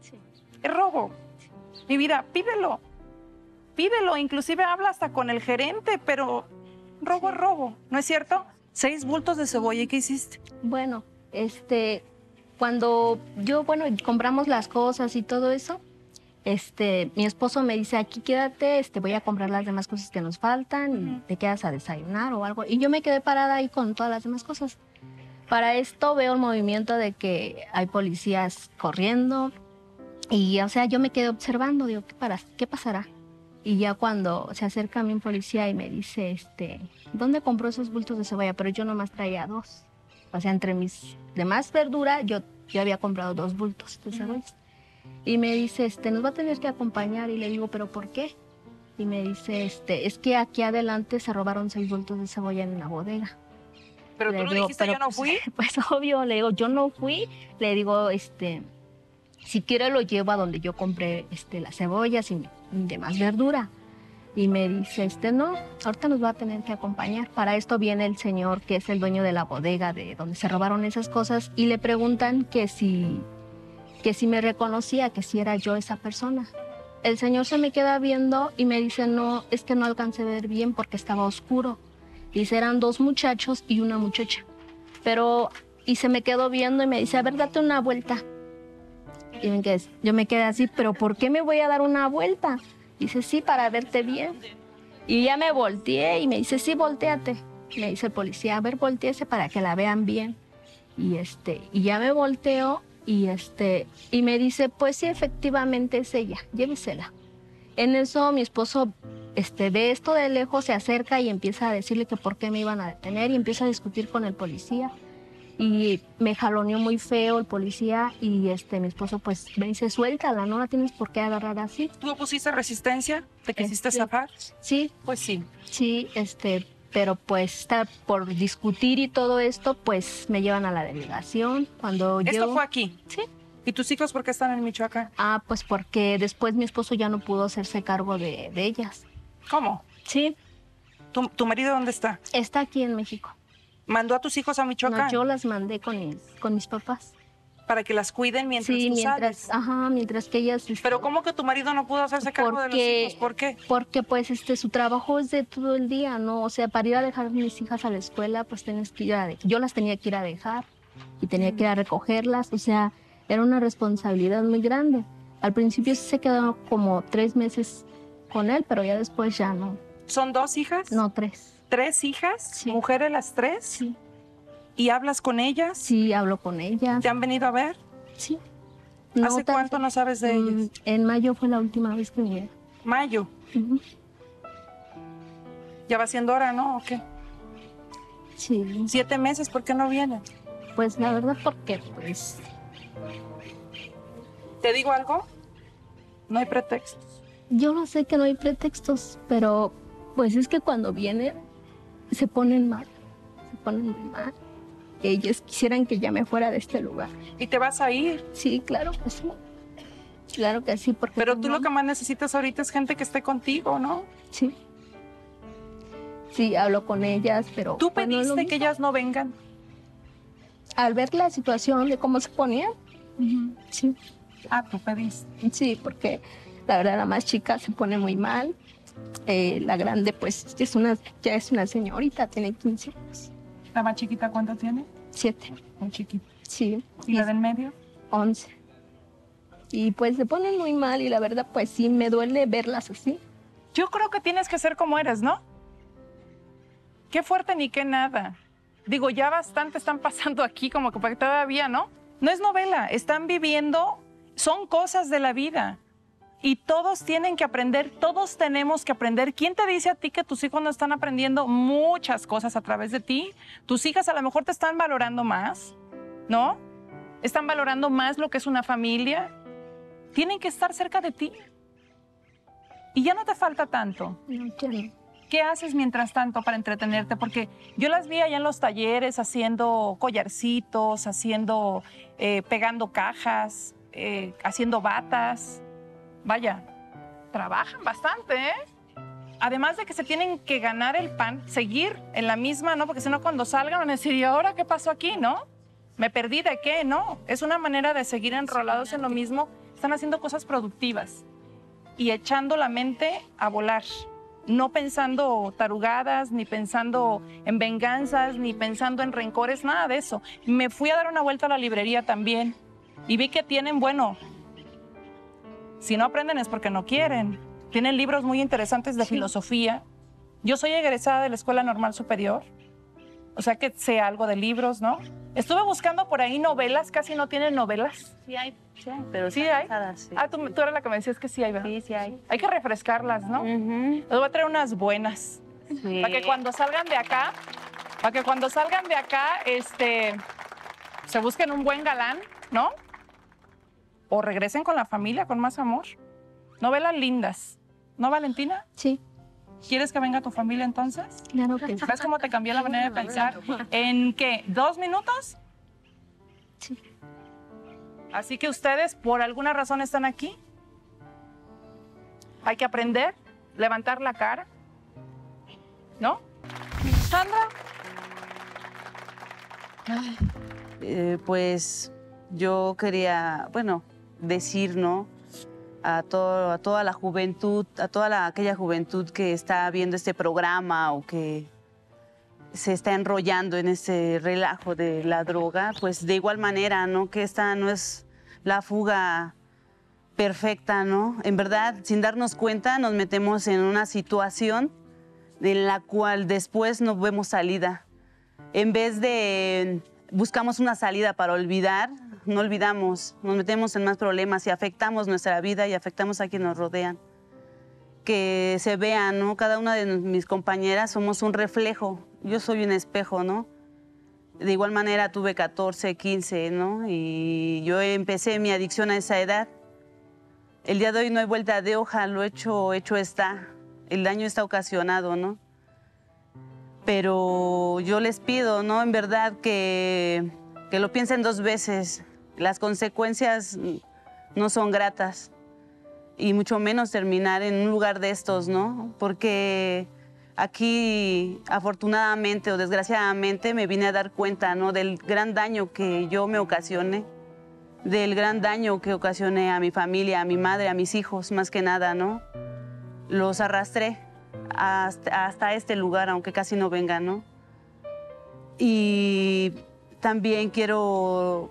Sí. Es robo. Sí. Mi vida, pídelo. Pídelo, inclusive habla hasta con el gerente, pero robo sí. es robo, ¿no es cierto? Seis bultos de cebolla, ¿y qué hiciste? Bueno, este, cuando yo, bueno, compramos las cosas y todo eso, este, mi esposo me dice, aquí quédate, este, voy a comprar las demás cosas que nos faltan, uh-huh. y te quedas a desayunar o algo. Y yo me quedé parada ahí con todas las demás cosas. Para esto veo el movimiento de que hay policías corriendo y, o sea, yo me quedé observando, digo, ¿qué, para, qué pasará? Y ya cuando se acerca a mí un policía y me dice, este, ¿dónde compró esos bultos de cebolla? Pero yo nomás traía dos. O sea, entre mis demás verduras, yo, yo había comprado dos bultos de cebolla. Uh-huh. Y me dice, este, nos va a tener que acompañar. Y le digo, ¿pero por qué? Y me dice, este, es que aquí adelante se robaron seis bultos de cebolla en una bodega. ¿Pero le tú no digo, dijiste, yo no fui? Pues, pues obvio, le digo, yo no fui. Le digo, este, si quiere lo llevo a donde yo compré este, las cebollas y mi demás verdura. y me dice, este no, ahorita nos va a tener que acompañar. Para esto viene el señor que es el dueño de la bodega de donde se robaron esas cosas y le preguntan que si, que si me reconocía, que si era yo esa persona. El señor se me queda viendo y me dice, no, es que no alcancé a ver bien porque estaba oscuro. Dice, eran dos muchachos y una muchacha. Pero, y se me quedó viendo y me dice, a ver, date una vuelta. Y me quedé, yo me quedé así, pero ¿por qué me voy a dar una vuelta? Dice, sí, para verte bien. Y ya me volteé y me dice, sí, volteate. Me dice el policía, a ver, volteese para que la vean bien. Y, este, y ya me volteo y, este, y me dice, pues sí, efectivamente es ella, llévesela. En eso mi esposo este, ve esto de lejos, se acerca y empieza a decirle que por qué me iban a detener y empieza a discutir con el policía. Y me jaloneó muy feo el policía y este, mi esposo pues me dice, suéltala, no la tienes por qué agarrar así. ¿Tú pusiste resistencia? ¿Te quisiste este, zafar? Sí. Pues sí. Sí, este, pero pues está por discutir y todo esto, pues me llevan a la delegación. Cuando ¿Esto yo... fue aquí? Sí. ¿Y tus hijos por qué están en Michoacán? Ah, pues porque después mi esposo ya no pudo hacerse cargo de, de ellas. ¿Cómo? Sí. ¿Tu, tu marido dónde está? Está aquí en México. ¿Mandó a tus hijos a Michoacán? No, yo las mandé con mis, con mis papás. ¿Para que las cuiden mientras sí, tú mientras, sales? Ajá, mientras que ellas... ¿Pero cómo que tu marido no pudo hacerse cargo porque, de los hijos? ¿Por qué? Porque pues este, su trabajo es de todo el día, ¿no? O sea, para ir a dejar a mis hijas a la escuela, pues tienes que ir a, yo las tenía que ir a dejar y tenía que ir a recogerlas. O sea, era una responsabilidad muy grande. Al principio sí se quedó como tres meses con él, pero ya después ya no. ¿Son dos hijas? No, tres. ¿Tres hijas? Sí. ¿Mujeres las tres? Sí. ¿Y hablas con ellas? Sí, hablo con ellas. ¿Te han venido a ver? Sí. No, ¿hace cuánto no sabes de ellas? En mayo fue la última vez que vinieron. ¿Mayo? Uh-huh. Ya va siendo hora, ¿no? ¿O qué? Sí. ¿Siete meses? ¿Por qué no vienen? Pues la verdad, porque pues... ¿Te digo algo? No hay pretextos. Yo no sé que no hay pretextos, pero pues es que cuando vienen... Se ponen mal, se ponen muy mal. Ellos quisieran que ya me fuera de este lugar. ¿Y te vas a ir? Sí, claro que sí. Claro que sí. Porque pero tú no... lo que más necesitas ahorita es gente que esté contigo, ¿no? Sí. Sí, hablo con ellas, pero... ¿Tú pediste que ellas no vengan? Al ver la situación de cómo se ponían. Uh-huh. Sí. Ah, tú pediste. Sí, porque la verdad la más chica se pone muy mal. Eh, la grande, pues, es una, ya es una señorita, tiene quince años. ¿La más chiquita cuánto tiene? Siete. Muy chiquita. Sí. ¿Y la del medio? Once. Y pues se ponen muy mal y la verdad, pues sí, me duele verlas así. Yo creo que tienes que ser como eres, ¿no? Qué fuerte ni qué nada. Digo, ya bastante están pasando aquí, como que todavía, ¿no? No es novela, están viviendo, son cosas de la vida. Y todos tienen que aprender, todos tenemos que aprender. ¿Quién te dice a ti que tus hijos no están aprendiendo muchas cosas a través de ti? Tus hijas a lo mejor te están valorando más, ¿no? Están valorando más lo que es una familia. Tienen que estar cerca de ti. Y ya no te falta tanto. No quiero. ¿Qué haces mientras tanto para entretenerte? Porque yo las vi allá en los talleres haciendo collarcitos, haciendo, eh, pegando cajas, eh, haciendo batas. Vaya, trabajan bastante, ¿eh? Además de que se tienen que ganar el pan, seguir en la misma, ¿no? Porque si no, cuando salgan van a decir, ¿y ahora qué pasó aquí, no? ¿Me perdí de qué, no? Es una manera de seguir enrolados en lo mismo. Están haciendo cosas productivas y echando la mente a volar. No pensando tarugadas, ni pensando en venganzas, ni pensando en rencores, nada de eso. Me fui a dar una vuelta a la librería también y vi que tienen, bueno... Si no aprenden es porque no quieren. Tienen libros muy interesantes de sí. Filosofía. Yo soy egresada de la Escuela Normal Superior, o sea que sé algo de libros, ¿no? Estuve buscando por ahí novelas, casi no tienen novelas. Sí hay, sí hay. Pero sí hay. Cansada, sí. Ah, tú, tú eras la que me decías que sí hay, ¿verdad? Sí, sí hay. Hay que refrescarlas, ¿no? Uh-huh. Les voy a traer unas buenas. Sí. Para que cuando salgan de acá, para que cuando salgan de acá, este, se busquen un buen galán, ¿no? O regresen con la familia, con más amor. Novelas lindas. ¿No, Valentina? Sí. ¿Quieres que venga tu familia entonces? Claro que sí. ¿Ves cómo te cambió la manera de pensar? ¿En qué? ¿Dos minutos? Sí. Así que ustedes, por alguna razón, están aquí. Hay que aprender levantar la cara, ¿no? Sandra. Ay. Eh, pues yo quería, bueno, decir, ¿no? A, todo, a toda la juventud, a toda la, aquella juventud que está viendo este programa o que se está enrollando en ese relajo de la droga, pues de igual manera, ¿no? Que esta no es la fuga perfecta, ¿no? En verdad, sin darnos cuenta, nos metemos en una situación en la cual después no vemos salida. En vez de buscamos una salida para olvidar, no olvidamos, nos metemos en más problemas y afectamos nuestra vida y afectamos a quienes nos rodean. Que se vean, ¿no? Cada una de mis compañeras somos un reflejo. Yo soy un espejo, ¿no? De igual manera tuve catorce, quince, ¿no? Y yo empecé mi adicción a esa edad. El día de hoy no hay vuelta de hoja, lo hecho, hecho está. El daño está ocasionado, ¿no? Pero yo les pido, ¿no? En verdad que, que lo piensen dos veces. Las consecuencias no son gratas. Y mucho menos terminar en un lugar de estos, ¿no? Porque aquí, afortunadamente o desgraciadamente, me vine a dar cuenta, ¿no? Del gran daño que yo me ocasioné, del gran daño que ocasioné a mi familia, a mi madre, a mis hijos, más que nada, ¿no? Los arrastré hasta, hasta este lugar, aunque casi no vengan, ¿no? Y también quiero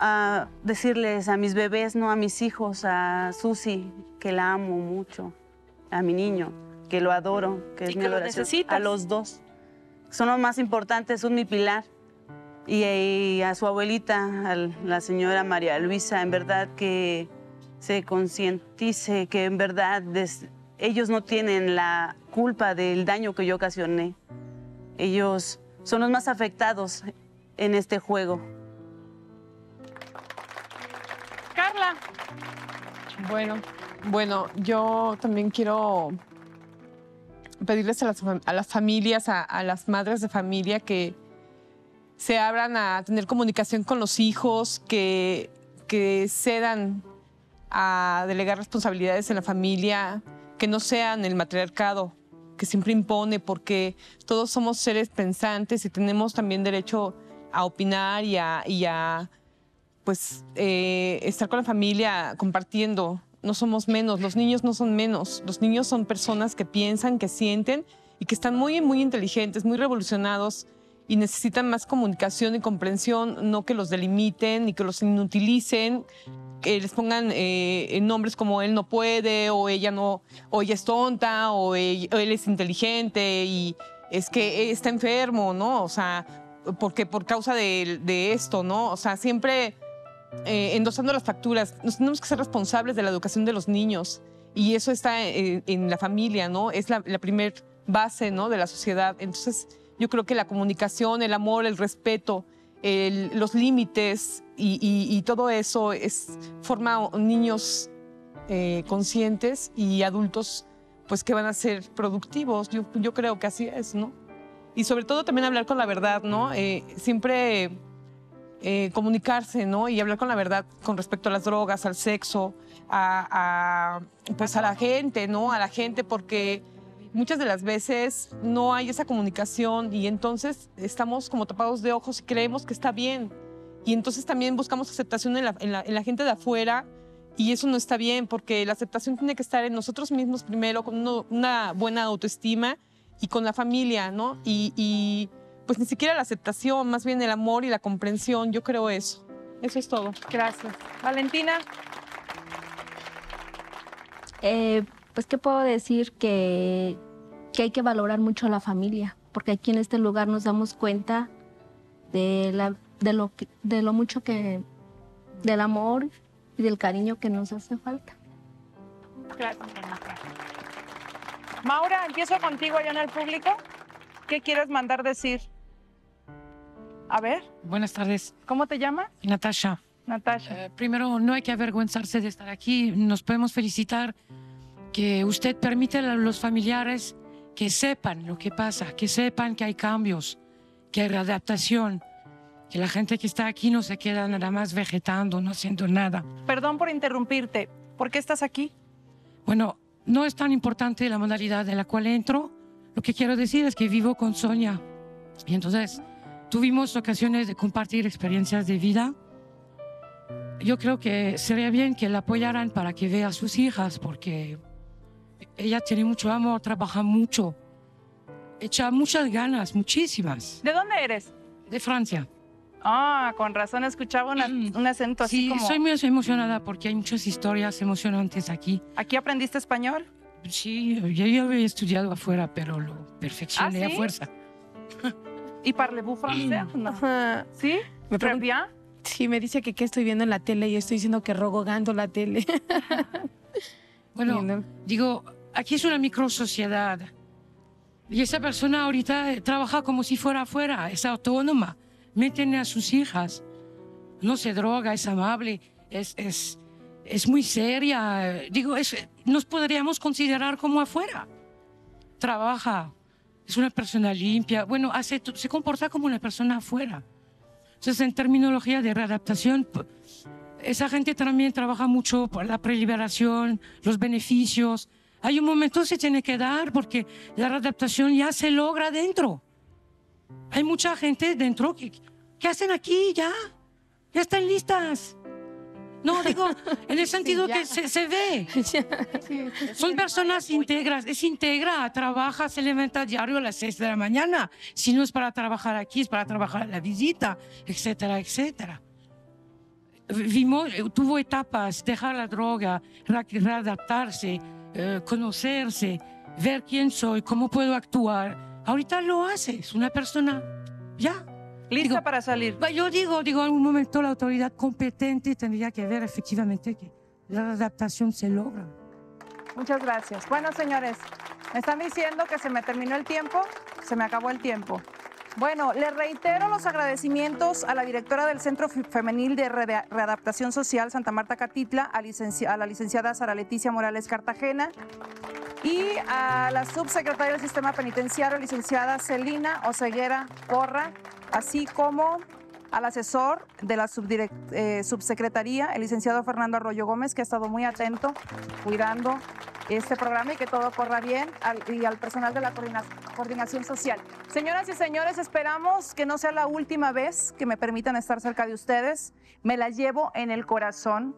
uh, decirles a mis bebés, ¿no? A mis hijos, a Susi, que la amo mucho, a mi niño, que lo adoro, que es mi adoración. A los dos. Son los más importantes, son mi pilar. Y, y a su abuelita, a la señora María Luisa, en verdad que se concientice, que en verdad des, ellos no tienen la culpa del daño que yo ocasioné. Ellos son los más afectados en este juego. Carla. Bueno, bueno, yo también quiero pedirles a las, a las familias, a, a las madres de familia que se abran a tener comunicación con los hijos, que, que cedan a delegar responsabilidades en la familia, que no sean el matriarcado que siempre impone, porque todos somos seres pensantes y tenemos también derecho a opinar y a, y a pues, eh, estar con la familia compartiendo. No somos menos, los niños no son menos. Los niños son personas que piensan, que sienten y que están muy, muy inteligentes, muy revolucionados, y necesitan más comunicación y comprensión, no que los delimiten ni que los inutilicen, que les pongan eh, nombres como él no puede, o ella no, o ella es tonta, o él, o él es inteligente y es que está enfermo, ¿no? O sea, porque por causa de, de esto, ¿no? O sea, siempre eh, endosando las facturas. Nos tenemos que ser responsables de la educación de los niños, y eso está en, en la familia, ¿no? Es la, la primer base, ¿no? De la sociedad. Entonces, yo creo que la comunicación, el amor, el respeto, el, los límites y, y, y todo eso es, forma niños eh, conscientes y adultos pues, que van a ser productivos. Yo, yo creo que así es, ¿no? Y sobre todo también hablar con la verdad, ¿no? Eh, siempre eh, comunicarse, ¿no? Y hablar con la verdad con respecto a las drogas, al sexo, a, a, pues, a la gente, ¿no? A la gente, porque muchas de las veces no hay esa comunicación y entonces estamos como tapados de ojos y creemos que está bien. Y entonces también buscamos aceptación en la, en la, en la gente de afuera, y eso no está bien, porque la aceptación tiene que estar en nosotros mismos primero, con uno, una buena autoestima y con la familia, ¿no? Y, y pues ni siquiera la aceptación, más bien el amor y la comprensión. Yo creo eso. Eso es todo. Gracias. Valentina. Eh, pues, ¿qué puedo decir? Que... que hay que valorar mucho a la familia, porque aquí en este lugar nos damos cuenta de, la, de, lo, de lo mucho que, del amor y del cariño que nos hace falta. Gracias, Maura. Empiezo contigo allá en el público. ¿Qué quieres mandar decir? A ver. Buenas tardes. ¿Cómo te llamas? Natasha. Natasha. Eh, primero, no hay que avergüenzarse de estar aquí. Nos podemos felicitar que usted permite a los familiares que sepan lo que pasa, que sepan que hay cambios, que hay readaptación, que la gente que está aquí no se queda nada más vegetando, no haciendo nada. Perdón por interrumpirte, ¿por qué estás aquí? Bueno, No es tan importante la modalidad en la cual entro. Lo que quiero decir es que vivo con Sonia. Y entonces tuvimos ocasiones de compartir experiencias de vida. Yo creo que sería bien que la apoyaran para que vea a sus hijas, porque ella tiene mucho amor, trabaja mucho, echa muchas ganas, muchísimas. ¿De dónde eres? De Francia. Ah, con razón escuchaba una, mm. un acento así sí, como... Sí, soy muy emocionada porque hay muchas historias emocionantes aquí. ¿Aquí aprendiste español? Sí, yo ya había estudiado afuera, pero lo perfeccioné ¿Ah, sí? a fuerza. ¿Y parlez-vous francés? No. ¿Sí? ¿Me pregunta? Sí, me dice que qué estoy viendo en la tele y estoy diciendo que rogogando la tele. Bueno, ¿no? Digo, aquí es una microsociedad y esa persona ahorita trabaja como si fuera afuera, es autónoma, mantiene a sus hijas, no se droga, es amable, es, es, es muy seria. Digo, es, nos podríamos considerar como afuera. Trabaja, es una persona limpia, bueno, hace, se comporta como una persona afuera. Entonces, en terminología de readaptación, esa gente también trabaja mucho por la preliberación, los beneficios. Hay un momento que se tiene que dar porque la readaptación ya se logra dentro. Hay mucha gente dentro que, que hacen aquí ya, ya están listas. No, digo, en el sentido sí, que se, se ve. Sí. Son personas íntegras, es íntegra, trabaja, se levanta diario a las seis de la mañana. Si no es para trabajar aquí, es para trabajar en la visita, etcétera, etcétera. Vimos, tuvo etapas, dejar la droga, readaptarse, eh, conocerse, ver quién soy, cómo puedo actuar. Ahorita lo hace, es una persona ya. Lista digo, para salir. Yo digo, digo, en algún momento la autoridad competente tendría que ver efectivamente que la adaptación se logra. Muchas gracias. Bueno, señores, me están diciendo que se me terminó el tiempo, se me acabó el tiempo. Bueno, les reitero los agradecimientos a la directora del Centro Femenil de Readaptación Social Santa Martha Acatitla, a, licenci a la licenciada Sara Leticia Morales Cartagena, y a la subsecretaria del Sistema Penitenciario, licenciada Celina Oseguera Corra, así como al asesor de la eh, subsecretaría, el licenciado Fernando Arroyo Gómez, que ha estado muy atento cuidando este programa y que todo corra bien, al, y al personal de la coordina coordinación social. Señoras y señores, esperamos que no sea la última vez que me permitan estar cerca de ustedes. Me la llevo en el corazón.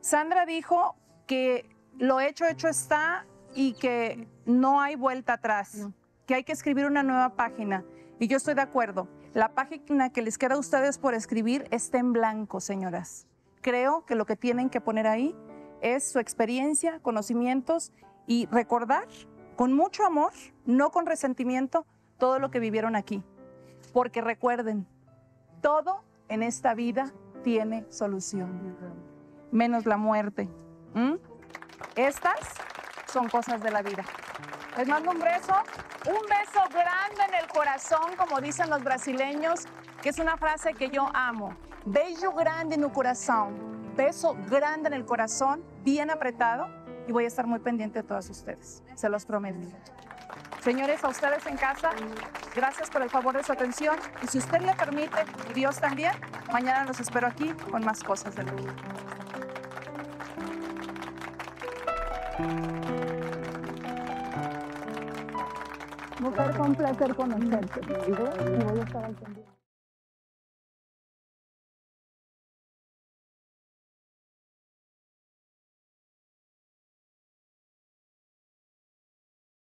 Sandra dijo que lo hecho, hecho está y que no hay vuelta atrás, no. que hay que escribir una nueva página. Y yo estoy de acuerdo. La página que les queda a ustedes por escribir está en blanco, señoras. Creo que lo que tienen que poner ahí es su experiencia, conocimientos y recordar con mucho amor, no con resentimiento, todo lo que vivieron aquí. Porque recuerden, todo en esta vida tiene solución, menos la muerte. ¿Mm? Estas son cosas de la vida. Les mando un beso, un beso grande en el corazón, como dicen los brasileños, que es una frase que yo amo. Beijo grande no corazón, beso grande en el corazón, bien apretado, y voy a estar muy pendiente de todos ustedes, se los prometo. Señores, a ustedes en casa, gracias por el favor de su atención, y si usted le permite, y Dios también, mañana los espero aquí con más cosas de la vida. Mujer, fue un placer conocerte, y voy a estar al pendiente.